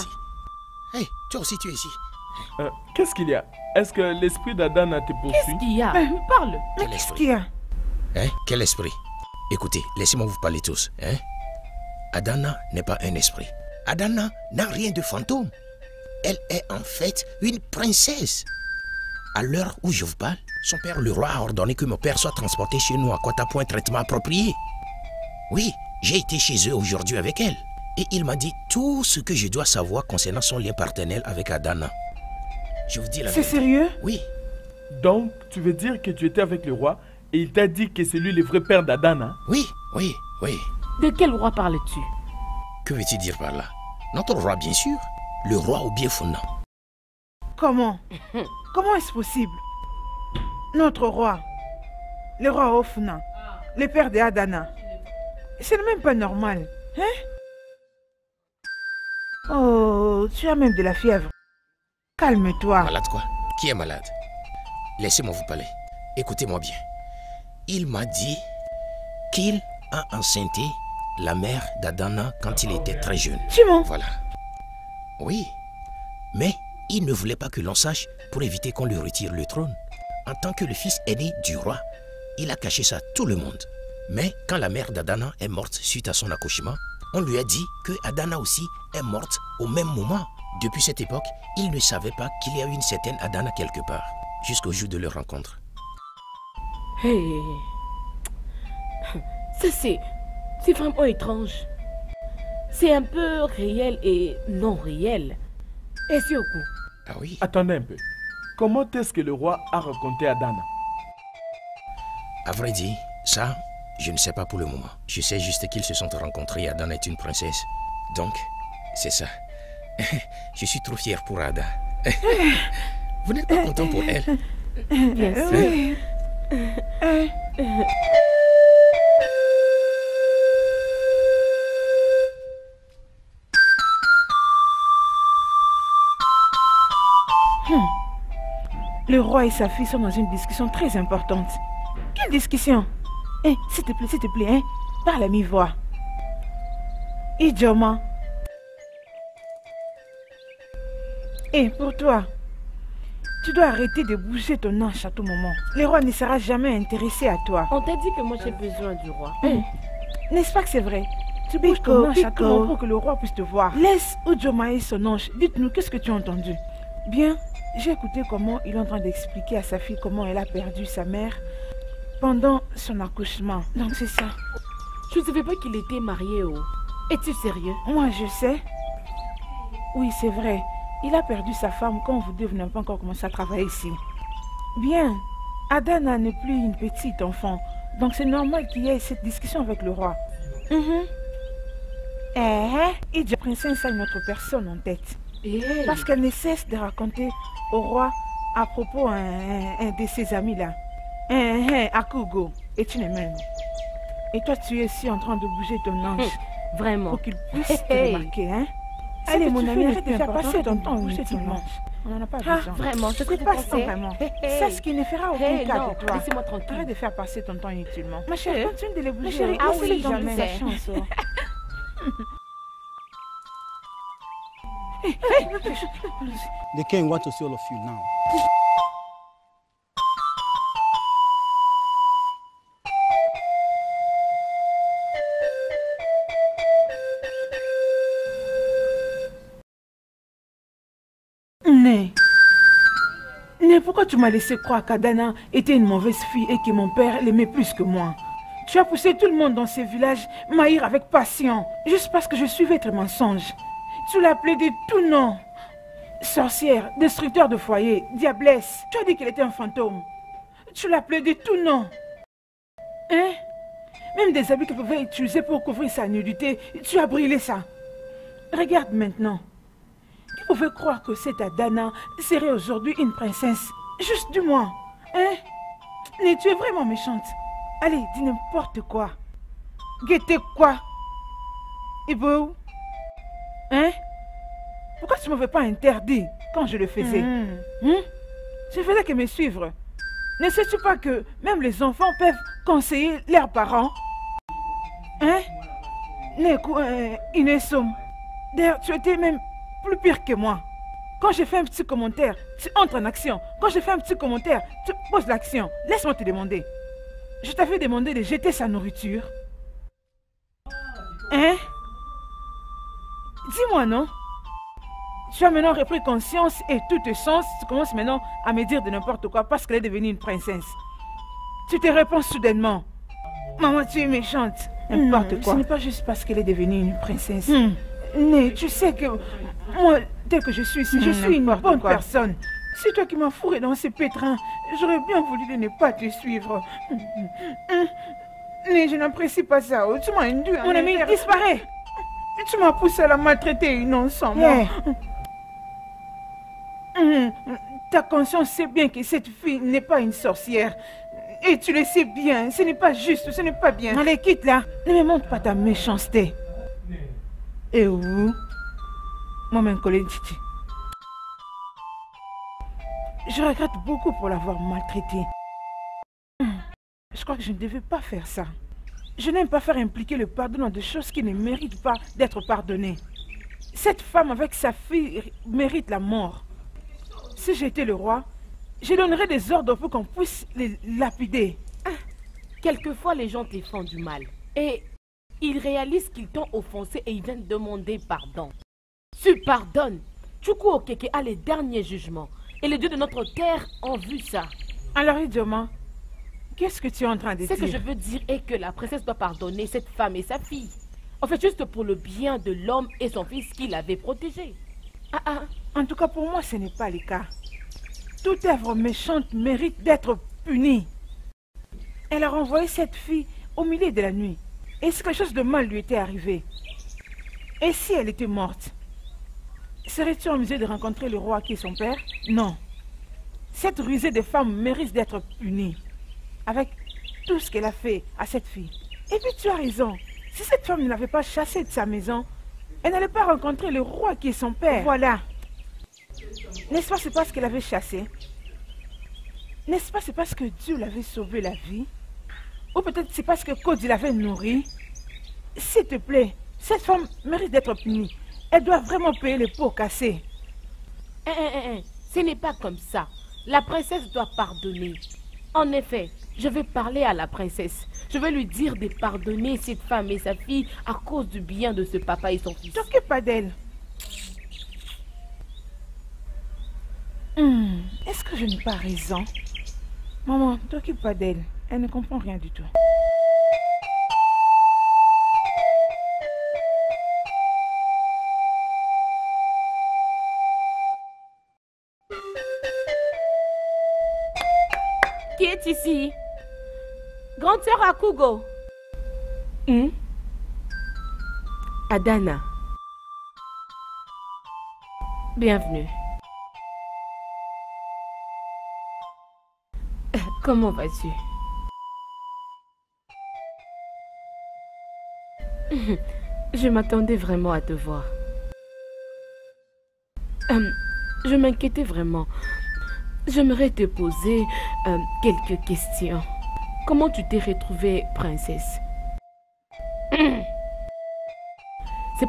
Hé, toi aussi tu es ici. Qu'est-ce qu'il y a? Est-ce que l'esprit d'Adana te poursuit? Qu'est-ce qu'il y a? Parle! Qu'est-ce qu'il y a? Hein? Quel esprit? Écoutez, laissez-moi vous parler tous. Hein? Adana n'est pas un esprit. Adana n'a rien de fantôme. Elle est en fait une princesse. À l'heure où je vous parle, son père, le roi, a ordonné que mon père soit transporté chez nous à Kota pour un traitement approprié. Oui, j'ai été chez eux aujourd'hui avec elle. Et il m'a dit tout ce que je dois savoir concernant son lien paternel avec Adana. Je vous dis la vérité. C'est sérieux? Oui. Donc, tu veux dire que tu étais avec le roi? Et il t'a dit que c'est lui le vrai père d'Adana? Oui, oui, oui. De quel roi parles-tu? Que veux-tu dire par là? Notre roi, bien sûr. Le roi Obiefuna. Comment? Comment est-ce possible? Notre roi, le roi Obiefuna, le père d'Adana. C'est même pas normal. Hein? Oh, tu as même de la fièvre. Calme-toi. Malade quoi? Qui est malade? Laissez-moi vous parler. Écoutez-moi bien. Il m'a dit qu'il a enceinté la mère d'Adana quand il était très jeune. Chima. Voilà. Oui. Mais il ne voulait pas que l'on sache pour éviter qu'on lui retire le trône. En tant que le fils aîné du roi, il a caché ça à tout le monde. Mais quand la mère d'Adana est morte suite à son accouchement, on lui a dit que Adana aussi est morte au même moment. Depuis cette époque, il ne savait pas qu'il y a eu une certaine Adana quelque part, jusqu'au jour de leur rencontre. Hey. Ça c'est vraiment étrange. C'est un peu réel et non réel. Et c'est au coup. Ah oui. Attendez un peu. Comment est-ce que le roi a raconté Adana? À vrai dire, ça, je ne sais pas pour le moment. Je sais juste qu'ils se sont rencontrés. Adana est une princesse. Donc, c'est ça. Je suis trop fier pour Ada. Vous n'êtes pas content pour elle? Bien sûr. Le roi et sa fille sont dans une discussion très importante. Quelle discussion? Eh, s'il te plaît, hein? Parle à mi-voix. Idioma. Eh, pour toi, tu dois arrêter de bouger ton anche à tout moment. Le roi ne sera jamais intéressé à toi. On t'a dit que moi j'ai besoin du roi. N'est-ce pas que c'est vrai? Tu bouges ton anche à tout moment pour que le roi puisse te voir. Laisse Idioma et son anche. Dites-nous, qu'est-ce que tu as entendu? Bien, j'ai écouté comment il est en train d'expliquer à sa fille comment elle a perdu sa mère pendant son accouchement. Donc c'est ça. Je ne savais pas qu'il était marié. Es-tu sérieux? Moi je sais. Oui, c'est vrai. Il a perdu sa femme quand vous deux n'avez pas encore commencé à travailler ici. Bien, Adana n'est plus une petite enfant. Donc c'est normal qu'il y ait cette discussion avec le roi. Et la princesse a une autre personne en tête. Parce qu'elle ne cesse de raconter au roi à propos un de ses amis là. Akugo et Chinemere. Et toi tu es ici en train de bouger ton ange. Vraiment. Pour qu'il puisse te remarquer, hein. Allez mon ami, arrête de faire passer ton temps à bouger ton ange. On n'en a pas besoin. Vraiment, ce que tu passes vraiment. C'est ce qui ne fera aucun cas de toi. Laissez-moi tranquille. Arrête de faire passer ton temps inutilement. Ma chérie, continue de les bouger. Ma chérie, ah oui, j'en ai la chance. The king wants to see all of you now. Né, pourquoi tu m'as laissé croire qu'Adana était une mauvaise fille et que mon père l'aimait plus que moi? Tu as poussé tout le monde dans ce village m'haïr avec passion, juste parce que je suivais tes mensonges. Tu l'as appelée de tout nom. Sorcière, destructeur de foyer, diablesse. Tu as dit qu'elle était un fantôme. Tu l'as appelée de tout nom. Hein? Même des habits qu'elle pouvait utiliser pour couvrir sa nudité, tu as brûlé ça. Regarde maintenant. Qui pouvait croire que cette Adana serait aujourd'hui une princesse? Juste du moins. Hein? Mais tu es vraiment méchante. Allez, dis n'importe quoi. Guettez quoi? Ibo? Hein? Pourquoi tu ne m'avais pas interdit quand je le faisais? Je faisais que me suivre. Ne sais-tu pas que même les enfants peuvent conseiller leurs parents? Hein? D'ailleurs, tu étais même plus pire que moi. Quand je fais un petit commentaire, tu entres en action. Quand je fais un petit commentaire, tu poses l'action. Laisse-moi te demander. Je t'avais demandé de jeter sa nourriture. Hein? Dis-moi, non? Tu as maintenant repris conscience et tout te sens. Tu commences maintenant à me dire de n'importe quoi parce qu'elle est devenue une princesse. Tu te réponds soudainement. Maman, tu es méchante. N'importe quoi. Ce n'est pas juste parce qu'elle est devenue une princesse. Mais tu sais que moi, dès que je suis ici, je suis une bonne personne. C'est toi qui m'as fourré dans ces pétrins. J'aurais bien voulu ne pas te suivre. Mais je n'apprécie pas ça. Tu m'as induit. Mon ami, il disparaît. Tu m'as poussé à la maltraiter une ensemble. Ta conscience sait bien que cette fille n'est pas une sorcière. Et tu le sais bien, ce n'est pas juste, ce n'est pas bien. Allez, quitte là. Ne me montre pas ta méchanceté. Et où? Moi-même, Titi. Je regrette beaucoup pour l'avoir maltraitée. Je crois que je ne devais pas faire ça. Je n'aime pas faire impliquer le pardon dans des choses qui ne méritent pas d'être pardonnées. Cette femme avec sa fille mérite la mort. Si j'étais le roi, je donnerais des ordres pour qu'on puisse les lapider. Quelquefois, les gens te font du mal. Et ils réalisent qu'ils t'ont offensé et ils viennent demander pardon. Tu pardonnes. Du coup, Okeke a les derniers jugements. Et les dieux de notre terre ont vu ça. Alors, Idioma, qu'est-ce que tu es en train de dire? Ce que je veux dire est que la princesse doit pardonner cette femme et sa fille. En fait, juste pour le bien de l'homme et son fils qui l'avaient protégé. En tout cas, pour moi, ce n'est pas le cas. Toute œuvre méchante mérite d'être punie. Elle a renvoyé cette fille au milieu de la nuit. Et si quelque chose de mal lui était arrivé? Et si elle était morte? Serais-tu en mesure de rencontrer le roi qui est son père? Non. Cette rusée de femme mérite d'être punie avec tout ce qu'elle a fait à cette fille. Et puis tu as raison, si cette femme ne l'avait pas chassée de sa maison, elle n'allait pas rencontrer le roi qui est son père. Voilà. N'est-ce pas, c'est parce qu'elle avait chassé? N'est-ce pas, c'est parce que Dieu l'avait sauvé la vie? Ou peut-être c'est parce que Kodi l'avait nourrie? S'il te plaît, cette femme mérite d'être punie. Elle doit vraiment payer les pots cassés. Ce n'est pas comme ça. La princesse doit pardonner. En effet, je vais parler à la princesse. Je vais lui dire de pardonner cette femme et sa fille à cause du bien de ce papa et son fils. T'occupe pas d'elle. Est-ce que je n'ai pas raison? Maman, t'occupe pas d'elle. Elle ne comprend rien du tout. Qui est ici? Grande sœur Akugo. Adana. Bienvenue. Comment vas-tu? Je m'attendais vraiment à te voir. Je m'inquiétais vraiment. J'aimerais te poser quelques questions. Comment tu t'es retrouvée, princesse? C'est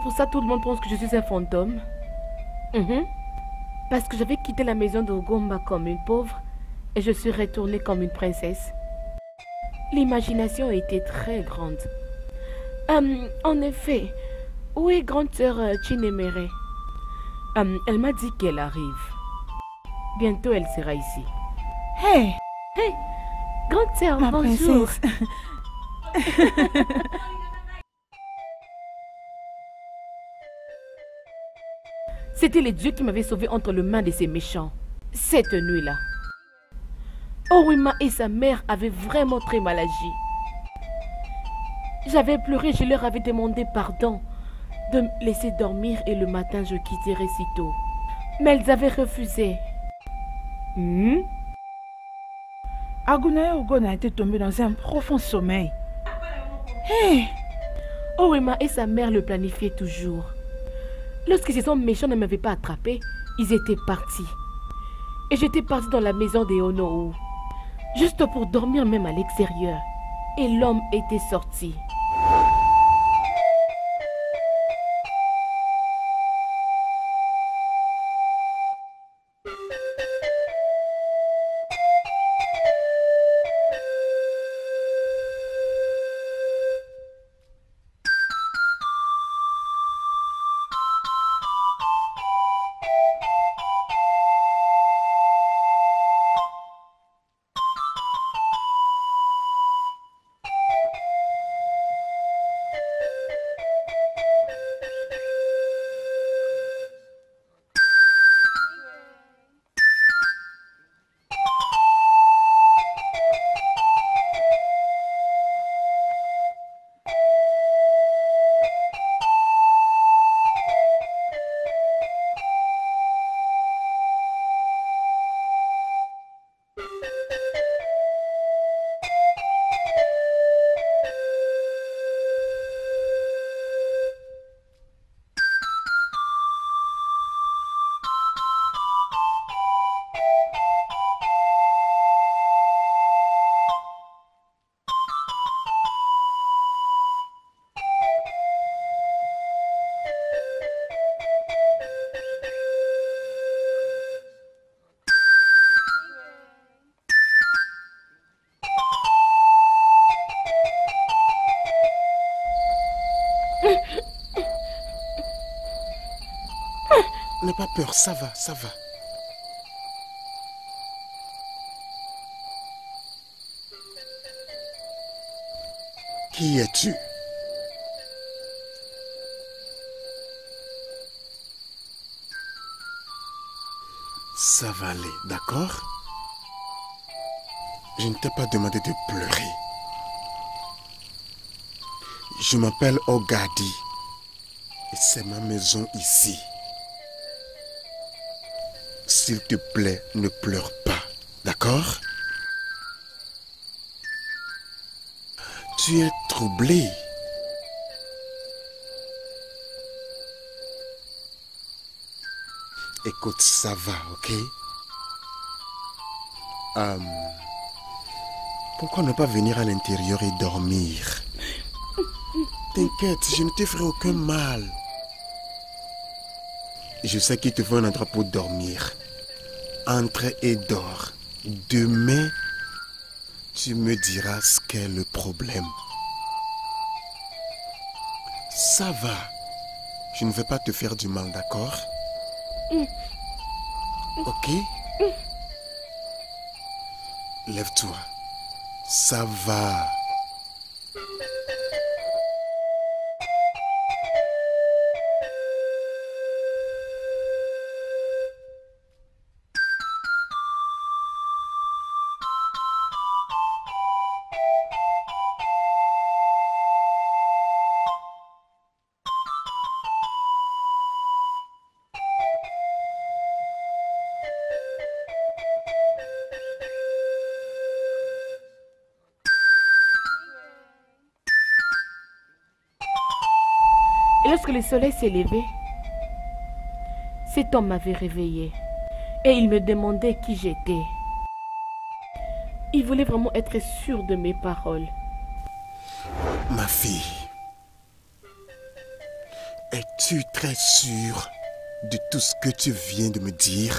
pour ça que tout le monde pense que je suis un fantôme. Parce que j'avais quitté la maison de Ogumba comme une pauvre et je suis retournée comme une princesse. L'imagination était très grande. En effet, où est grande sœur Chinemere? Elle m'a dit qu'elle arrive. Bientôt, elle sera ici. Hey! Hey! Grande sœur, bonjour! C'était le dieu qui m'avait sauvé entre les mains de ces méchants. Cette nuit-là. Orima et sa mère avaient vraiment très mal agi. J'avais pleuré, je leur avais demandé pardon de me laisser dormir et le matin, je quitterai si tôt. Mais elles avaient refusé. Aguna et Ougon a été tombé dans un profond sommeil. Orima et sa mère le planifiaient toujours. Lorsque ces hommes méchants ne m'avaient pas attrapé, ils étaient partis. Et j'étais partie dans la maison des Onou, juste pour dormir même à l'extérieur. Et l'homme était sorti. N'aie pas peur, ça va, ça va. Qui es-tu? Ça va aller, d'accord? Je ne t'ai pas demandé de pleurer. Je m'appelle Ogadi et c'est ma maison ici. S'il te plaît, ne pleure pas. D'accord? Tu es troublé. Écoute, ça va, ok? Pourquoi ne pas venir à l'intérieur et dormir? T'inquiète, je ne te ferai aucun mal. Je sais qu'il te faut un endroit pour dormir. Entre et dors. Demain, tu me diras ce qu'est le problème. Ça va. Je ne vais pas te faire du mal, d'accord? Ok? Lève-toi. Ça va. Le soleil s'est levé. Cet homme m'avait réveillé et il me demandait qui j'étais. Il voulait vraiment être sûr de mes paroles. Ma fille, es-tu très sûre de tout ce que tu viens de me dire?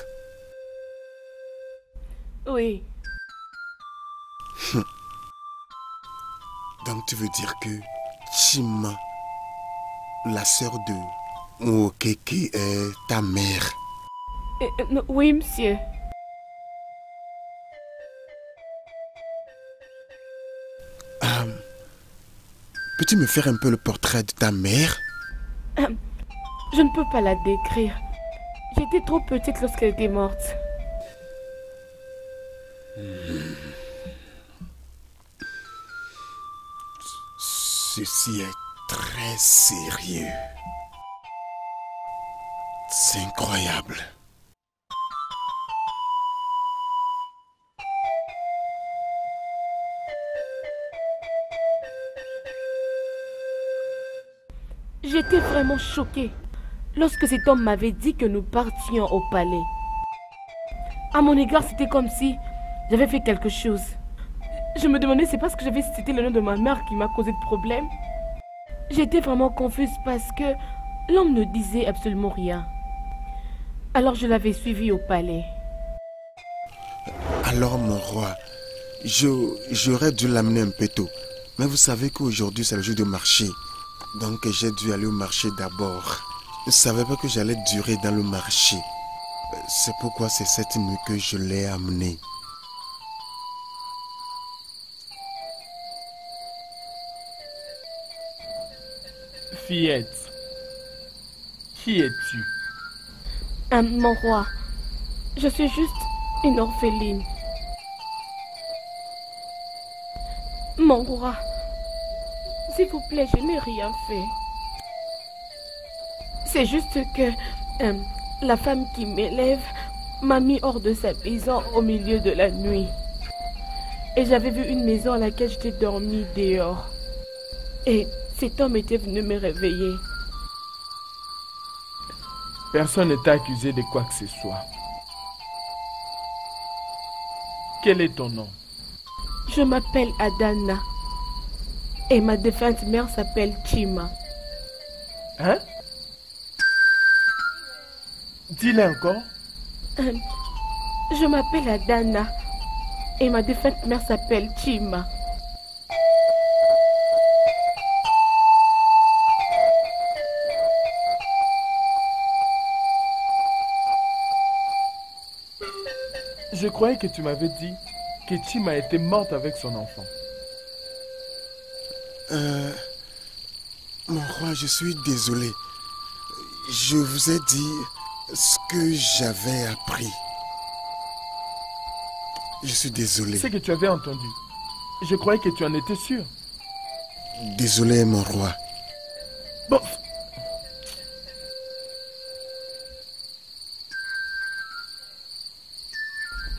Oui. Donc tu veux dire que Chima, la sœur de Mokeke, est ta mère? Oui, monsieur. Peux-tu me faire un peu le portrait de ta mère? Je ne peux pas la décrire. J'étais trop petite lorsqu'elle était morte. Ceci est très sérieux. C'est incroyable. J'étais vraiment choquée lorsque cet homme m'avait dit que nous partions au palais. À mon égard, c'était comme si j'avais fait quelque chose. Je me demandais, c'est parce que j'avais cité le nom de ma mère qui m'a causé de problème. J'étais vraiment confuse parce que l'homme ne disait absolument rien. Alors je l'avais suivi au palais. Alors mon roi, j'aurais dû l'amener un peu tôt. Mais vous savez qu'aujourd'hui c'est le jour de marché. Donc j'ai dû aller au marché d'abord. Je ne savais pas que j'allais durer dans le marché. C'est pourquoi c'est cette nuit que je l'ai amené. Fillette, qui es-tu? Mon roi, je suis juste une orpheline. Mon roi, s'il vous plaît, je n'ai rien fait. C'est juste que la femme qui m'élève m'a mis hors de sa maison au milieu de la nuit. Et j'avais vu une maison à laquelle j'étais dormie dehors. Et cet homme était venu me réveiller. Personne ne t'a accusé de quoi que ce soit. Quel est ton nom? Je m'appelle Adana. Et ma défunte mère s'appelle Chima. Hein? Dis-le encore. Je m'appelle Adana. Et ma défunte mère s'appelle Chima. Je croyais que tu m'avais dit que Chima était morte avec son enfant. Mon roi, je suis désolé. Je vous ai dit ce que j'avais appris. Je suis désolé. C'est que tu avais entendu. Je croyais que tu en étais sûr. Désolé, mon roi. Bon.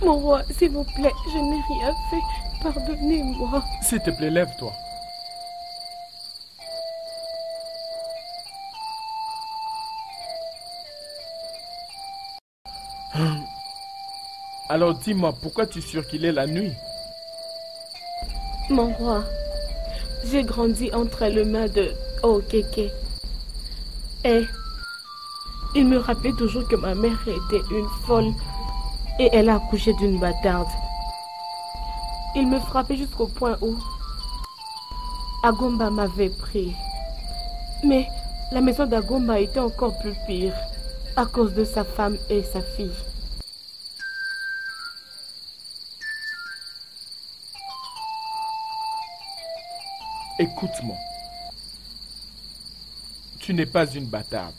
Mon roi, s'il vous plaît, je n'ai rien fait. Pardonnez-moi. S'il te plaît, lève-toi. Alors dis-moi, pourquoi tu circulais la nuit? Mon roi, j'ai grandi entre les mains de Okeke. Et il me rappelait toujours que ma mère était une folle et elle a accouché d'une bâtarde. Il me frappait jusqu'au point où Agumba m'avait pris. Mais la maison d'Agumba était encore plus pire à cause de sa femme et sa fille. Écoute-moi. Tu n'es pas une bâtarde.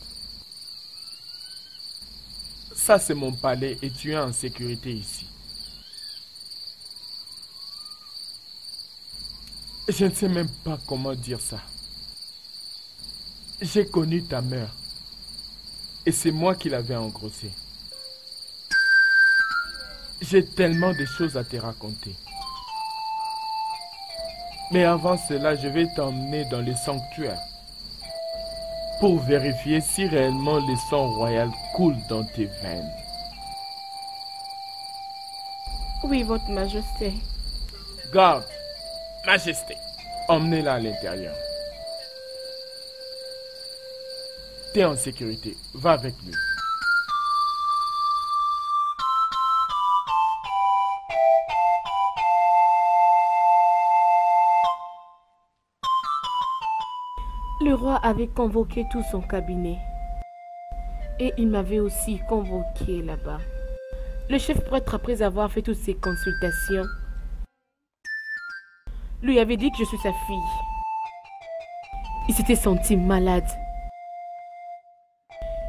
Ça, c'est mon palais et tu es en sécurité ici. Je ne sais même pas comment dire ça. J'ai connu ta mère. Et c'est moi qui l'avais engrossée. J'ai tellement de choses à te raconter. Mais avant cela, je vais t'emmener dans le sanctuaire pour vérifier si réellement le sang royal coule dans tes veines. Oui, votre majesté. Garde, majesté, emmenez-la à l'intérieur. T'es en sécurité, va avec lui. Le roi avait convoqué tout son cabinet et il m'avait aussi convoqué là-bas. Le chef prêtre, après avoir fait toutes ses consultations, lui avait dit que je suis sa fille. Il s'était senti malade.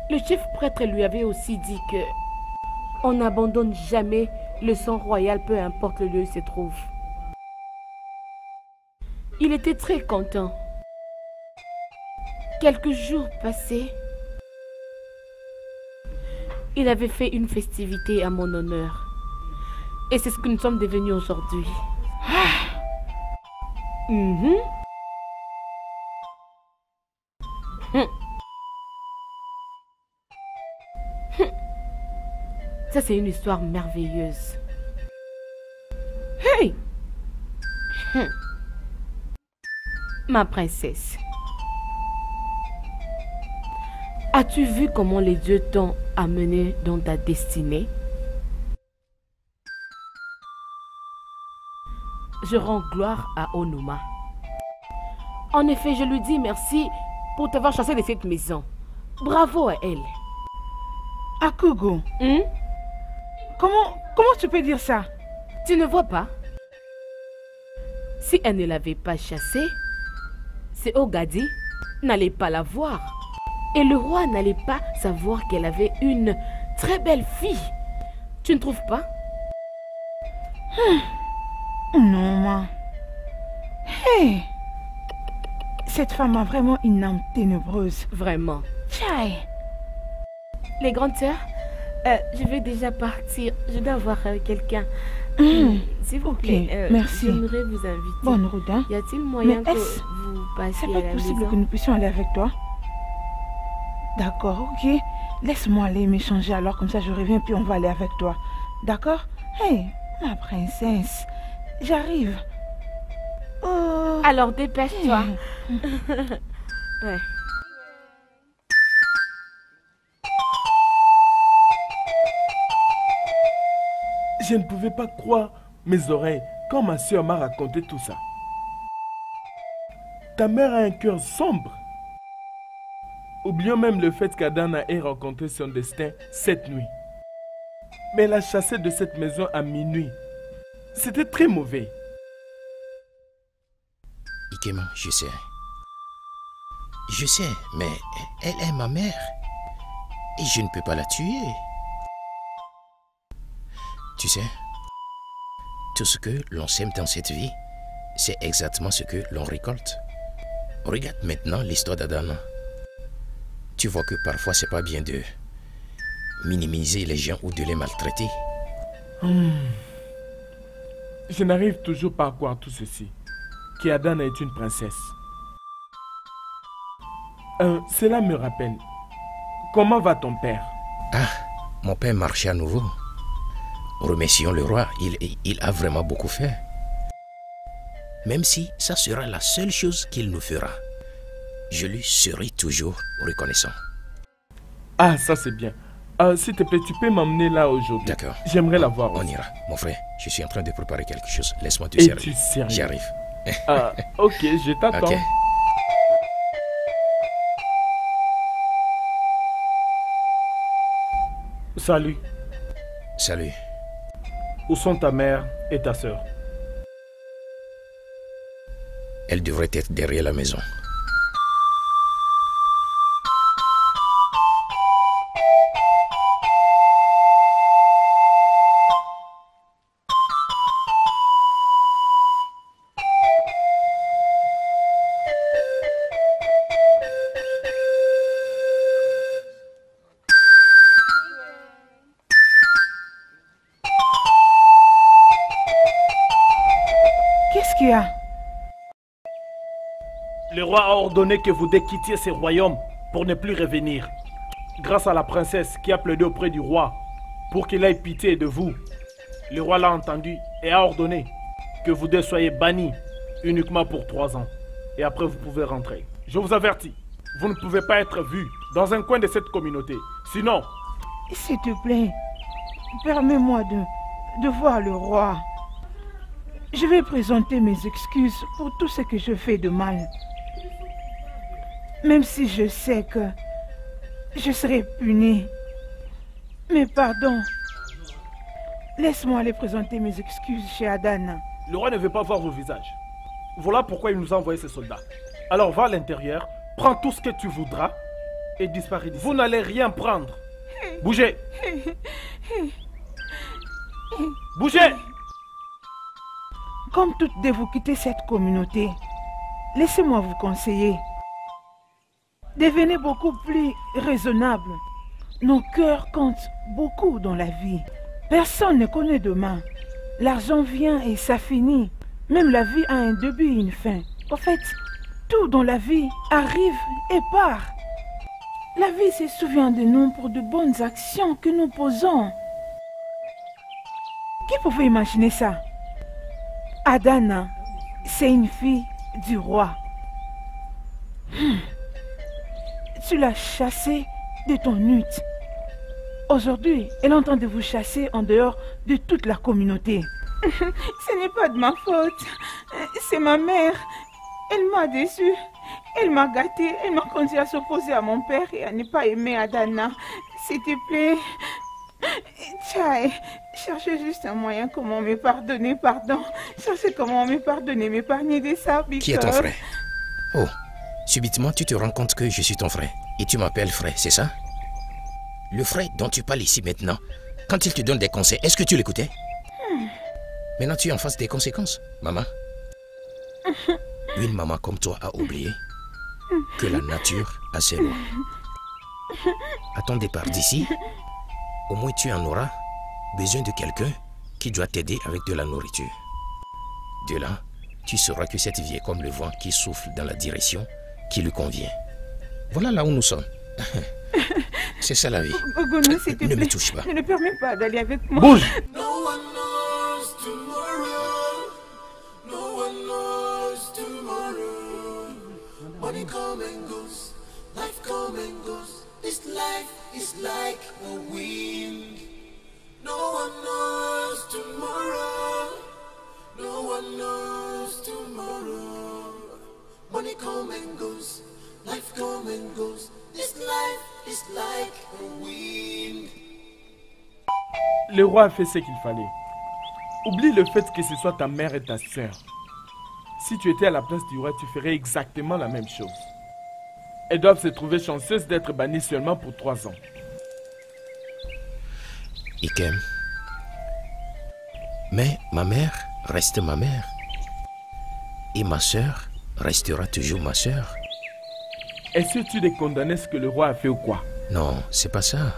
Le chef prêtre lui avait aussi dit que on n'abandonne jamais le sang royal, peu importe le lieu où il se trouve. Il était très content. Quelques jours passés, il avait fait une festivité à mon honneur. Et c'est ce que nous sommes devenus aujourd'hui. Ah. Ça, c'est une histoire merveilleuse. Hey! Ma princesse. As-tu vu comment les dieux t'ont amené dans ta destinée? Je rends gloire à Unoma. En effet, je lui dis merci pour t'avoir chassé de cette maison. Bravo à elle. Akugo, comment tu peux dire ça? Tu ne vois pas? Si elle ne l'avait pas chassée, c'est Ogadi n'allait pas la voir. Et le roi n'allait pas savoir qu'elle avait une très belle fille. Tu ne trouves pas? Non, ma. Hey! Cette femme a vraiment une âme ténébreuse. Vraiment. Tchaï! Les grandes sœurs, je vais déjà partir. Je dois voir quelqu'un. S'il vous plaît, merci. J'aimerais vous inviter. Bonne route, hein? Y a-t-il moyen que vous passiez à la maison? C'est pas possible que nous puissions aller avec toi? D'accord, ok. Laisse-moi aller m'échanger alors, comme ça je reviens puis on va aller avec toi. D'accord? Hey, ma princesse, j'arrive. Oh. Alors dépêche-toi. Ouais. Je ne pouvais pas croire mes oreilles quand ma soeur m'a raconté tout ça. Ta mère a un cœur sombre. Oublions même le fait qu'Adana ait rencontré son destin cette nuit. Mais la chasser de cette maison à minuit, c'était très mauvais. Ikema, je sais. Je sais, mais elle est ma mère. Et je ne peux pas la tuer. Tu sais, tout ce que l'on sème dans cette vie, c'est exactement ce que l'on récolte. Regarde maintenant l'histoire d'Adana. Tu vois que parfois, c'est pas bien de minimiser les gens ou de les maltraiter. Je n'arrive toujours pas à croire tout ceci. Qu'Adana est une princesse. Cela me rappelle. Comment va ton père? Ah, mon père marche à nouveau. Remercions le roi, il a vraiment beaucoup fait. Même si ça sera la seule chose qu'il nous fera, je lui serai toujours reconnaissant. Ah, ça c'est bien. S'il te plaît, tu peux m'emmener là aujourd'hui. D'accord. J'aimerais la voir. On ira. Mon frère, je suis en train de préparer quelque chose. Laisse-moi te servir. Es-tu sérieux? J'y arrive. Ok, je t'attends. Okay. Salut. Salut. Où sont ta mère et ta sœur? Elles devraient être derrière la maison. Le roi a ordonné que vous déquittiez ce royaume pour ne plus revenir. Grâce à la princesse qui a plaidé auprès du roi pour qu'il ait pitié de vous, le roi l'a entendu et a ordonné que vous deux soyez bannis uniquement pour 3 ans. Et après vous pouvez rentrer. Je vous avertis, vous ne pouvez pas être vus dans un coin de cette communauté. Sinon... S'il te plaît, permets-moi de voir le roi. Je vais présenter mes excuses pour tout ce que je fais de mal. Même si je sais que je serai punie. Mais pardon. Laisse-moi aller présenter mes excuses chez Adana. Le roi ne veut pas voir vos visages. Voilà pourquoi il nous a envoyé ces soldats. Alors va à l'intérieur, prends tout ce que tu voudras et disparais. Vous n'allez rien prendre. Bougez. Bougez. Comme toutes deux vous quittez cette communauté, laissez-moi vous conseiller. Devenez beaucoup plus raisonnable. Nos cœurs comptent beaucoup dans la vie. Personne ne connaît demain. L'argent vient et ça finit. Même la vie a un début et une fin. En fait, tout dans la vie arrive et part. La vie se souvient de nous pour de bonnes actions que nous posons. Qui pouvait imaginer ça? Adana, c'est une fille du roi. Tu l'as chassée de ton hutte. Aujourd'hui, elle est en train de vous chasser en dehors de toute la communauté. Ce n'est pas de ma faute. C'est ma mère. Elle m'a déçue. Elle m'a gâtée. Elle m'a conduite à s'opposer à mon père et à ne pas aimer Adana. S'il te plaît. Tchaï, cherchez juste un moyen comment me pardonner, pardon. Cherchez comment me pardonner, m'épargner de ça, Biko. Qui est ton frère? Oh. Subitement, tu te rends compte que je suis ton frère. Et tu m'appelles frère, c'est ça? Le frère dont tu parles ici maintenant, quand il te donne des conseils, est-ce que tu l'écoutais? Maintenant, tu es en face des conséquences, maman. Une maman comme toi a oublié que la nature a ses lois. À ton départ d'ici, au moins tu en auras besoin de quelqu'un qui doit t'aider avec de la nourriture. De là, tu sauras que cette vie est comme le vent qui souffle dans la direction qui lui convient. Voilà là où nous sommes. C'est ça la vie. Ougon, ne me touche pas. Ne me permets pas d'aller avec moi. Bouge. Money come and goes, life come and goes. This life is like a wind. Le roi a fait ce qu'il fallait. Oublie le fait que ce soit ta mère et ta sœur. Si tu étais à la place du roi, tu ferais exactement la même chose. Elles doivent se trouver chanceuses d'être bannies seulement pour 3 ans. Ikem. Mais ma mère reste ma mère. Et ma sœur restera toujours ma sœur. Est-ce que tu décondamnes ce que le roi a fait ou quoi? Non, c'est pas ça.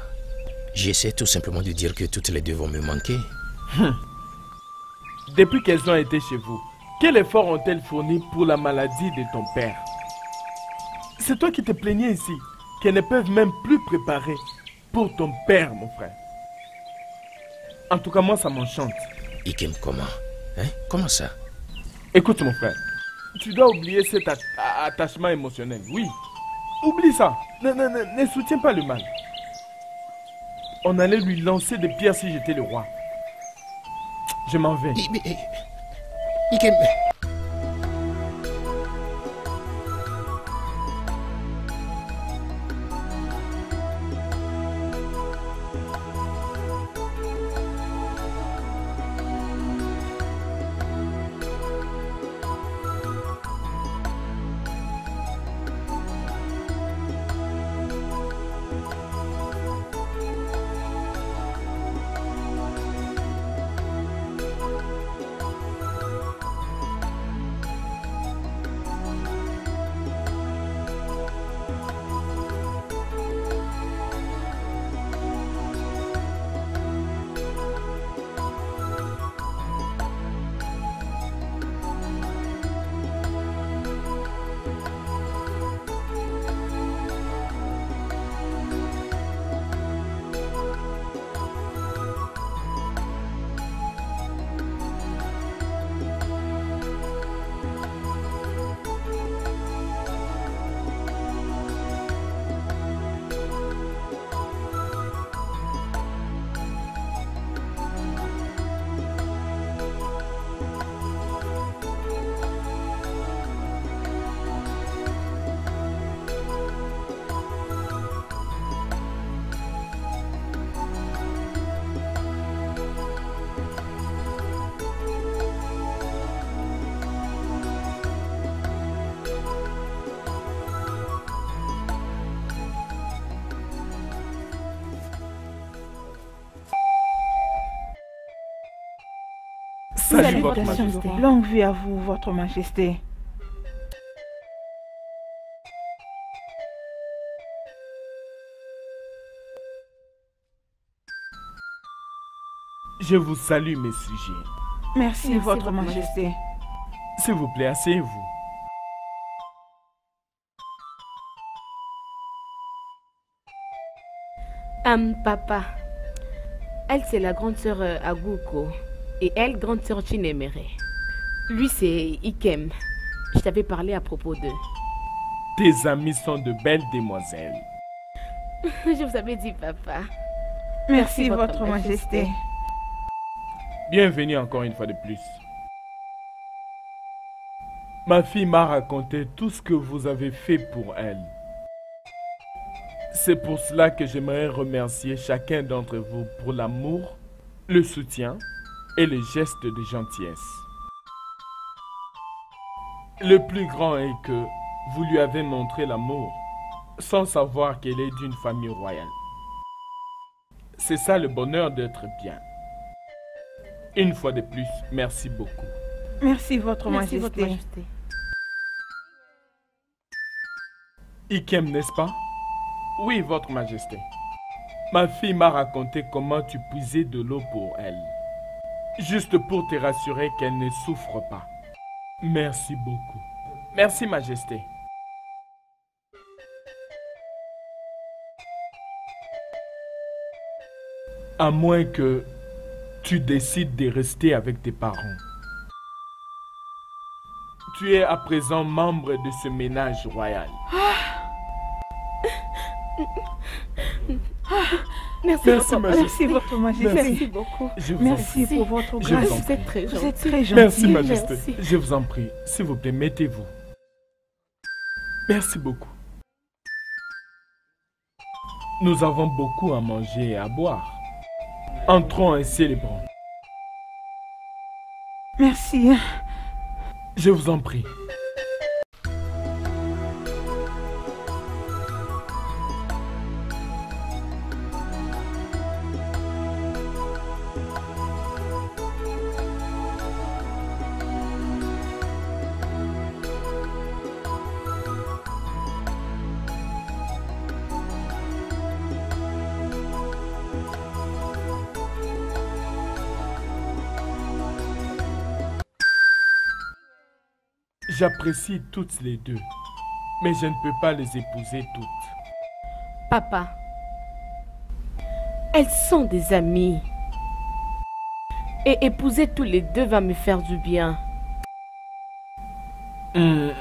J'essaie tout simplement de dire que toutes les deux vont me manquer. Depuis qu'elles ont été chez vous, quel effort ont-elles fourni pour la maladie de ton père? C'est toi qui te plaignais ici, qu'elles ne peuvent même plus préparer pour ton père, mon frère. En tout cas, moi, ça m'enchante. Ikem, comment? Hein? Comment ça? Écoute, mon frère, tu dois oublier cet attachement émotionnel, oui. Oublie ça, ne soutiens pas le mal. On allait lui lancer des pierres si j'étais le roi. Je m'en vais. Ikem... Salutation, longue vie à vous, votre majesté. Je vous salue, mes sujets. Merci, votre majesté. S'il vous plaît, asseyez-vous. Papa, elle c'est la grande sœur Akugo. Et elle, grande sœur Chinemere. Lui, c'est Ikem. Je t'avais parlé à propos d'eux. Tes amis sont de belles demoiselles. Je vous avais dit, papa. Merci, votre majesté. Bienvenue encore une fois de plus. Ma fille m'a raconté tout ce que vous avez fait pour elle. C'est pour cela que j'aimerais remercier chacun d'entre vous pour l'amour, le soutien et les gestes de gentillesse. Le plus grand est que vous lui avez montré l'amour sans savoir qu'elle est d'une famille royale. C'est ça le bonheur d'être bien. Une fois de plus, merci beaucoup. Merci, votre majesté. Ikem, n'est-ce pas? Oui, votre majesté. Ma fille m'a raconté comment tu puisais de l'eau pour elle. Juste pour te rassurer qu'elle ne souffre pas. Merci beaucoup. Merci, Majesté. À moins que tu décides de rester avec tes parents. Tu es à présent membre de ce ménage royal. Merci, votre majesté. Merci beaucoup. Merci pour votre grâce. Vous êtes très gentil. Merci, majesté. Merci. Je vous en prie, s'il vous plaît, mettez-vous. Merci beaucoup. Nous avons beaucoup à manger et à boire. Entrons et célébrons. Merci. Je vous en prie. J'apprécie toutes les deux, mais je ne peux pas les épouser toutes. Papa, elles sont des amies. Et épouser tous les deux va me faire du bien. Il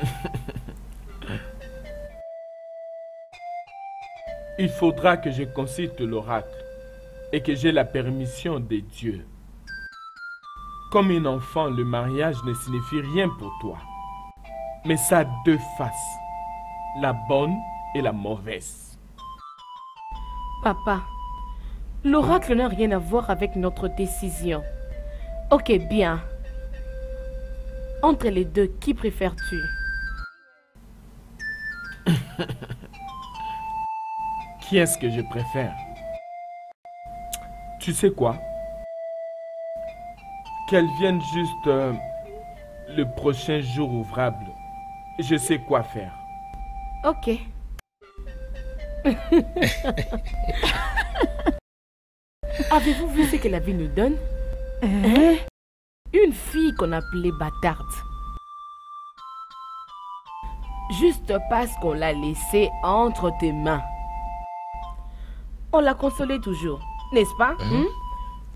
faudra que je consulte l'oracle et que j'aie la permission des dieux. Comme un enfant, le mariage ne signifie rien pour toi. Mais ça a deux faces, la bonne et la mauvaise. Papa, l'oracle n'a rien à voir avec notre décision. Ok, bien. Entre les deux, qui préfères-tu? Qui est-ce que je préfère? Tu sais quoi? Qu'elle vienne juste le prochain jour ouvrable. Je sais quoi faire. Ok. Avez-vous vu ce que la vie nous donne? Hein? Une fille qu'on appelait bâtarde. Juste parce qu'on l'a laissée entre tes mains. On la consolait toujours, n'est-ce pas?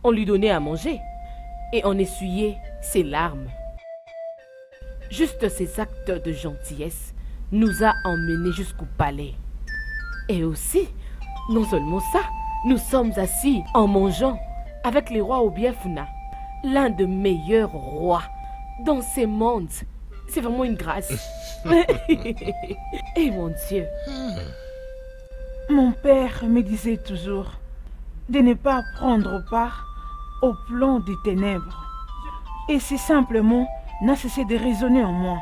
On lui donnait à manger et on essuyait ses larmes. Juste ces actes de gentillesse nous a emmenés jusqu'au palais. Et aussi, non seulement ça, nous sommes assis en mangeant avec le roi Obiefuna, l'un des meilleurs rois dans ce monde. C'est vraiment une grâce. Et mon Dieu. Mon père me disait toujours de ne pas prendre part au plan des ténèbres. Et c'est simplement n'a cessé de résonner en moi.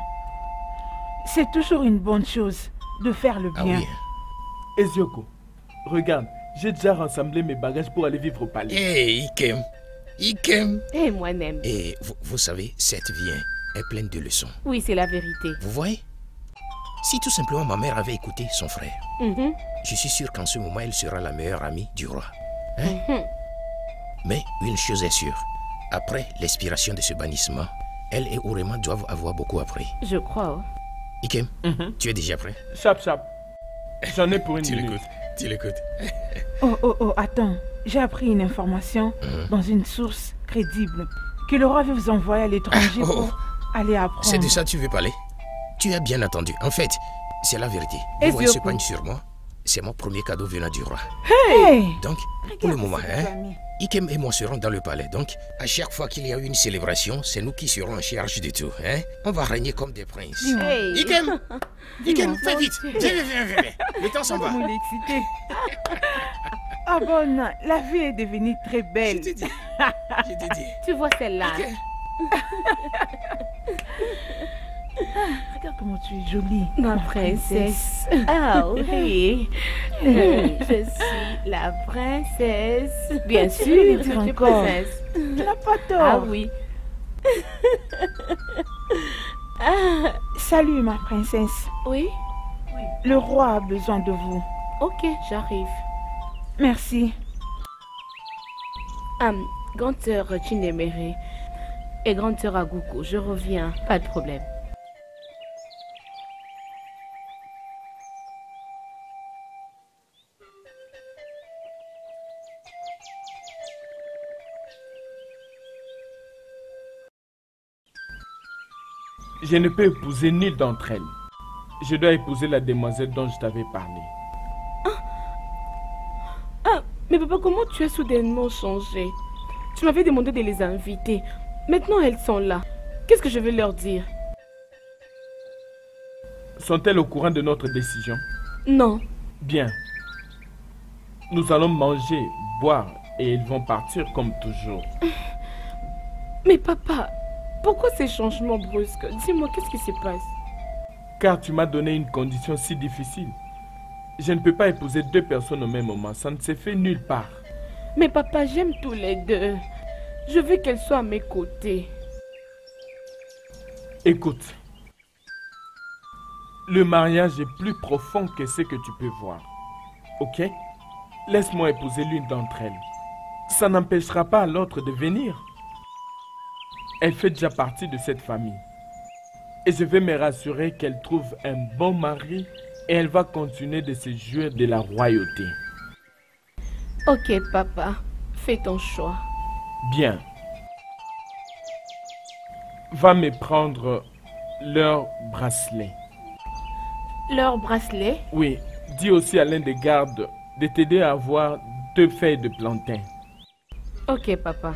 C'est toujours une bonne chose de faire le bien. Ezioko, regarde, j'ai déjà rassemblé mes bagages pour aller vivre au palais. Hey, Ikem. Ikem. Et moi-même. Et vous savez, cette vie est pleine de leçons. Oui, c'est la vérité. Vous voyez? Si tout simplement ma mère avait écouté son frère, je suis sûr qu'en ce moment, elle sera la meilleure amie du roi. Hein? Mais une chose est sûre, après l'expiration de ce bannissement, elle et Orima doivent avoir beaucoup appris. Je crois. Ikem, tu es déjà prêt? Chap, chap. J'en ai pour une minute. Tu l'écoutes. Oh, attends. J'ai appris une information dans une source crédible que le roi veut vous envoyer à l'étranger pour aller apprendre. C'est de ça que tu veux parler? Tu as bien entendu. En fait, c'est la vérité. Et vous voyez ce pagne sur moi? C'est mon premier cadeau venant du roi. Donc, pour le moment, Ikem et moi serons dans le palais. Donc, à chaque fois qu'il y a une célébration, c'est nous qui serons en charge de tout. Hein? On va régner comme des princes. Ikem, fais vite. Viens. Le temps s'en va. Vous l'excitez. Ah bon, la vie est devenue très belle. Je te dis. Tu vois celle-là. Regarde comment tu es jolie. Ma princesse. Ah oui. Je suis la princesse. Bien sûr, tu es princesse. Tu n'as pas tort. Ah oui. Salut ma princesse. Oui. Le roi a besoin de vous. Ok, j'arrive. Merci. Grande sœur Chinemere et grande sœur Akugo, je reviens. Pas de problème. Je ne peux épouser nulle d'entre elles. Je dois épouser la demoiselle dont je t'avais parlé. Mais papa, comment tu as soudainement changé? Tu m'avais demandé de les inviter. Maintenant, elles sont là. Qu'est-ce que je vais leur dire? Sont-elles au courant de notre décision? Non. Bien. Nous allons manger, boire et elles vont partir comme toujours. Mais papa... pourquoi ces changements brusques? Dis-moi, qu'est-ce qui se passe? Car tu m'as donné une condition si difficile. Je ne peux pas épouser deux personnes au même moment. Ça ne s'est fait nulle part. Mais papa, j'aime tous les deux. Je veux qu'elles soient à mes côtés. Écoute. Le mariage est plus profond que ce que tu peux voir. Ok? Laisse-moi épouser l'une d'entre elles. Ça n'empêchera pas l'autre de venir. Elle fait déjà partie de cette famille. Et je vais me rassurer qu'elle trouve un bon mari et elle va continuer de se jouer de la royauté. Ok papa, fais ton choix. Bien. Va me prendre leur bracelet. Leur bracelet? Oui, dis aussi à l'un des gardes de t'aider à avoir 2 feuilles de plantain. Ok papa.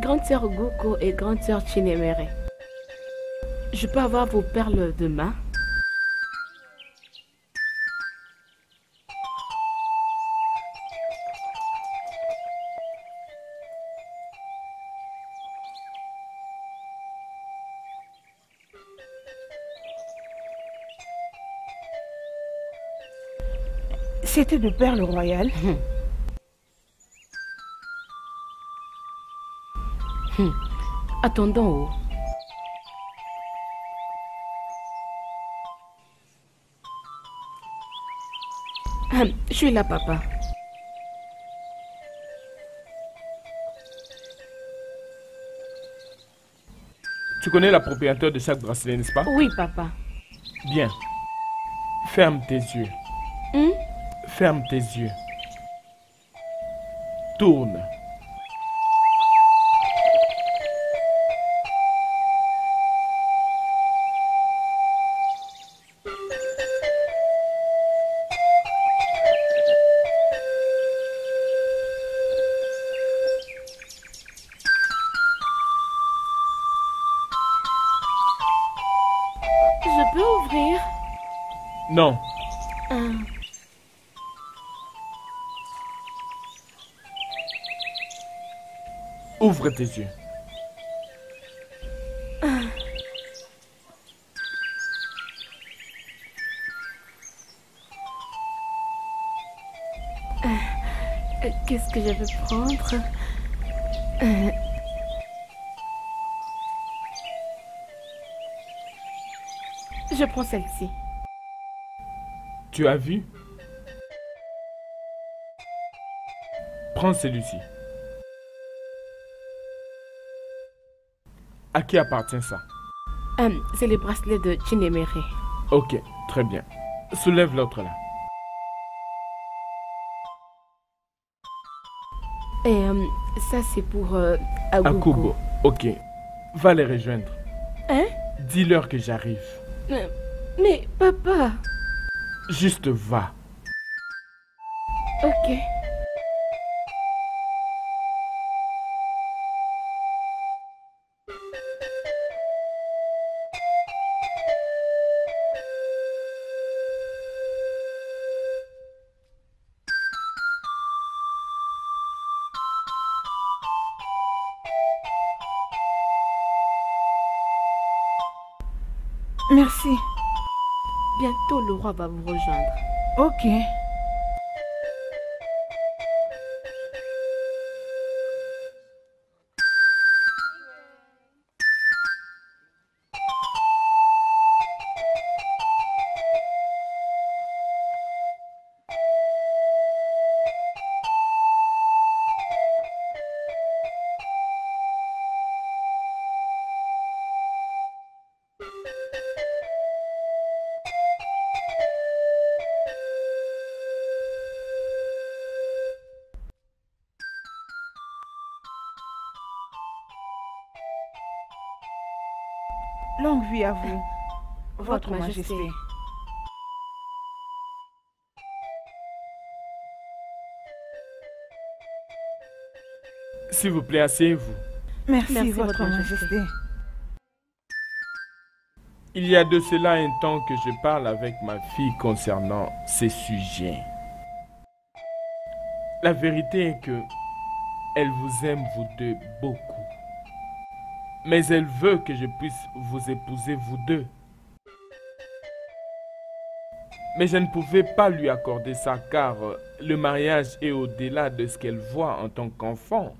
Grande sœur Goko et grande sœur Chinemere, je peux avoir vos perles demain? C'était de perles royales. Attendons. Je suis là, papa. Tu connais la propriétaire de chaque bracelet, n'est-ce pas? Oui, papa. Bien. Ferme tes yeux. Ferme tes yeux. Tourne. Non. Ouvre tes yeux. Qu'est-ce que je vais prendre? Je prends celle-ci. Tu as vu? Prends celui-ci. À qui appartient ça? C'est les bracelets de Chinemere. Ok, très bien. Soulève l'autre là. Et ça c'est pour Akugo. Ok, va les rejoindre. Hein? Dis-leur que j'arrive. Mais papa... Juste va. Ok. Merci. Bientôt, le roi va vous rejoindre. Ok. Longue vie à vous, votre majesté. S'il vous plaît, asseyez-vous. Merci, votre majesté. Il y a de cela un temps que je parle avec ma fille concernant ces sujets. La vérité est que elle vous aime, vous deux, beaucoup. Mais elle veut que je puisse vous épouser, vous deux. Mais je ne pouvais pas lui accorder ça car le mariage est au-delà de ce qu'elle voit en tant qu'enfant.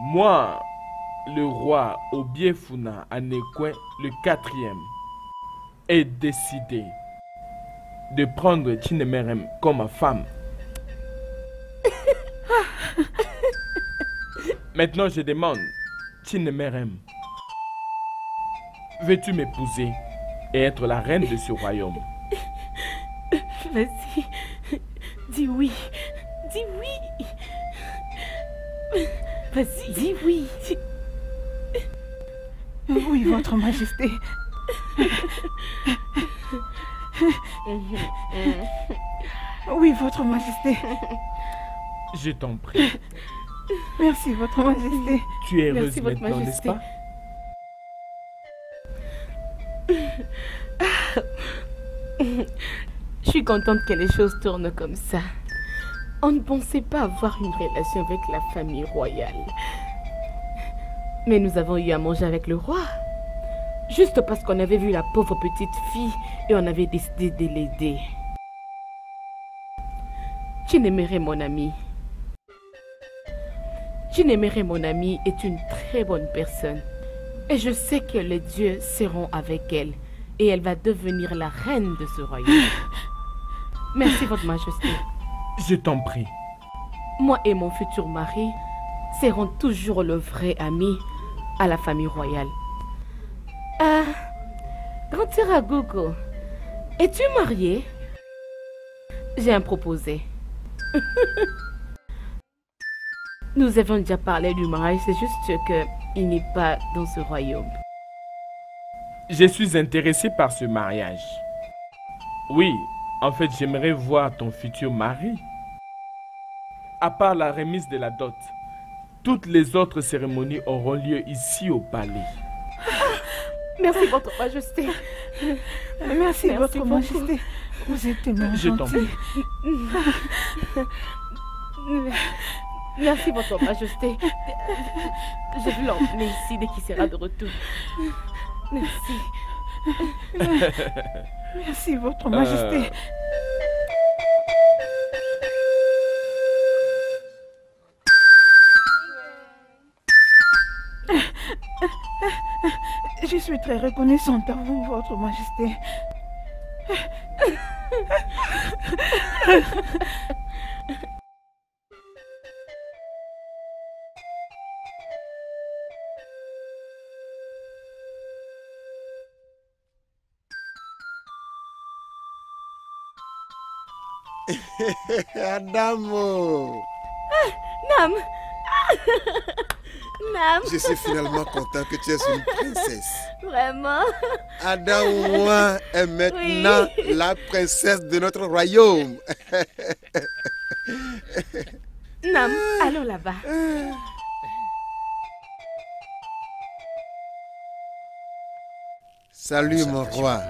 Moi, le roi Obiefuna Anekwe, le 4e, est décidé de prendre Chinemere comme femme. Maintenant, je demande, Chinemere, veux-tu m'épouser et être la reine de ce royaume? Vas-y, dis oui, dis oui. Vas-y, dis oui. Oui, votre majesté. Oui, votre majesté. Je t'en prie. Merci, votre majesté. Tu es heureuse maintenant, n'est-ce pas? Je suis contente que les choses tournent comme ça. On ne pensait pas avoir une relation avec la famille royale. Mais nous avons eu à manger avec le roi. Juste parce qu'on avait vu la pauvre petite fille et on avait décidé de l'aider. Chinemere, mon ami. Chinemere, mon ami, est une très bonne personne. Et je sais que les dieux seront avec elle. Et elle va devenir la reine de ce royaume. Merci, votre majesté. Je t'en prie. Moi et mon futur mari serons toujours le vrai ami à la famille royale. Ah, grand Gogo, es-tu marié? J'ai un proposé. Nous avions déjà parlé du mariage, c'est juste qu'il n'est pas dans ce royaume. Je suis intéressée par ce mariage. Oui, en fait, j'aimerais voir ton futur mari. À part la remise de la dot, toutes les autres cérémonies auront lieu ici au palais. Merci, votre majesté. Merci, votre majesté. Vous êtes tellement gentille. Je t'en prie. Merci, votre majesté. Je vais l'emmener ici dès qu'il sera de retour. Merci. Merci, votre majesté. Je suis très reconnaissante à vous, votre majesté. Adamo! Ah, Nam! Nam. Je suis finalement content que tu es une princesse. Vraiment? Adama est maintenant la princesse de notre royaume. Nam, allons là-bas. Salut mon roi.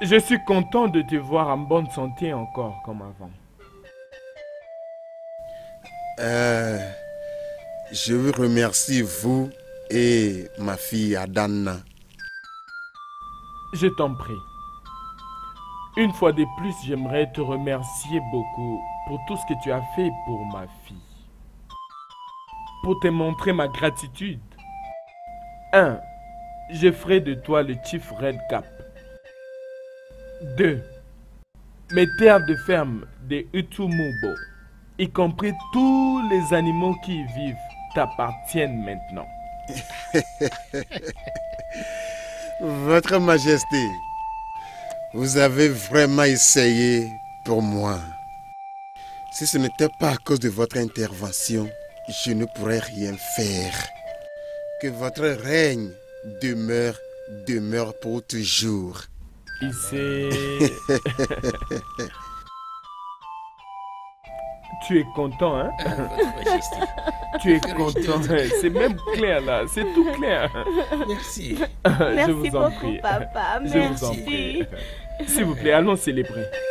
Je suis content de te voir en bonne santé encore comme avant. Je vous remercie, vous et ma fille Adana. Je t'en prie. Une fois de plus, j'aimerais te remercier beaucoup pour tout ce que tu as fait pour ma fille. Pour te montrer ma gratitude. 1. Je ferai de toi le Chief Red Cap. 2. Mes terres de ferme des Utumubo, y compris tous les animaux qui y vivent, t'appartiennent maintenant. Votre Majesté, vous avez vraiment essayé pour moi. Si ce n'était pas à cause de votre intervention, je ne pourrais rien faire. Que votre règne demeure pour toujours. Ici... Tu es content, hein? Votre majesté. Tu es content, c'est même clair là, c'est tout clair. Merci. Je vous en prie. Merci beaucoup, papa. Merci. S'il vous plaît, allons célébrer.